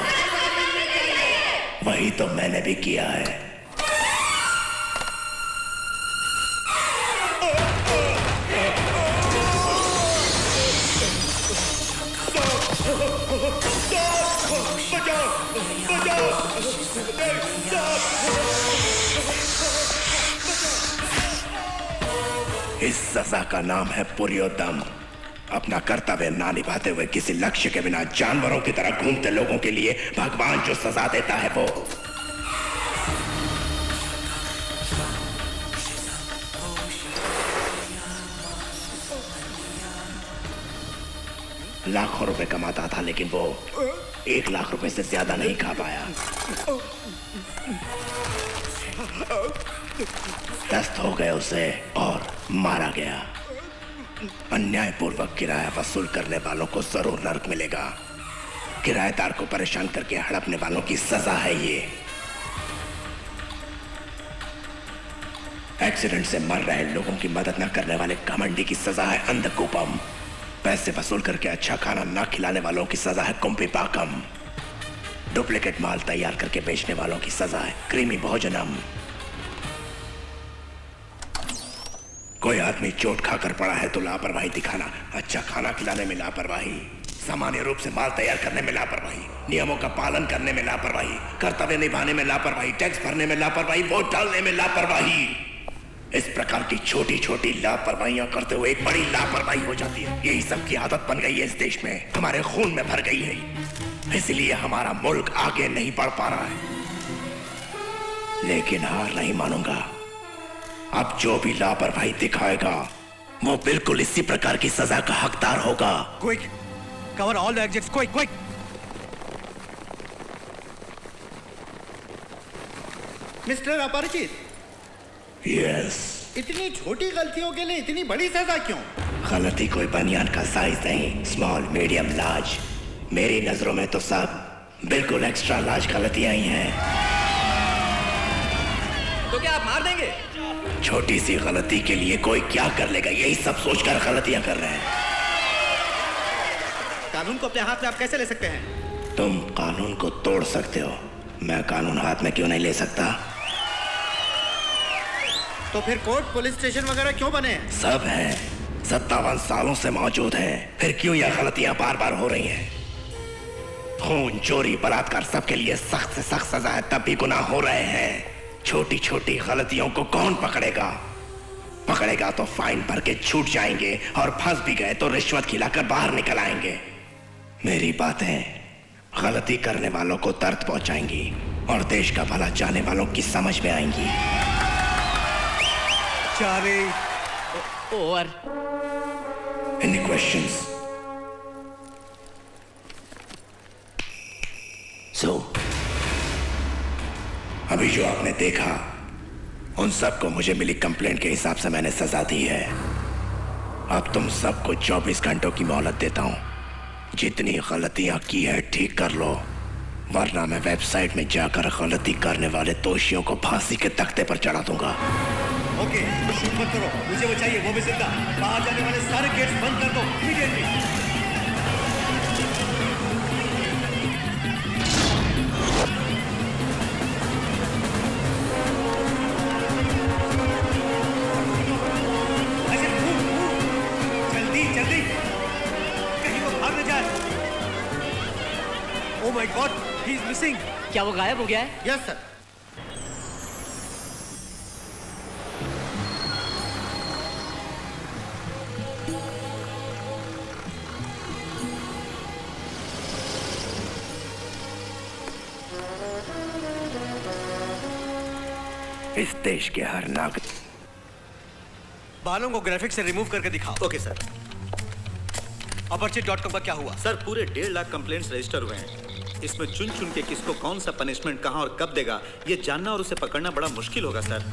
वही तो मैंने भी किया है। इस सजा का नाम है पुरुषोत्तम। अपना कर्तव्य ना निभाते हुए किसी लक्ष्य के बिना जानवरों की तरह घूमते लोगों के लिए भगवान जो सजा देता है वो। लाखों रुपए कमाता था लेकिन वो एक लाख रुपए से ज्यादा नहीं खा पाया। दस्त हो गए उसे और मारा गया। अन्यायपूर्वक किराया वसूल करने वालों को जरूर नरक मिलेगा। किराएदार को परेशान करके हड़पने वालों की सजा है ये। एक्सीडेंट से मर रहे लोगों की मदद न करने वाले घमंडी की सजा है अंधकूपम। पैसे वसूल करके अच्छा खाना ना खिलाने वालों की सजा है कुम्भीपाकम। डुप्लीकेट माल तैयार करके बेचने वालों की सजा है क्रिमिभोजनम्। कोई आदमी चोट खाकर पड़ा है तो लापरवाही दिखाना, अच्छा खाना खिलाने में लापरवाही, सामान्य रूप से माल तैयार करने में लापरवाही, नियमों का पालन करने में लापरवाही, कर्तव्य निभाने में लापरवाही, टैक्स भरने में लापरवाही, वोट डालने में लापरवाही। इस प्रकार की छोटी छोटी लापरवाहियां करते हुए एक बड़ी लापरवाही हो जाती है। यही सब की आदत बन गई है इस देश में, हमारे खून में भर गई है। इसलिए हमारा मुल्क आगे नहीं बढ़ पा रहा है। लेकिन हार नहीं मानूंगा। अब जो भी लापरवाही दिखाएगा वो बिल्कुल इसी प्रकार की सजा का हकदार होगा। Quick cover all the exits, quick quick. Mister Aparichit. Yes. इतनी छोटी गलतियों के लिए इतनी बड़ी सजा क्यों? गलती कोई बनियान का साइज नहीं, स्मॉल मीडियम लार्ज। मेरी नजरों में तो सब बिल्कुल एक्स्ट्रा लार्ज गलतियां ही हैं। तो क्या आप मार देंगे? छोटी सी गलती के लिए कोई क्या कर लेगा? यही सब सोचकर गलतियां कर रहे हैं। कानून को अपने हाथ में आप कैसे ले सकते हैं? तुम कानून को तोड़ सकते हो, मैं कानून हाथ में क्यों नहीं ले सकता? तो फिर कोर्ट, पुलिस स्टेशन वगैरह क्यों बने? सब है, सत्तावन सालों से मौजूद है। फिर क्यों यह गलतियां बार बार हो रही हैं? खून, चोरी, बलात्कार सबके लिए सख्त से सख्त सजा है, तब भी गुनाह हो रहे हैं। छोटी छोटी गलतियों को कौन पकड़ेगा? पकड़ेगा तो फाइन भर के छूट जाएंगे और फंस भी गए तो रिश्वत खिलाकर बाहर निकल आएंगे। मेरी बातें गलती करने वालों को दर्द पहुंचाएंगी और देश का भला चाहने वालों की समझ में आएंगी। ओवर। Any questions? So, अभी जो आपने देखा उन सबको मुझे मिली कंप्लेंट के हिसाब से मैंने सजा दी है। अब तुम सबको चौबीस घंटों की मोहलत देता हूं। जितनी गलतियां की है ठीक कर लो, वरना मैं वेबसाइट में जाकर गलती करने वाले दोषियों को फांसी के तख्ते पर चढ़ा दूंगा। ओके, शूट मत करो, मुझे वो चाहिए, वो भी जिंदा। बाहर जाने वाले सारे गेट्स बंद कर दो इमीडिएटली। अच्छा, खूब खूब जल्दी जल्दी, कहीं वो भाग न जाए। Oh my god, he is missing. क्या वो गायब हो गया है? Yes sir. इस देश के हर नागरिक बालों को ग्राफिक से रिमूव करके दिखाओ। Okay sir. Aparichit dot com का क्या हुआ? सर पूरे डेढ़ लाख कंप्लेंट्स रजिस्टर हुए हैं। इसमें चुन चुन के किसको कौन सा पनिशमेंट कहाँ और कब देगा ये जानना और उसे पकड़ना बड़ा मुश्किल होगा सर।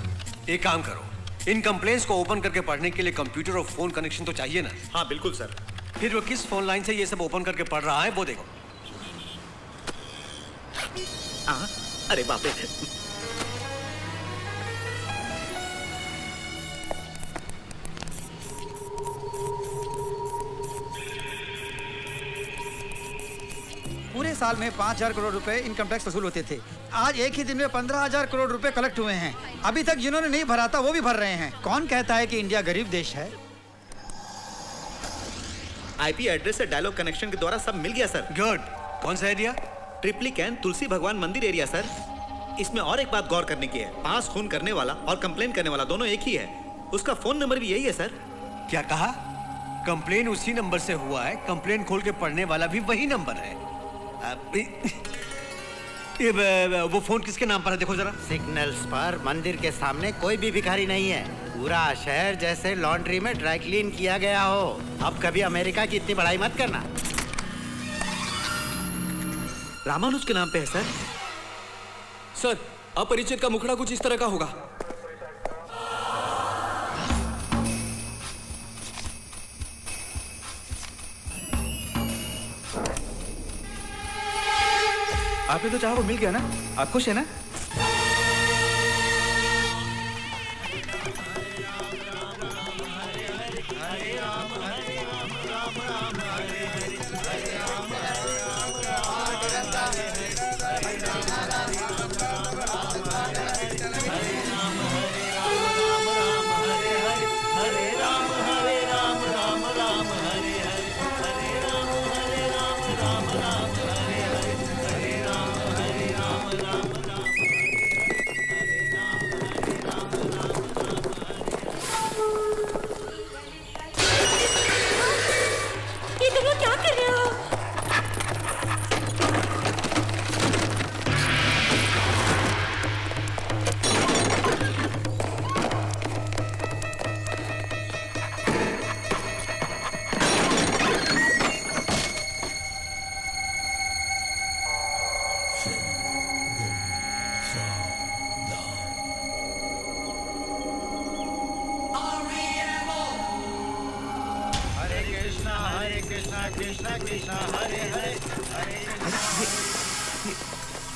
एक काम करो, इन कंप्लेंट्स को ओपन करके पढ़ने के लिए कंप्यूटर और फोन कनेक्शन तो चाहिए ना? हाँ बिल्कुल सर। फिर वो किस फोन लाइन से ये सब ओपन करके पढ़ रहा है वो देखो। आ, अरे बाप रे। पूरे साल में पाँच हजार करोड़ रुपए इनकम टैक्स वसूल होते थे। आज एक ही दिन में पंद्रह हजार करोड़ रुपए कलेक्ट हुए हैं। अभी तक जिन्होंने नहीं भरा था वो भी भर रहे हैं। कौन कहता है कि इंडिया गरीब देश है? आईपी एड्रेस से डायलॉग कनेक्शन के द्वारा सब मिल गया सर। गुड। कौन सा एरिया? ट्रिपली कैन तुलसी भगवान मंदिर एरिया सर। इसमें और एक बात गौर करने की है, पास फोन करने वाला और कंप्लेन करने वाला दोनों एक ही है। उसका फोन नंबर भी यही है सर। क्या कहा? कंप्लेन उसी नंबर से हुआ है, कंप्लेन खोल के पढ़ने वाला भी वही नंबर है। ये वो फोन किसके नाम पर है देखो जरा। सिग्नल्स पर मंदिर के सामने कोई भी भिखारी नहीं है। पूरा शहर जैसे लॉन्ड्री में ड्राई क्लीन किया गया हो। अब कभी अमेरिका की इतनी बड़ाई मत करना। रामानुज के नाम पे है सर। सर अपरिचित का मुखड़ा कुछ इस तरह का होगा। आपने तो चाहो मिल गया ना, आप खुश है ना?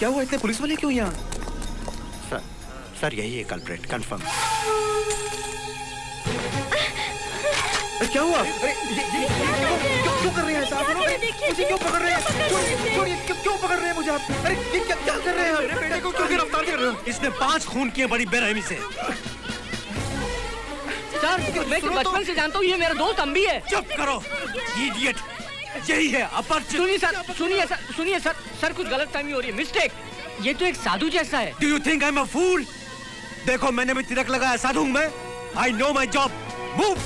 क्या हुआ? इतने पुलिस वाले क्यों यहाँ? सर सर यही है कल्प्रेट कंफर्म। क्या हुआ? अरे क्यों कर रहे हैं साहब? मुझे क्यों पकड़ रहे हैं? क्यों पकड़ रहे हैं मुझे आप? अरे क्या क्या कर रहे हैं? मेरे बेटे को क्यों गिरफ्तार कर रहे हो? इसने पांच खून किए बड़ी बेरहमी से। सर मैं बचपन से जानता हूँ, ये मेरा दोस्त अंबी है। चुप करो इडियट। यही है अपर। सुनिए सर, सुनिए सर, सुनिए सर, सर कुछ गलतफहमी हो रही है। मिस्टेक। ये तो एक साधु जैसा है। Do you think I'm a fool? देखो मैंने भी तिलक लगाया, साधु हूं मैं। I know my job. Move.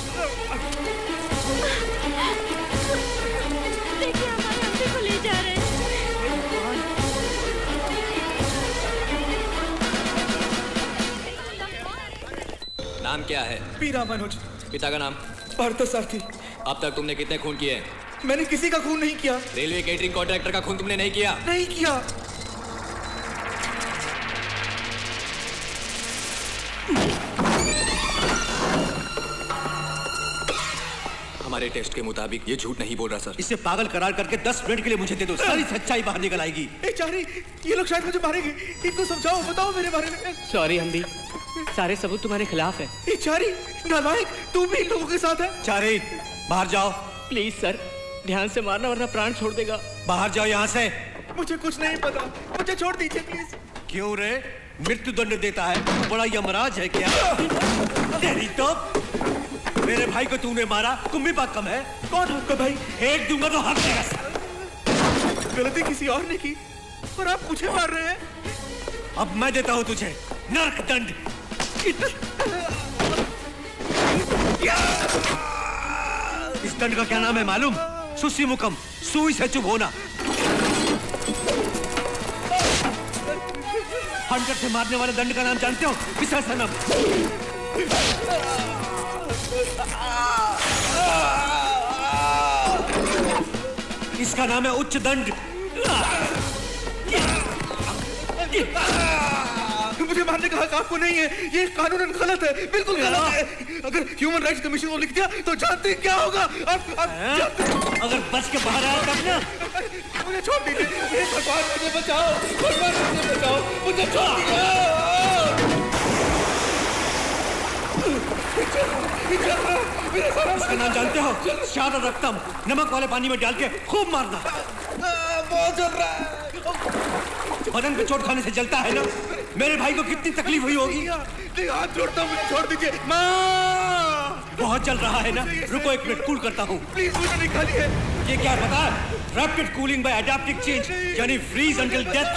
देखिए हमारे अंबी को ले जा रहे हैं। नाम क्या है? पी रामानुज। पिता का नाम? पार्थसारथी। अब तक तुमने कितने खून किए हैं? मैंने किसी का खून नहीं किया। रेलवे कैटरिंग कॉन्ट्रैक्टर का खून तुमने नहीं किया? नहीं किया। हमारे टेस्ट के मुताबिक ये झूठ नहीं बोल रहा सर। इसे पागल करार करके दस मिनट के लिए मुझे दे दो, सारी सच्चाई बाहर निकल आएगी। ये लोग शायद मुझे मारेंगे, इनको समझाओ, बताओ मेरे बारे में। सॉरी अंबी, सारे सबूत तुम्हारे खिलाफ है। नालायक, तू भी इन लोगों के साथ है। चारी बाहर जाओ प्लीज सर, ध्यान से मारना वरना प्राण छोड़ देगा। बाहर जाओ यहाँ से। मुझे कुछ नहीं पता, मुझे छोड़ दीजिए प्लीज। क्यों रे, मृत्यु दंड देता है, बड़ा यमराज है क्या? तेरी तो, मेरे भाई को तूने मारा, कुम्भीपाकम है। कौन आपका भाई? एक दूंगा तो हाथ देगा सर। गलती किसी और ने की और आप मुझे मार रहे हैं। अब मैं देता हूँ तुझे नर्क दंड। इस दंड का क्या नाम है मालूम? सुसी मुकम, सुई से चुप होना। हंटर से मारने वाले दंड का नाम जानते हो? विसर्जनम्। इसका नाम है उच्च दंड। मुझे मारने का हक आपको नहीं है, ये कानूनन गलत है, बिल्कुल गलत है। अगर ह्यूमन राइट्स कमीशन को लिख दिया तो जानते क्या होगा। आप, आप जानते अगर बच के बाहर आया तब ना। मुझे छोड़ दीजिए भगवान, मुझे बचाओ भगवान, मुझे बचाओ, मुझे छोड़ दीजिए। इसका नाम जानते हो, शारदा रक्तम। नमक वाले पानी में डाल के खूब मारना। बहुत जल रहा है, बदन पे चोट खाने से जलता है ना। मेरे भाई को कितनी तकलीफ हुई होगी। हाथ जोड़ता हूँ, मुझे छोड़ दीजिए। माँ बहुत चल रहा है ना, रुको एक मिनट कूल करता हूँ। प्लीज मुझे निकालिए। ये क्या बता, rapid cooling by adaptive change यानी फ्रीज अंटिल डेथ।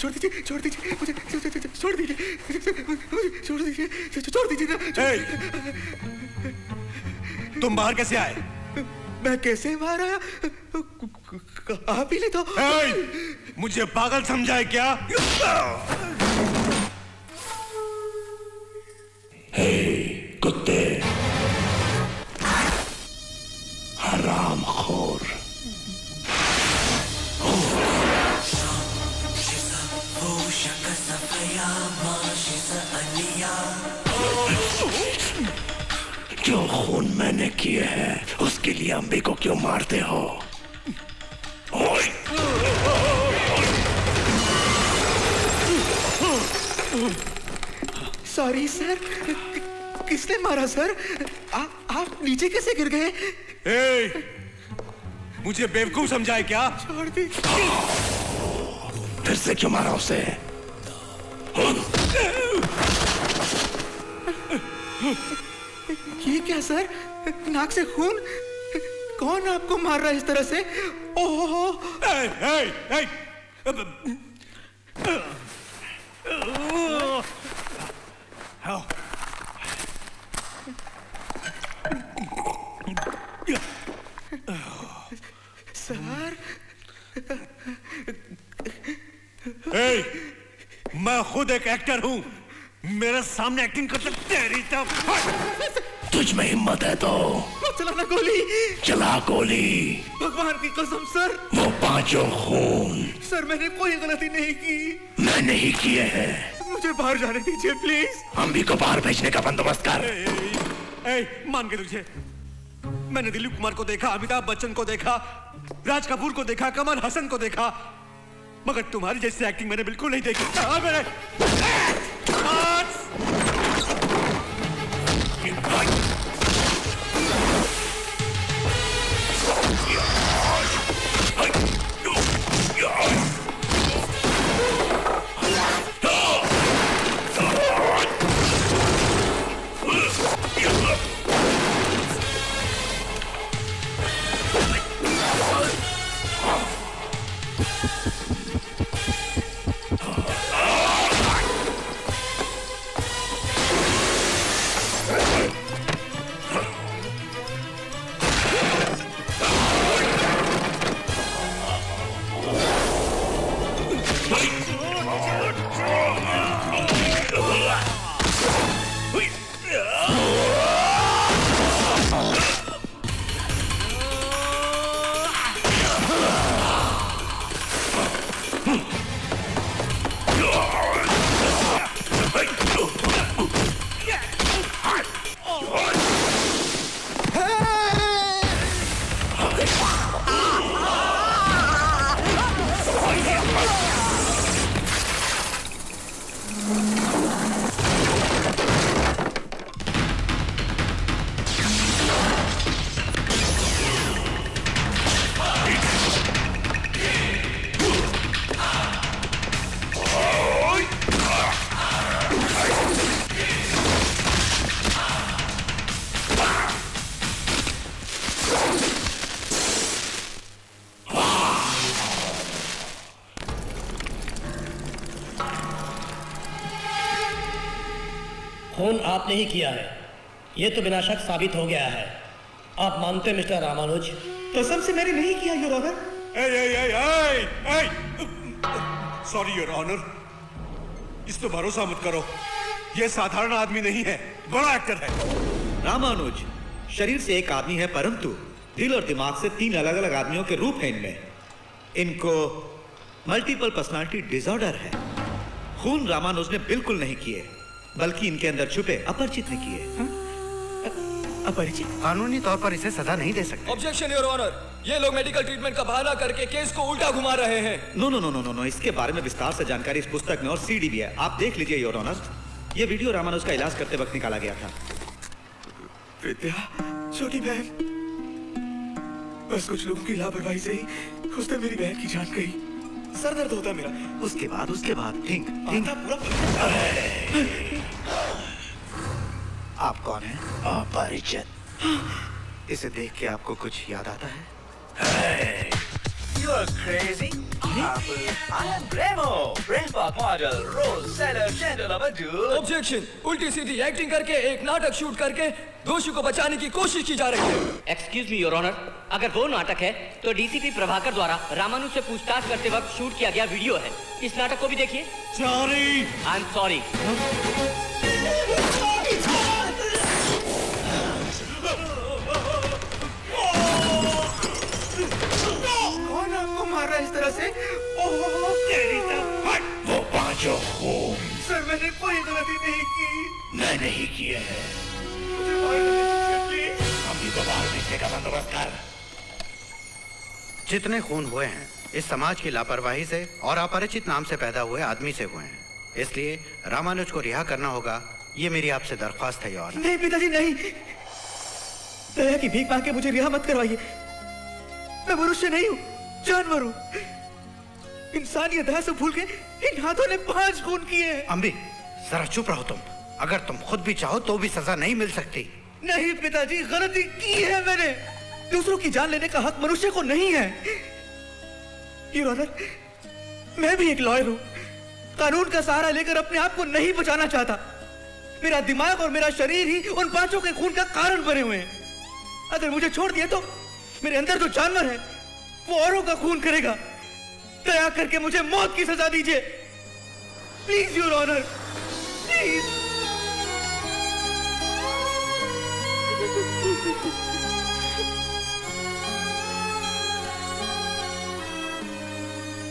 छोड़ दीजिए, छोड़ दीजिए, मुझे छोड़ दीजिए, छोड़ दीजिए, छोड़ दीजिए। तुम बाहर कैसे आए? मैं कैसे बाहर आया? कहा भी लेता। मुझे पागल समझाए क्या? हे कुत्ते, हरामखोर, जो खून मैंने किए हैं उसके लिए अंबे को क्यों मारते हो? Sorry sir. किसने मारा सर? आ, आप नीचे कैसे गिर गए? ए, मुझे बेवकूफ समझाए क्या? छोड़ दी। फिर से क्यों मारा उसे? ये क्या सर, नाक से खून? कौन आपको मार रहा है इस तरह से? ओहो। ए, ए, ए, सर। ए, मैं खुद एक एक्टर हूं, मेरे सामने एक्टिंग कर सकते हैं। तुझ में हिम्मत है तो चलाना गोली, चला गोली। भगवान की कसम सर, वो पांचों खून। सर मैंने कोई गलती नहीं की। मैं नहीं किए हैं। मुझे बाहर जाने दीजिए प्लीज। अंबी को बाहर भेजने का बंदोबस्त कर। ए, ए, ए, मान के तुझे। मैंने दिलीप कुमार को देखा, अमिताभ बच्चन को देखा, राज कपूर को देखा, कमल हसन को देखा, मगर तुम्हारी जैसी एक्टिंग मैंने बिल्कुल नहीं देखी। खून आपने ही किया है, ये तो बिना शक साबित हो गया है। आप मानते हैं मिस्टर रामानुज? कसम से मैंने नहीं किया your honour. Sorry your honour, इस पे भरोसा मत करो, ये साधारण आदमी नहीं है, बड़ा एक्टर है। रामानुज शरीर से एक आदमी है, परंतु दिल और दिमाग से तीन अलग अलग आदमियों के रूप हैं इनमें। इनको मल्टीपल पर्सनालिटी डिसऑर्डर है। खून रामानुज ने बिल्कुल नहीं किए, बल्कि इनके अंदर छुपे अपरिचित ने किए। अपरिचित कानूनी तौर पर इसे सजा नहीं दे सकते। ऑब्जेक्शन योर ऑनर, ये लोग मेडिकल ट्रीटमेंट का बहाना करके केस को उल्टा घुमा रहे हैं। No no no no no no, इसके बारे में विस्तार से जानकारी इस पुस्तक में और सीडी भी है, आप देख लीजिए योर ऑनर। ये वीडियो रामानुज का इलाज करते वक्त निकाला गया था। विद्या छोटी बहन, बस कुछ लोगों की लापरवाही से ही उसने मेरी बहन की जान गई। सर दर्द होता मेरा। उसके बाद उसके बाद थिंक, थिंक। पूरा। आप कौन हैं? अपरिचित। इसे देख के आपको कुछ याद आता है? You are crazy. I am Bremo. Brainfuck model, role seller, chandelier dude. Objection. उल्टी सीधी एक्टिंग करके एक नाटक शूट करके दोषी को बचाने की कोशिश की जा रही है। Excuse me, Your Honor. अगर वो नाटक है तो डीसीपी प्रभाकर द्वारा रामानुज से पूछताछ करते वक्त शूट किया गया वीडियो है। इस नाटक को भी देखिए। Sorry. I'm sorry. कौन आपको मारा इस तरह से? ओह तेरी तरफ हट वो पांचों खून। सर मैंने कोई गलती नहीं की। मैं नहीं किया है। अभी तो बाहर भेजने का बंदोबस्त कर। जितने खून हुए हैं इस समाज की लापरवाही से और अपरिचित नाम से पैदा हुए आदमी से हुए हैं, इसलिए रामानुज को रिहा करना होगा। ये मेरी आपसे दरख्वास्त है यार। नहीं पिताजी नहीं, दया की भीख मांग के मुझे रिहा मत करवाइए। मैं मनुष्य नहीं हूँ, जानवर हूँ। इंसानियत से भूल के इन हाथों ने पांच खून किए हैं। अम्बी जरा चुप रहो तुम। अगर तुम खुद भी चाहो तो भी सजा नहीं मिल सकती। नहीं पिताजी, गलती की है मैंने। दूसरों की जान लेने का हक मनुष्य को नहीं है। योर ऑनर, मैं भी एक लॉयर हूँ। कानून का सहारा लेकर अपने आप को नहीं बचाना चाहता। मेरा दिमाग और मेरा शरीर ही उन पांचों के खून का कारण बने हुए हैं। अगर मुझे छोड़ दिया तो मेरे अंदर जो जानवर है वो औरों का खून करेगा। दया करके मुझे मौत की सजा दीजिए please your honour, please.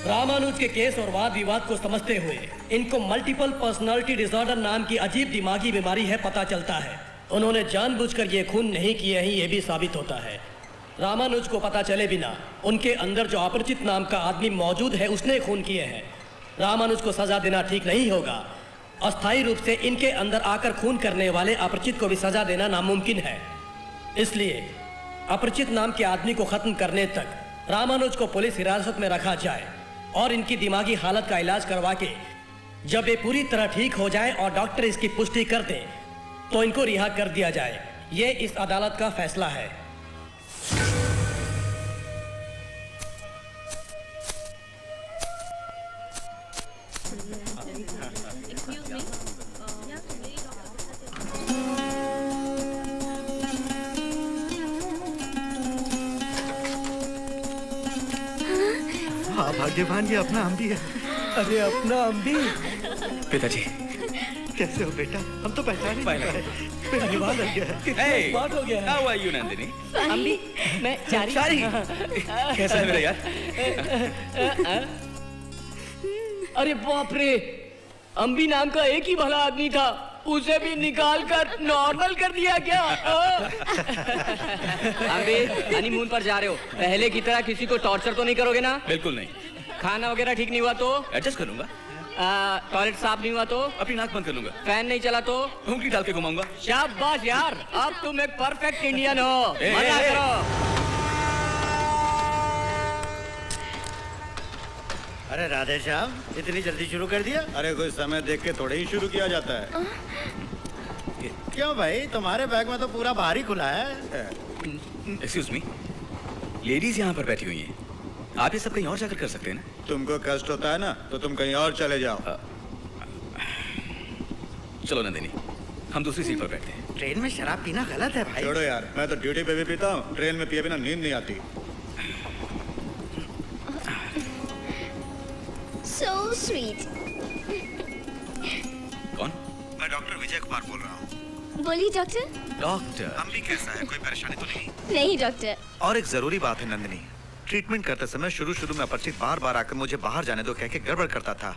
Ramanuj के केस और वाद विवाद को समझते हुए इनको मल्टीपल पर्सनालिटी डिसऑर्डर नाम की अजीब दिमागी बीमारी है पता चलता है। उन्होंने जानबूझकर ये खून नहीं किए हैं, ये भी साबित होता है। रामानुज को पता चले बिना उनके अंदर जो अपरिचित नाम का आदमी मौजूद है उसने खून किए हैं। रामानुज को सजा देना ठीक नहीं होगा। अस्थायी रूप से इनके अंदर आकर खून करने वाले अपरिचित को भी सजा देना नामुमकिन है। इसलिए अपरिचित नाम के आदमी को खत्म करने तक रामानुज को पुलिस हिरासत में रखा जाए और इनकी दिमागी हालत का इलाज करवा के जब ये पूरी तरह ठीक हो जाए और डॉक्टर इसकी पुष्टि कर दे तो इनको रिहा कर दिया जाए। ये इस अदालत का फैसला है। हाँ भाग्यवान, ये अपना अंबी है। अरे अपना अंबी। पिताजी कैसे हो बेटा? हम तो पहचान पाए नहीं। नंदिनी अंबी, मैं चारी। कैसा है मेरा यार? अरे बाप रे, अंबी नाम का एक ही भला आदमी था, उसे भी निकाल कर नॉर्मल कर दिया क्या? अंबी हनीमून पर जा रहे हो, पहले की तरह किसी को टॉर्चर तो नहीं करोगे ना? बिल्कुल नहीं। खाना वगैरह ठीक नहीं हुआ तो एडजस्ट करूंगा। टॉयलेट साफ नहीं हुआ तो अपनी नाक बंद कर लूंगा। फैन नहीं चला तो उंगली डाल के घुमाऊंगा। शाबाश यार, अब तुम एक परफेक्ट इंडियन हो। मजा करो। अरे राधे श्याम, इतनी जल्दी शुरू कर दिया? अरे कोई समय देख के थोड़े ही शुरू किया जाता है। क्यों भाई, तुम्हारे बैग में तो पूरा बाहर ही खुला है। एक्सक्यूज मी, लेडीज यहाँ पर बैठी हुई है, आप ये सब कहीं और जाकर कर सकते हैं ना? तुमको कष्ट होता है ना तो तुम कहीं और चले जाओ। आ, चलो नंदिनी, हम दूसरी सीट पर बैठते हैं। ट्रेन में शराब पीना गलत है भाई। छोड़ो यार, मैं तो ड्यूटी पे भी पीता हूँ, ट्रेन में पिए बिना नींद नहीं आती। So sweet. कौन? मैं डॉक्टर विजय कुमार बोल रहा हूँ। बोलिए डॉक्टर। डॉक्टर हम भी कैसा है, कोई परेशानी तो नहीं? नहीं डॉक्टर। और एक जरूरी बात है नंदिनी, ट्रीटमेंट करते समय शुरू शुरू में अपरिचित बार बार आकर मुझे बाहर जाने दो कह के गड़बड़ करता था।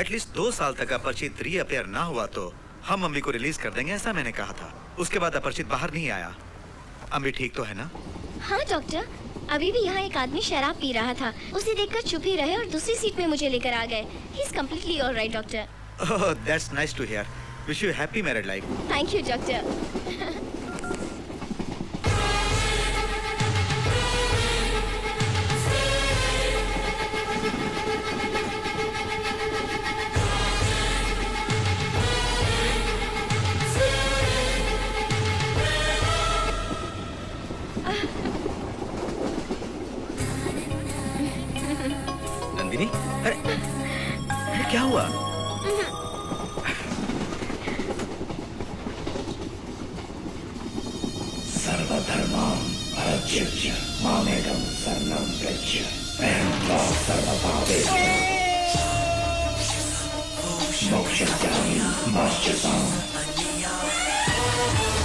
एटलीस्ट दो साल तक अपरिचित रीअपेयर ना हुआ तो हम अम्मी को रिलीज कर देंगे, ऐसा मैंने कहा था। उसके बाद अपरिचित बाहर नहीं आया। अम्मी ठीक तो है ना? हाँ डॉक्टर, अभी भी यहाँ एक आदमी शराब पी रहा था, उसे देखकर चुप ही रहे और दूसरी सीट में मुझे लेकर आ गए। He is completely alright doctor. Oh that's nice to hear. Wish you happy married life. Thank you doctor. अरे, अरे क्या हुआ? सर्वधर्मां परित्यज्य मामेकं शरणं व्रज। अहं त्वा सर्वपापेभ्यो मोक्षदायिनं मम शरणं व्रज।